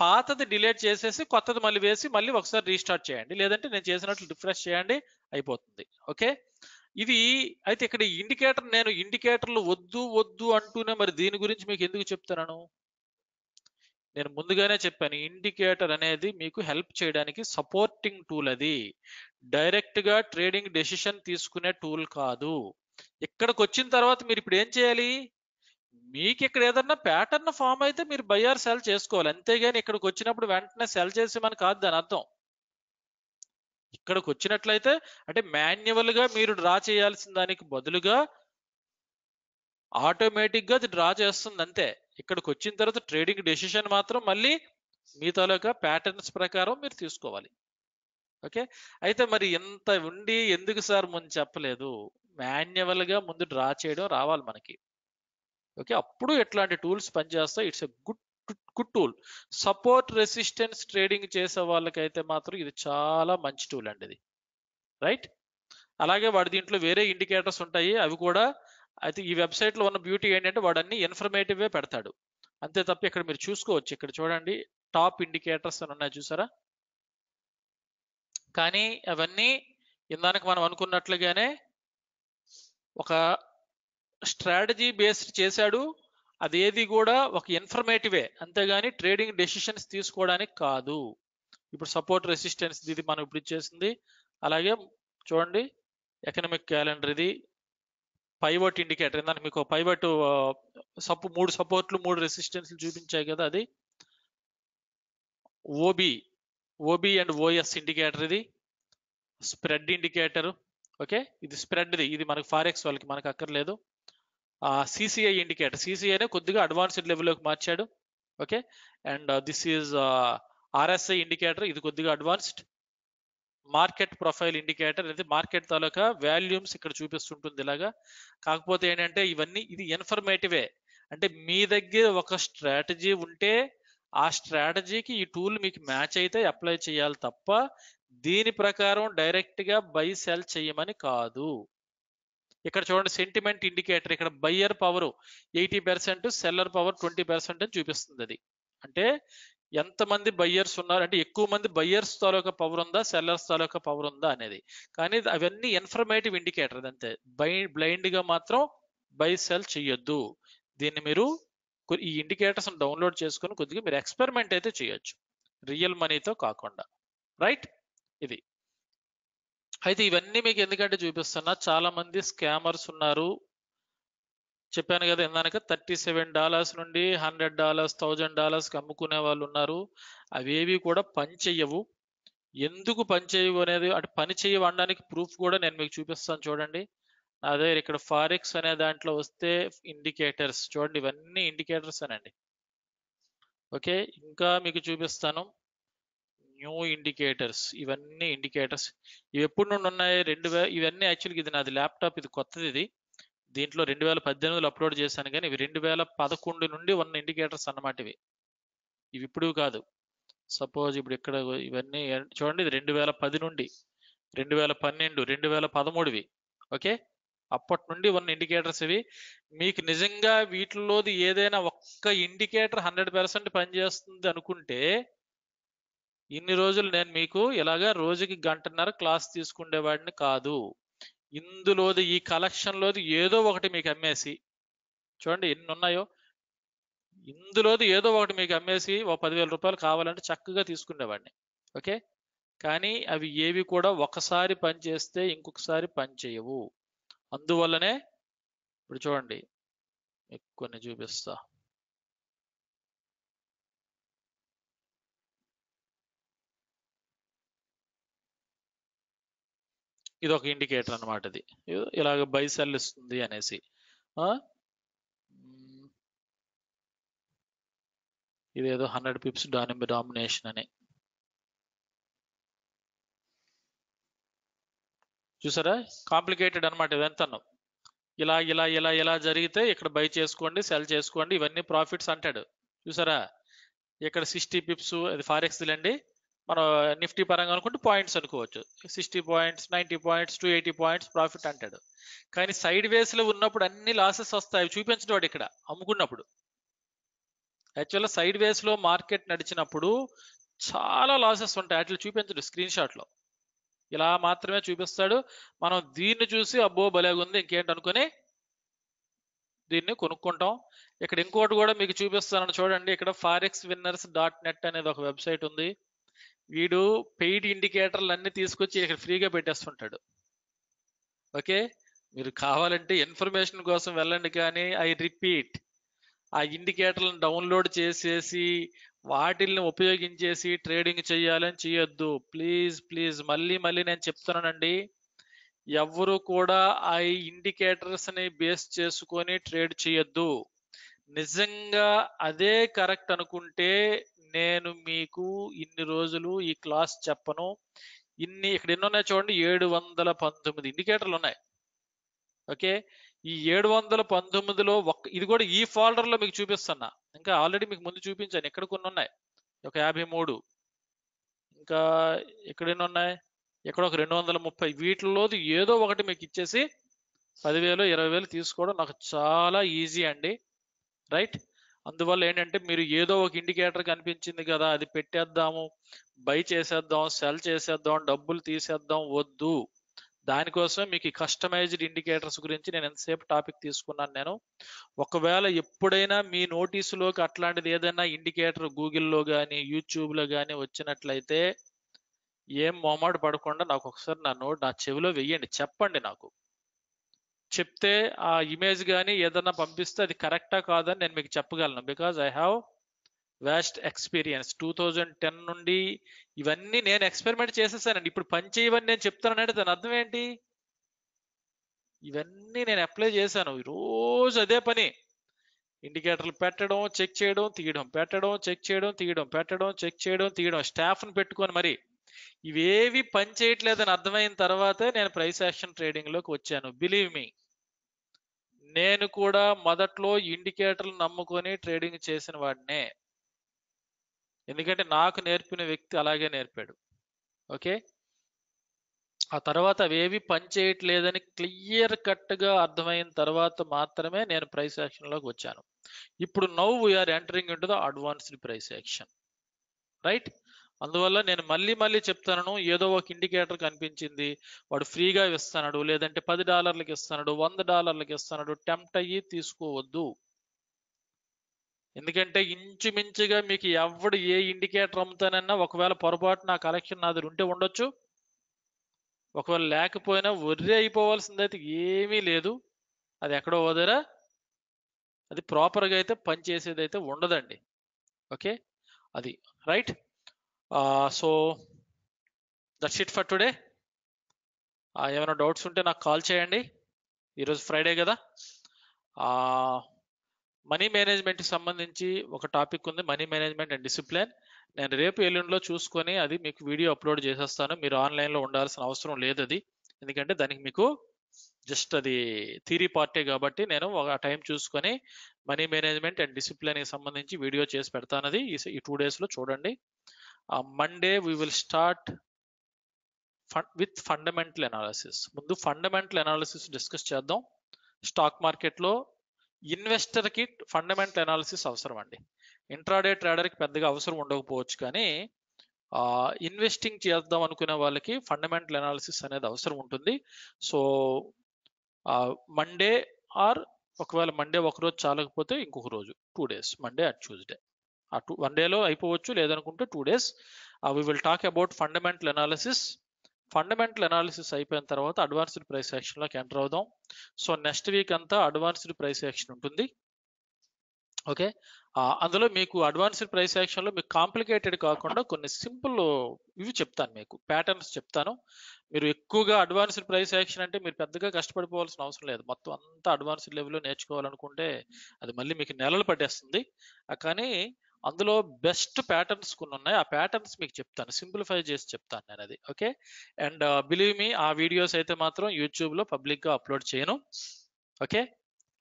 పాతది డిలీట్ చేసేసి కొత్తది మళ్ళీ వేసి మళ్ళీ ఒకసారి రీస్టార్ట్ చేయండి, లేదంటే నేను చేసినట్లు రిఫ్రెష్ చేయండి అయిపోతుంది. ఓకే, ఇది అయితే ఇక్కడ ఇండికేటర్, నేను ఇండికేటర్లు వద్దు వద్దు అంటూనే మరి దీని గురించి మీకు ఎందుకు చెప్తున్నాను, నేను ముందుగానే చెప్పాను ఇండికేటర్ అనేది మీకు హెల్ప్ చేయడానికి సపోర్టింగ్ టూల్, అది డైరెక్ట్గా ట్రేడింగ్ డెసిషన్ తీసుకునే టూల్ కాదు. ఇక్కడికి వచ్చిన తర్వాత మీరు ఇప్పుడు ఏం చేయాలి, మీకు ఇక్కడ ఏదన్నా ప్యాటర్న్ ఫామ్ అయితే మీరు బై ఆర్ సెల్ చేసుకోవాలి, అంతేగాని ఇక్కడికి వచ్చినప్పుడు వెంటనే సెల్ చేసి మన కాదు దాని అర్థం. ఇక్కడికి వచ్చినట్లయితే అంటే మాన్యువల్గా మీరు డ్రా చేయాల్సిన దానికి బదులుగా ఆటోమేటిక్గా అది డ్రా చేస్తుంది అంతే. ఇక్కడికి వచ్చిన తర్వాత ట్రేడింగ్ డెసిషన్ మాత్రం మళ్ళీ మీ తాలూకా ప్యాటర్న్స్ ప్రకారం మీరు తీసుకోవాలి. ఓకే, అయితే మరి ఇంత ఉండి ఎందుకు సార్ ముందు చెప్పలేదు, మాన్యువల్గా ముందు డ్రా చేయడం రావాలి మనకి. ఓకే, అప్పుడు ఎట్లాంటి టూల్స్ పనిచేస్తాయి, it's a good good tool. Support resistance trading చేసే వాళ్ళకైతే మాత్రం ఇది చాలా మంచి టూల్ అండి ఇది, రైట్? అలాగే వాడి దీంట్లో వేరే ఇండికేటర్స్ ఉంటాయి, అవి కూడా అయితే ఈ వెబ్సైట్ లో ఉన్న బ్యూటీ ఏంటంటే వాడు అన్ని ఇన్ఫర్మేటివ్ పెడతాడు, అంతే తప్ప ఇక్కడ మీరు చూసుకోవచ్చు. ఇక్కడ చూడండి టాప్ ఇండికేటర్స్ అని ఉన్నాయి చూసారా, కానీ అవన్నీ ఇందాక మనం అనుకున్నట్లుగానే ఒక స్ట్రాటజీ బేస్డ్ చేశాడు. అదేది కూడా ఒక ఇన్ఫర్మేటివే, అంతేగాని ట్రేడింగ్ డెసిషన్స్ తీసుకోవడానికి కాదు. ఇప్పుడు సపోర్ట్ రెసిస్టెన్స్ ఇది మనం ఇప్పుడు ఇచ్చేసింది, అలాగే చూడండి ఎకనామిక్ క్యాలెండర్, ఇది పైవట్ ఇండికేటర్. దానికి మీకు పైవట్ సప్పు మూడు సపోర్ట్లు మూడు రెసిస్టెన్స్లు చూపించాయి కదా, అది OB OB and OS indicator, ఇది స్ప్రెడ్ ఇండికేటర్. ఓకే ఇది స్ప్రెడ్ది, ఇది మనకు ఫారెక్స్ వాళ్ళకి మనకు అక్కర్లేదు. సిసిఐ ఇండికేటర్, సిసిఐనే కొద్దిగా అడ్వాన్స్డ్ లెవెల్లోకి మార్చాడు. Okay and this is RSI indicator, ఇది కొద్దిగా అడ్వాన్స్డ్. మార్కెట్ ప్రొఫైల్ ఇండికేటర్ అనేది మార్కెట్ తాలూకా వాల్యూమ్స్ ఇక్కడ చూపిస్తుంటుంది ఇలాగా. కాకపోతే ఏంటంటే ఇవన్నీ ఇది ఇన్ఫర్మేటివే, అంటే మీ దగ్గర ఒక స్ట్రాటజీ ఉంటే ఆ స్ట్రాటజీకి ఈ టూల్ మీకు మ్యాచ్ అయితే అప్లై చేయాలి తప్ప దీని ప్రకారం డైరెక్ట్ గా బై సెల్ చేయమని కాదు. ఇక్కడ చూడండి సెంటిమెంట్ ఇండికేటర్, ఇక్కడ buyer power eighty percent seller power twenty percent అని చూపిస్తుంది. అది అంటే ఎంతమంది బయ్యర్స్ ఉన్నారు అంటే ఎక్కువ మంది బయ్యర్స్ తాలూకా పవర్ ఉందా సెల్లర్స్ తాలూకా పవర్ ఉందా అనేది. కానీ అవన్నీ ఇన్ఫర్మేటివ్ ఇండికేటర్, అంతే. బై బ్లైండ్ గా మాత్రం బై సెల్ చేయొద్దు. దీన్ని మీరు ఈ ఇండికేటర్స్ డౌన్లోడ్ చేసుకొని కొద్దిగా మీరు ఎక్స్పెరిమెంట్ అయితే చేయొచ్చు, రియల్ మనీతో కాకుండా, రైట్. ఇది అయితే ఇవన్నీ మీకు ఎందుకంటే చూపిస్తున్నా, చాలా మంది స్కామర్స్ ఉన్నారు. చెప్పాను కదా ఇందాక థర్టీ సెవెన్ డాలర్స్ నుండి హండ్రెడ్ డాలర్స్ థౌజండ్ డాలర్స్కి అమ్ముకునే వాళ్ళు ఉన్నారు. అవేవి కూడా పని చెయ్యవు. ఎందుకు పని చేయవు అనేది అంటే పని చేయడానికి ప్రూఫ్ కూడా నేను మీకు చూపిస్తాను. చూడండి అదే ఇక్కడ ఫారెక్స్ అనే దాంట్లో వస్తే ఇండికేటర్స్ చూడండి, ఇవన్నీ ఇండికేటర్స్ అనండి. ఓకే ఇంకా మీకు చూపిస్తాను న్యూ ఇండికేటర్స్, ఇవన్నీ ఇండికేటర్స్. ఇవి ఎప్పుడు నుండి ఉన్నాయి? రెండు వే ఇవన్నీ యాక్చువల్గా ఇది నాది ల్యాప్టాప్, ఇది కొత్తది, ఇది దీంట్లో రెండు వేల పద్దెనిమిదిలో అప్లోడ్ చేశాను, కానీ ఇవి రెండు వేల పదకొండు నుండి ఉన్న ఇండికేటర్స్ అన్నమాట. ఇవి ఇవి ఇప్పుడు కాదు. సపోజ్ ఇప్పుడు ఇక్కడ ఇవన్నీ చూడండి, ఇది రెండు వేల పది నుండి రెండు వేల పన్నెండు రెండు వేల పదమూడువి. ఓకే అప్పటి నుండి ఉన్న ఇండికేటర్స్ ఇవి. మీకు నిజంగా వీటిలోది ఏదైనా ఒక్క ఇండికేటర్ హండ్రెడ్ పర్సెంట్ పనిచేస్తుంది అనుకుంటే ఇన్ని రోజులు నేను మీకు ఇలాగా రోజుకి గంటన్నర క్లాస్ తీసుకుండేవాడిని కాదు. ఇందులోది ఈ కలెక్షన్లోది ఏదో ఒకటి మీకు అమ్మేసి చూడండి ఎన్ని ఉన్నాయో, ఇందులోది ఏదో ఒకటి మీకు అమ్మేసి ఓ పదివేల రూపాయలు కావాలంటే చక్కగా తీసుకునేవాడిని. ఓకే కానీ అవి ఏవి కూడా ఒకసారి పని చేస్తే ఇంకొకసారి పని చేయవు. అందువల్లనే ఇప్పుడు చూడండి మీకు కొన్ని చూపిస్తా. ఇది ఒక ఇండికేటర్ అనమాట, ఇది ఇలాగ బై సెల్ ఇస్తుంది అనేసి. ఇదేదో హండ్రెడ్ పిప్స్ డామి డామినేషన్ అని చూసారా, కాంప్లికేటెడ్ అనమాట ఇదంతను. ఇలా ఇలా ఇలా ఇలా జరిగితే ఇక్కడ బై చేసుకోండి సెల్ చేసుకోండి, ఇవన్నీ ప్రాఫిట్స్ అంటాడు చూసారా. ఇక్కడ సిక్స్టీ పిప్స్ అది ఫారెక్స్ లేండి, మనం నిఫ్టీ పరంగా అనుకుంటే పాయింట్స్ అనుకోవచ్చు, sixty points ninety points two eighty points profit అంటాడు. కానీ సైడ్ వేస్ లో ఉన్నప్పుడు అన్ని లాసెస్ వస్తాయి చూపించడం వాడు ఇక్కడ అమ్ముకున్నప్పుడు. యాక్చువల్గా సైడ్ వేస్ లో మార్కెట్ నడిచినప్పుడు చాలా లాసెస్ ఉంటాయి, అట్లా చూపించడు స్క్రీన్ షాట్ లో, ఇలా మాత్రమే చూపిస్తాడు. మనం దీన్ని చూసి అబ్బో భలేగుంది ఇంకేంటి అనుకుని దీన్ని కొనుక్కుంటాం. ఇక్కడ ఇంకోటి కూడా మీకు చూపిస్తానని చూడండి, ఇక్కడ ఫారెక్స్ విన్నర్స్ డాట్ నెట్ అనేది ఒక వెబ్సైట్ ఉంది. వీడు పెయిడ్ ఇండికేటర్లు అన్ని తీసుకొచ్చి ఇక్కడ ఫ్రీగా పెట్టేస్తుంటాడు. ఓకే మీరు కావాలంటే ఇన్ఫర్మేషన్ కోసం వెళ్ళండి, కానీ ఐ రిపీట్ ఆ ఇండికేటర్లను డౌన్లోడ్ చేసేసి వాటిల్ని ఉపయోగించేసి ట్రేడింగ్ చేయాలని చేయొద్దు, ప్లీజ్ ప్లీజ్. మళ్ళీ మళ్ళీ నేను చెప్తున్నానండి, ఎవరు కూడా ఆ ఇండికేటర్స్ని బేస్ చేసుకొని ట్రేడ్ చేయొద్దు. నిజంగా అదే కరెక్ట్ అనుకుంటే నేను మీకు ఇన్ని రోజులు ఈ క్లాస్ చెప్పను. ఇన్ని ఇక్కడ ఎన్ని ఉన్నాయి చూడండి, ఏడు వందల పంతొమ్మిది ఇండికేటర్లు ఉన్నాయి. ఓకే ఈ ఏడు వందల పంతొమ్మిదిలో ఒక్క ఇది కూడా ఈ ఫోల్డర్లో మీకు చూపిస్తున్నా, ఇంకా ఆల్రెడీ మీకు ముందు చూపించాను. ఇక్కడ కొన్ని ఉన్నాయి ఒక యాభై మూడు ఇంకా ఇక్కడ ఎన్ని ఉన్నాయి, ఇక్కడ ఒక రెండు వందల ముప్పై, వీటిలోది ఏదో ఒకటి మీకు ఇచ్చేసి పదివేలు ఇరవై వేలు తీసుకోవడం నాకు చాలా ఈజీ అండి, రైట్? అందువల్ల ఏంటంటే మీరు ఏదో ఒక ఇండికేటర్ కనిపించింది కదా, అది పెట్టేద్దాము, బై చేసేద్దాం, సెల్ చేసేద్దాం, డబ్బులు తీసేద్దాం, వద్దు. దానికోసమే మీకు ఈ కస్టమైజ్డ్ ఇండికేటర్స్ గురించి నేను ఎంతసేపు టాపిక్ తీసుకున్నాను. నేను ఒకవేళ ఎప్పుడైనా మీ నోటీసులోకి అట్లాంటిది ఏదైనా ఇండికేటర్ గూగుల్లో కానీ యూట్యూబ్లో కానీ వచ్చినట్లయితే ఏం మొహమాట పడకుండా నాకు ఒకసారి నా నోట్ నా చెవిలో వెయ్యండి, చెప్పండి. నాకు చెప్తే ఆ ఇమేజ్ కానీ ఏదన్నా పంపిస్తే అది కరెక్టా కాదని నేను మీకు చెప్పగలను. Because I have vast experience. Two thousand ten నుండి ఇవన్నీ నేను ఎక్స్పెరిమెంట్ చేసేసానండి. ఇప్పుడు పని చేయవని నేను చెప్తానంటే దాని అర్థం ఏంటి? ఇవన్నీ నేను అప్లై చేశాను. రోజు అదే పని, ఇండికేటర్లు పెట్టడం, చెక్ చేయడం, తీయడం, పెట్టడం, చెక్ చేయడం, తీయడం, పెట్టడం, చెక్ చేయడం, తీయడం, స్టాఫ్ను పెట్టుకొని. మరి ఇవేవి పని చేయట్లేదని అర్థమైన తర్వాతే నేను ప్రైస్ యాక్షన్ ట్రేడింగ్లోకి వచ్చాను. బిలీవ్ మీ, నేను కూడా మొదట్లో ఇండికేటర్లు నమ్ముకొని ట్రేడింగ్ చేసిన వాడినే. ఎందుకంటే నాకు నేర్పిన వ్యక్తి అలాగే నేర్పాడు. ఓకే, ఆ తర్వాత అవేవి పని చేయట్లేదని క్లియర్ కట్గా అర్థమైన తర్వాత మాత్రమే నేను ప్రైస్ యాక్షన్లోకి వచ్చాను. ఇప్పుడు now we're entering into the advanced price action, right? అందువల్ల నేను మళ్ళీ మళ్ళీ చెప్తాను, ఏదో ఒక ఇండికేటర్ కనిపించింది, వాడు ఫ్రీగా ఇస్తున్నాడు, లేదంటే పది డాలర్లకి ఇస్తున్నాడు, వంద డాలర్లకి ఇస్తున్నాడు, టెంప్ట్ అయ్యి తీసుకోవద్దు. ఎందుకంటే ఇంచుమించుగా మీకు ఎవడు ఏ ఇండికేటర్ అమ్ముతానన్నా ఒకవేళ పొరపాటు నా కలెక్షన్ నాది ఉంటే ఉండొచ్చు, ఒకవేళ లేకపోయినా వర్రీ అయిపోవాల్సిందైతే ఏమీ లేదు. అది ఎక్కడో వదరా అది ప్రాపర్గా అయితే పని చేసేది అయితే ఉండదండి. ఓకే, అది right. So that's it for today. ఏమైనా డౌట్స్ ఉంటే నాకు కాల్ చేయండి. ఈరోజు ఫ్రైడే కదా. మనీ మేనేజ్మెంట్కి సంబంధించి ఒక టాపిక్ ఉంది, మనీ మేనేజ్మెంట్ అండ్ డిసిప్లిన్. నేను రేపు ఎల్లుండిలో చూసుకొని అది మీకు వీడియో అప్లోడ్ చేసేస్తాను. మీరు ఆన్లైన్లో ఉండాల్సిన అవసరం లేదు అది, ఎందుకంటే దానికి మీకు జస్ట్ అది థియరీ పార్టే కాబట్టి నేను ఒక టైం చూసుకొని మనీ మేనేజ్మెంట్ అండ్ డిసిప్లిన్కి సంబంధించి వీడియో చేసి పెడతాను. అది ఈ టూ డేస్లో చూడండి. Monday we will start with fundamental analysis. ముందు ఫండమెంటల్ అనాలిసిస్ డిస్కస్ చేద్దాం. స్టాక్ మార్కెట్లో ఇన్వెస్టర్కి ఫండమెంటల్ అనాలిసిస్ అవసరం అండి. ఇంట్రాడే ట్రేడర్కి పెద్దగా అవసరం ఉండకపోవచ్చు, కానీ ఇన్వెస్టింగ్ చేద్దాం అనుకునే వాళ్ళకి ఫండమెంటల్ అనాలిసిస్ అనేది అవసరం ఉంటుంది. సో మండే ఆర్ ఒకవేళ మండే ఒకరోజు చాలకపోతే ఇంకొక రోజు, two days Monday and Tuesday. ఆ టూ వన్ డేలో అయిపోవచ్చు, లేదనుకుంటే two days we will talk about fundamental analysis. Fundamental analysis అయిపోయిన తర్వాత అడ్వాన్స్డ్ ప్రైస్ యాక్షన్లోకి ఎంటర్ అవుదాం. సో నెక్స్ట్ వీక్ అంతా అడ్వాన్స్డ్ ప్రైస్ యాక్షన్ ఉంటుంది. ఓకే, అందులో మీకు అడ్వాన్స్డ్ ప్రైస్ యాక్షన్లో మీకు కాంప్లికేటెడ్ కాకుండా కొన్ని సింపుల్ ఇవి చెప్తాను, మీకు ప్యాటర్న్స్ చెప్తాను. మీరు ఎక్కువగా అడ్వాన్స్డ్ ప్రైస్ యాక్షన్ అంటే మీరు పెద్దగా కష్టపడిపోవాల్సిన అవసరం లేదు. మొత్తం అంతా అడ్వాన్స్డ్ లెవెల్లో నేర్చుకోవాలనుకుంటే అది మళ్ళీ మీకు నెలలు పట్టేస్తుంది. కానీ అందులో బెస్ట్ ప్యాటర్న్స్ కొన్ని ఉన్నాయి, ఆ ప్యాటర్న్స్ మీకు చెప్తాను, సింప్లిఫై చేసి చెప్తాను నేను అది. ఓకే, అండ్ బిలీవ్ మీ, ఆ వీడియోస్ అయితే మాత్రం యూట్యూబ్లో పబ్లిక్గా అప్లోడ్ చేయను. ఓకే,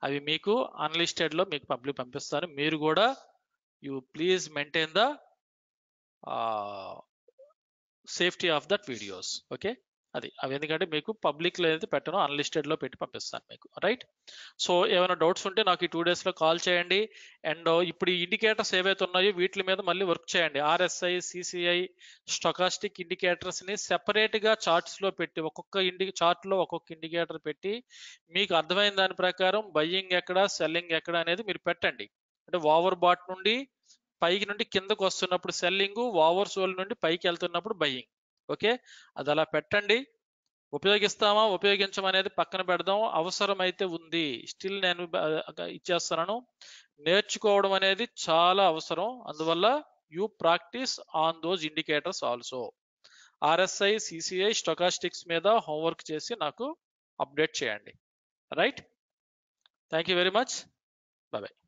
అవి మీకు అన్లిస్టెడ్లో మీకు పబ్లిక్ పంపిస్తాను. మీరు కూడా you please maintain the safety of that videos. Okay, అది అవి ఎందుకంటే మీకు పబ్లిక్లో అయితే పెట్టను, అన్లిస్టెడ్లో పెట్టి పంపిస్తాను మీకు, రైట్? సో ఏమైనా డౌట్స్ ఉంటే నాకు ఈ టూ డేస్లో కాల్ చేయండి. అండ్ ఇప్పుడు ఈ ఇండికేటర్స్ ఏవైతే ఉన్నాయో వీటి మీద మళ్ళీ వర్క్ చేయండి. ఆర్ఎస్ఐ, సిసిఐ, స్టొకాస్టిక్ ఇండికేటర్స్ని సెపరేట్గా చార్ట్స్లో పెట్టి ఒక్కొక్క ఇండి చార్ట్లో ఒక్కొక్క ఇండికేటర్ పెట్టి మీకు అర్థమైన దాని ప్రకారం బయ్యింగ్ ఎక్కడ సెల్లింగ్ ఎక్కడ అనేది మీరు పెట్టండి. అంటే ఓవర్ బాట్ నుండి పైకి నుండి కిందకు వస్తున్నప్పుడు సెల్లింగ్, ఓవర్ సోల్ నుండి పైకి వెళ్తున్నప్పుడు బయ్యింగ్. ఓకే, అది అలా పెట్టండి. ఉపయోగిస్తామా ఉపయోగించమనేది పక్కన పెడదాం, అవసరం అయితే ఉంది స్టిల్ నేను ఇచ్చేస్తున్నాను. నేర్చుకోవడం అనేది చాలా అవసరం, అందువల్ల you practice on those indicators also. RSI, CCI, stochastics మీద హోంవర్క్ చేసి నాకు అప్డేట్ చేయండి, right? Thank you very much, bye.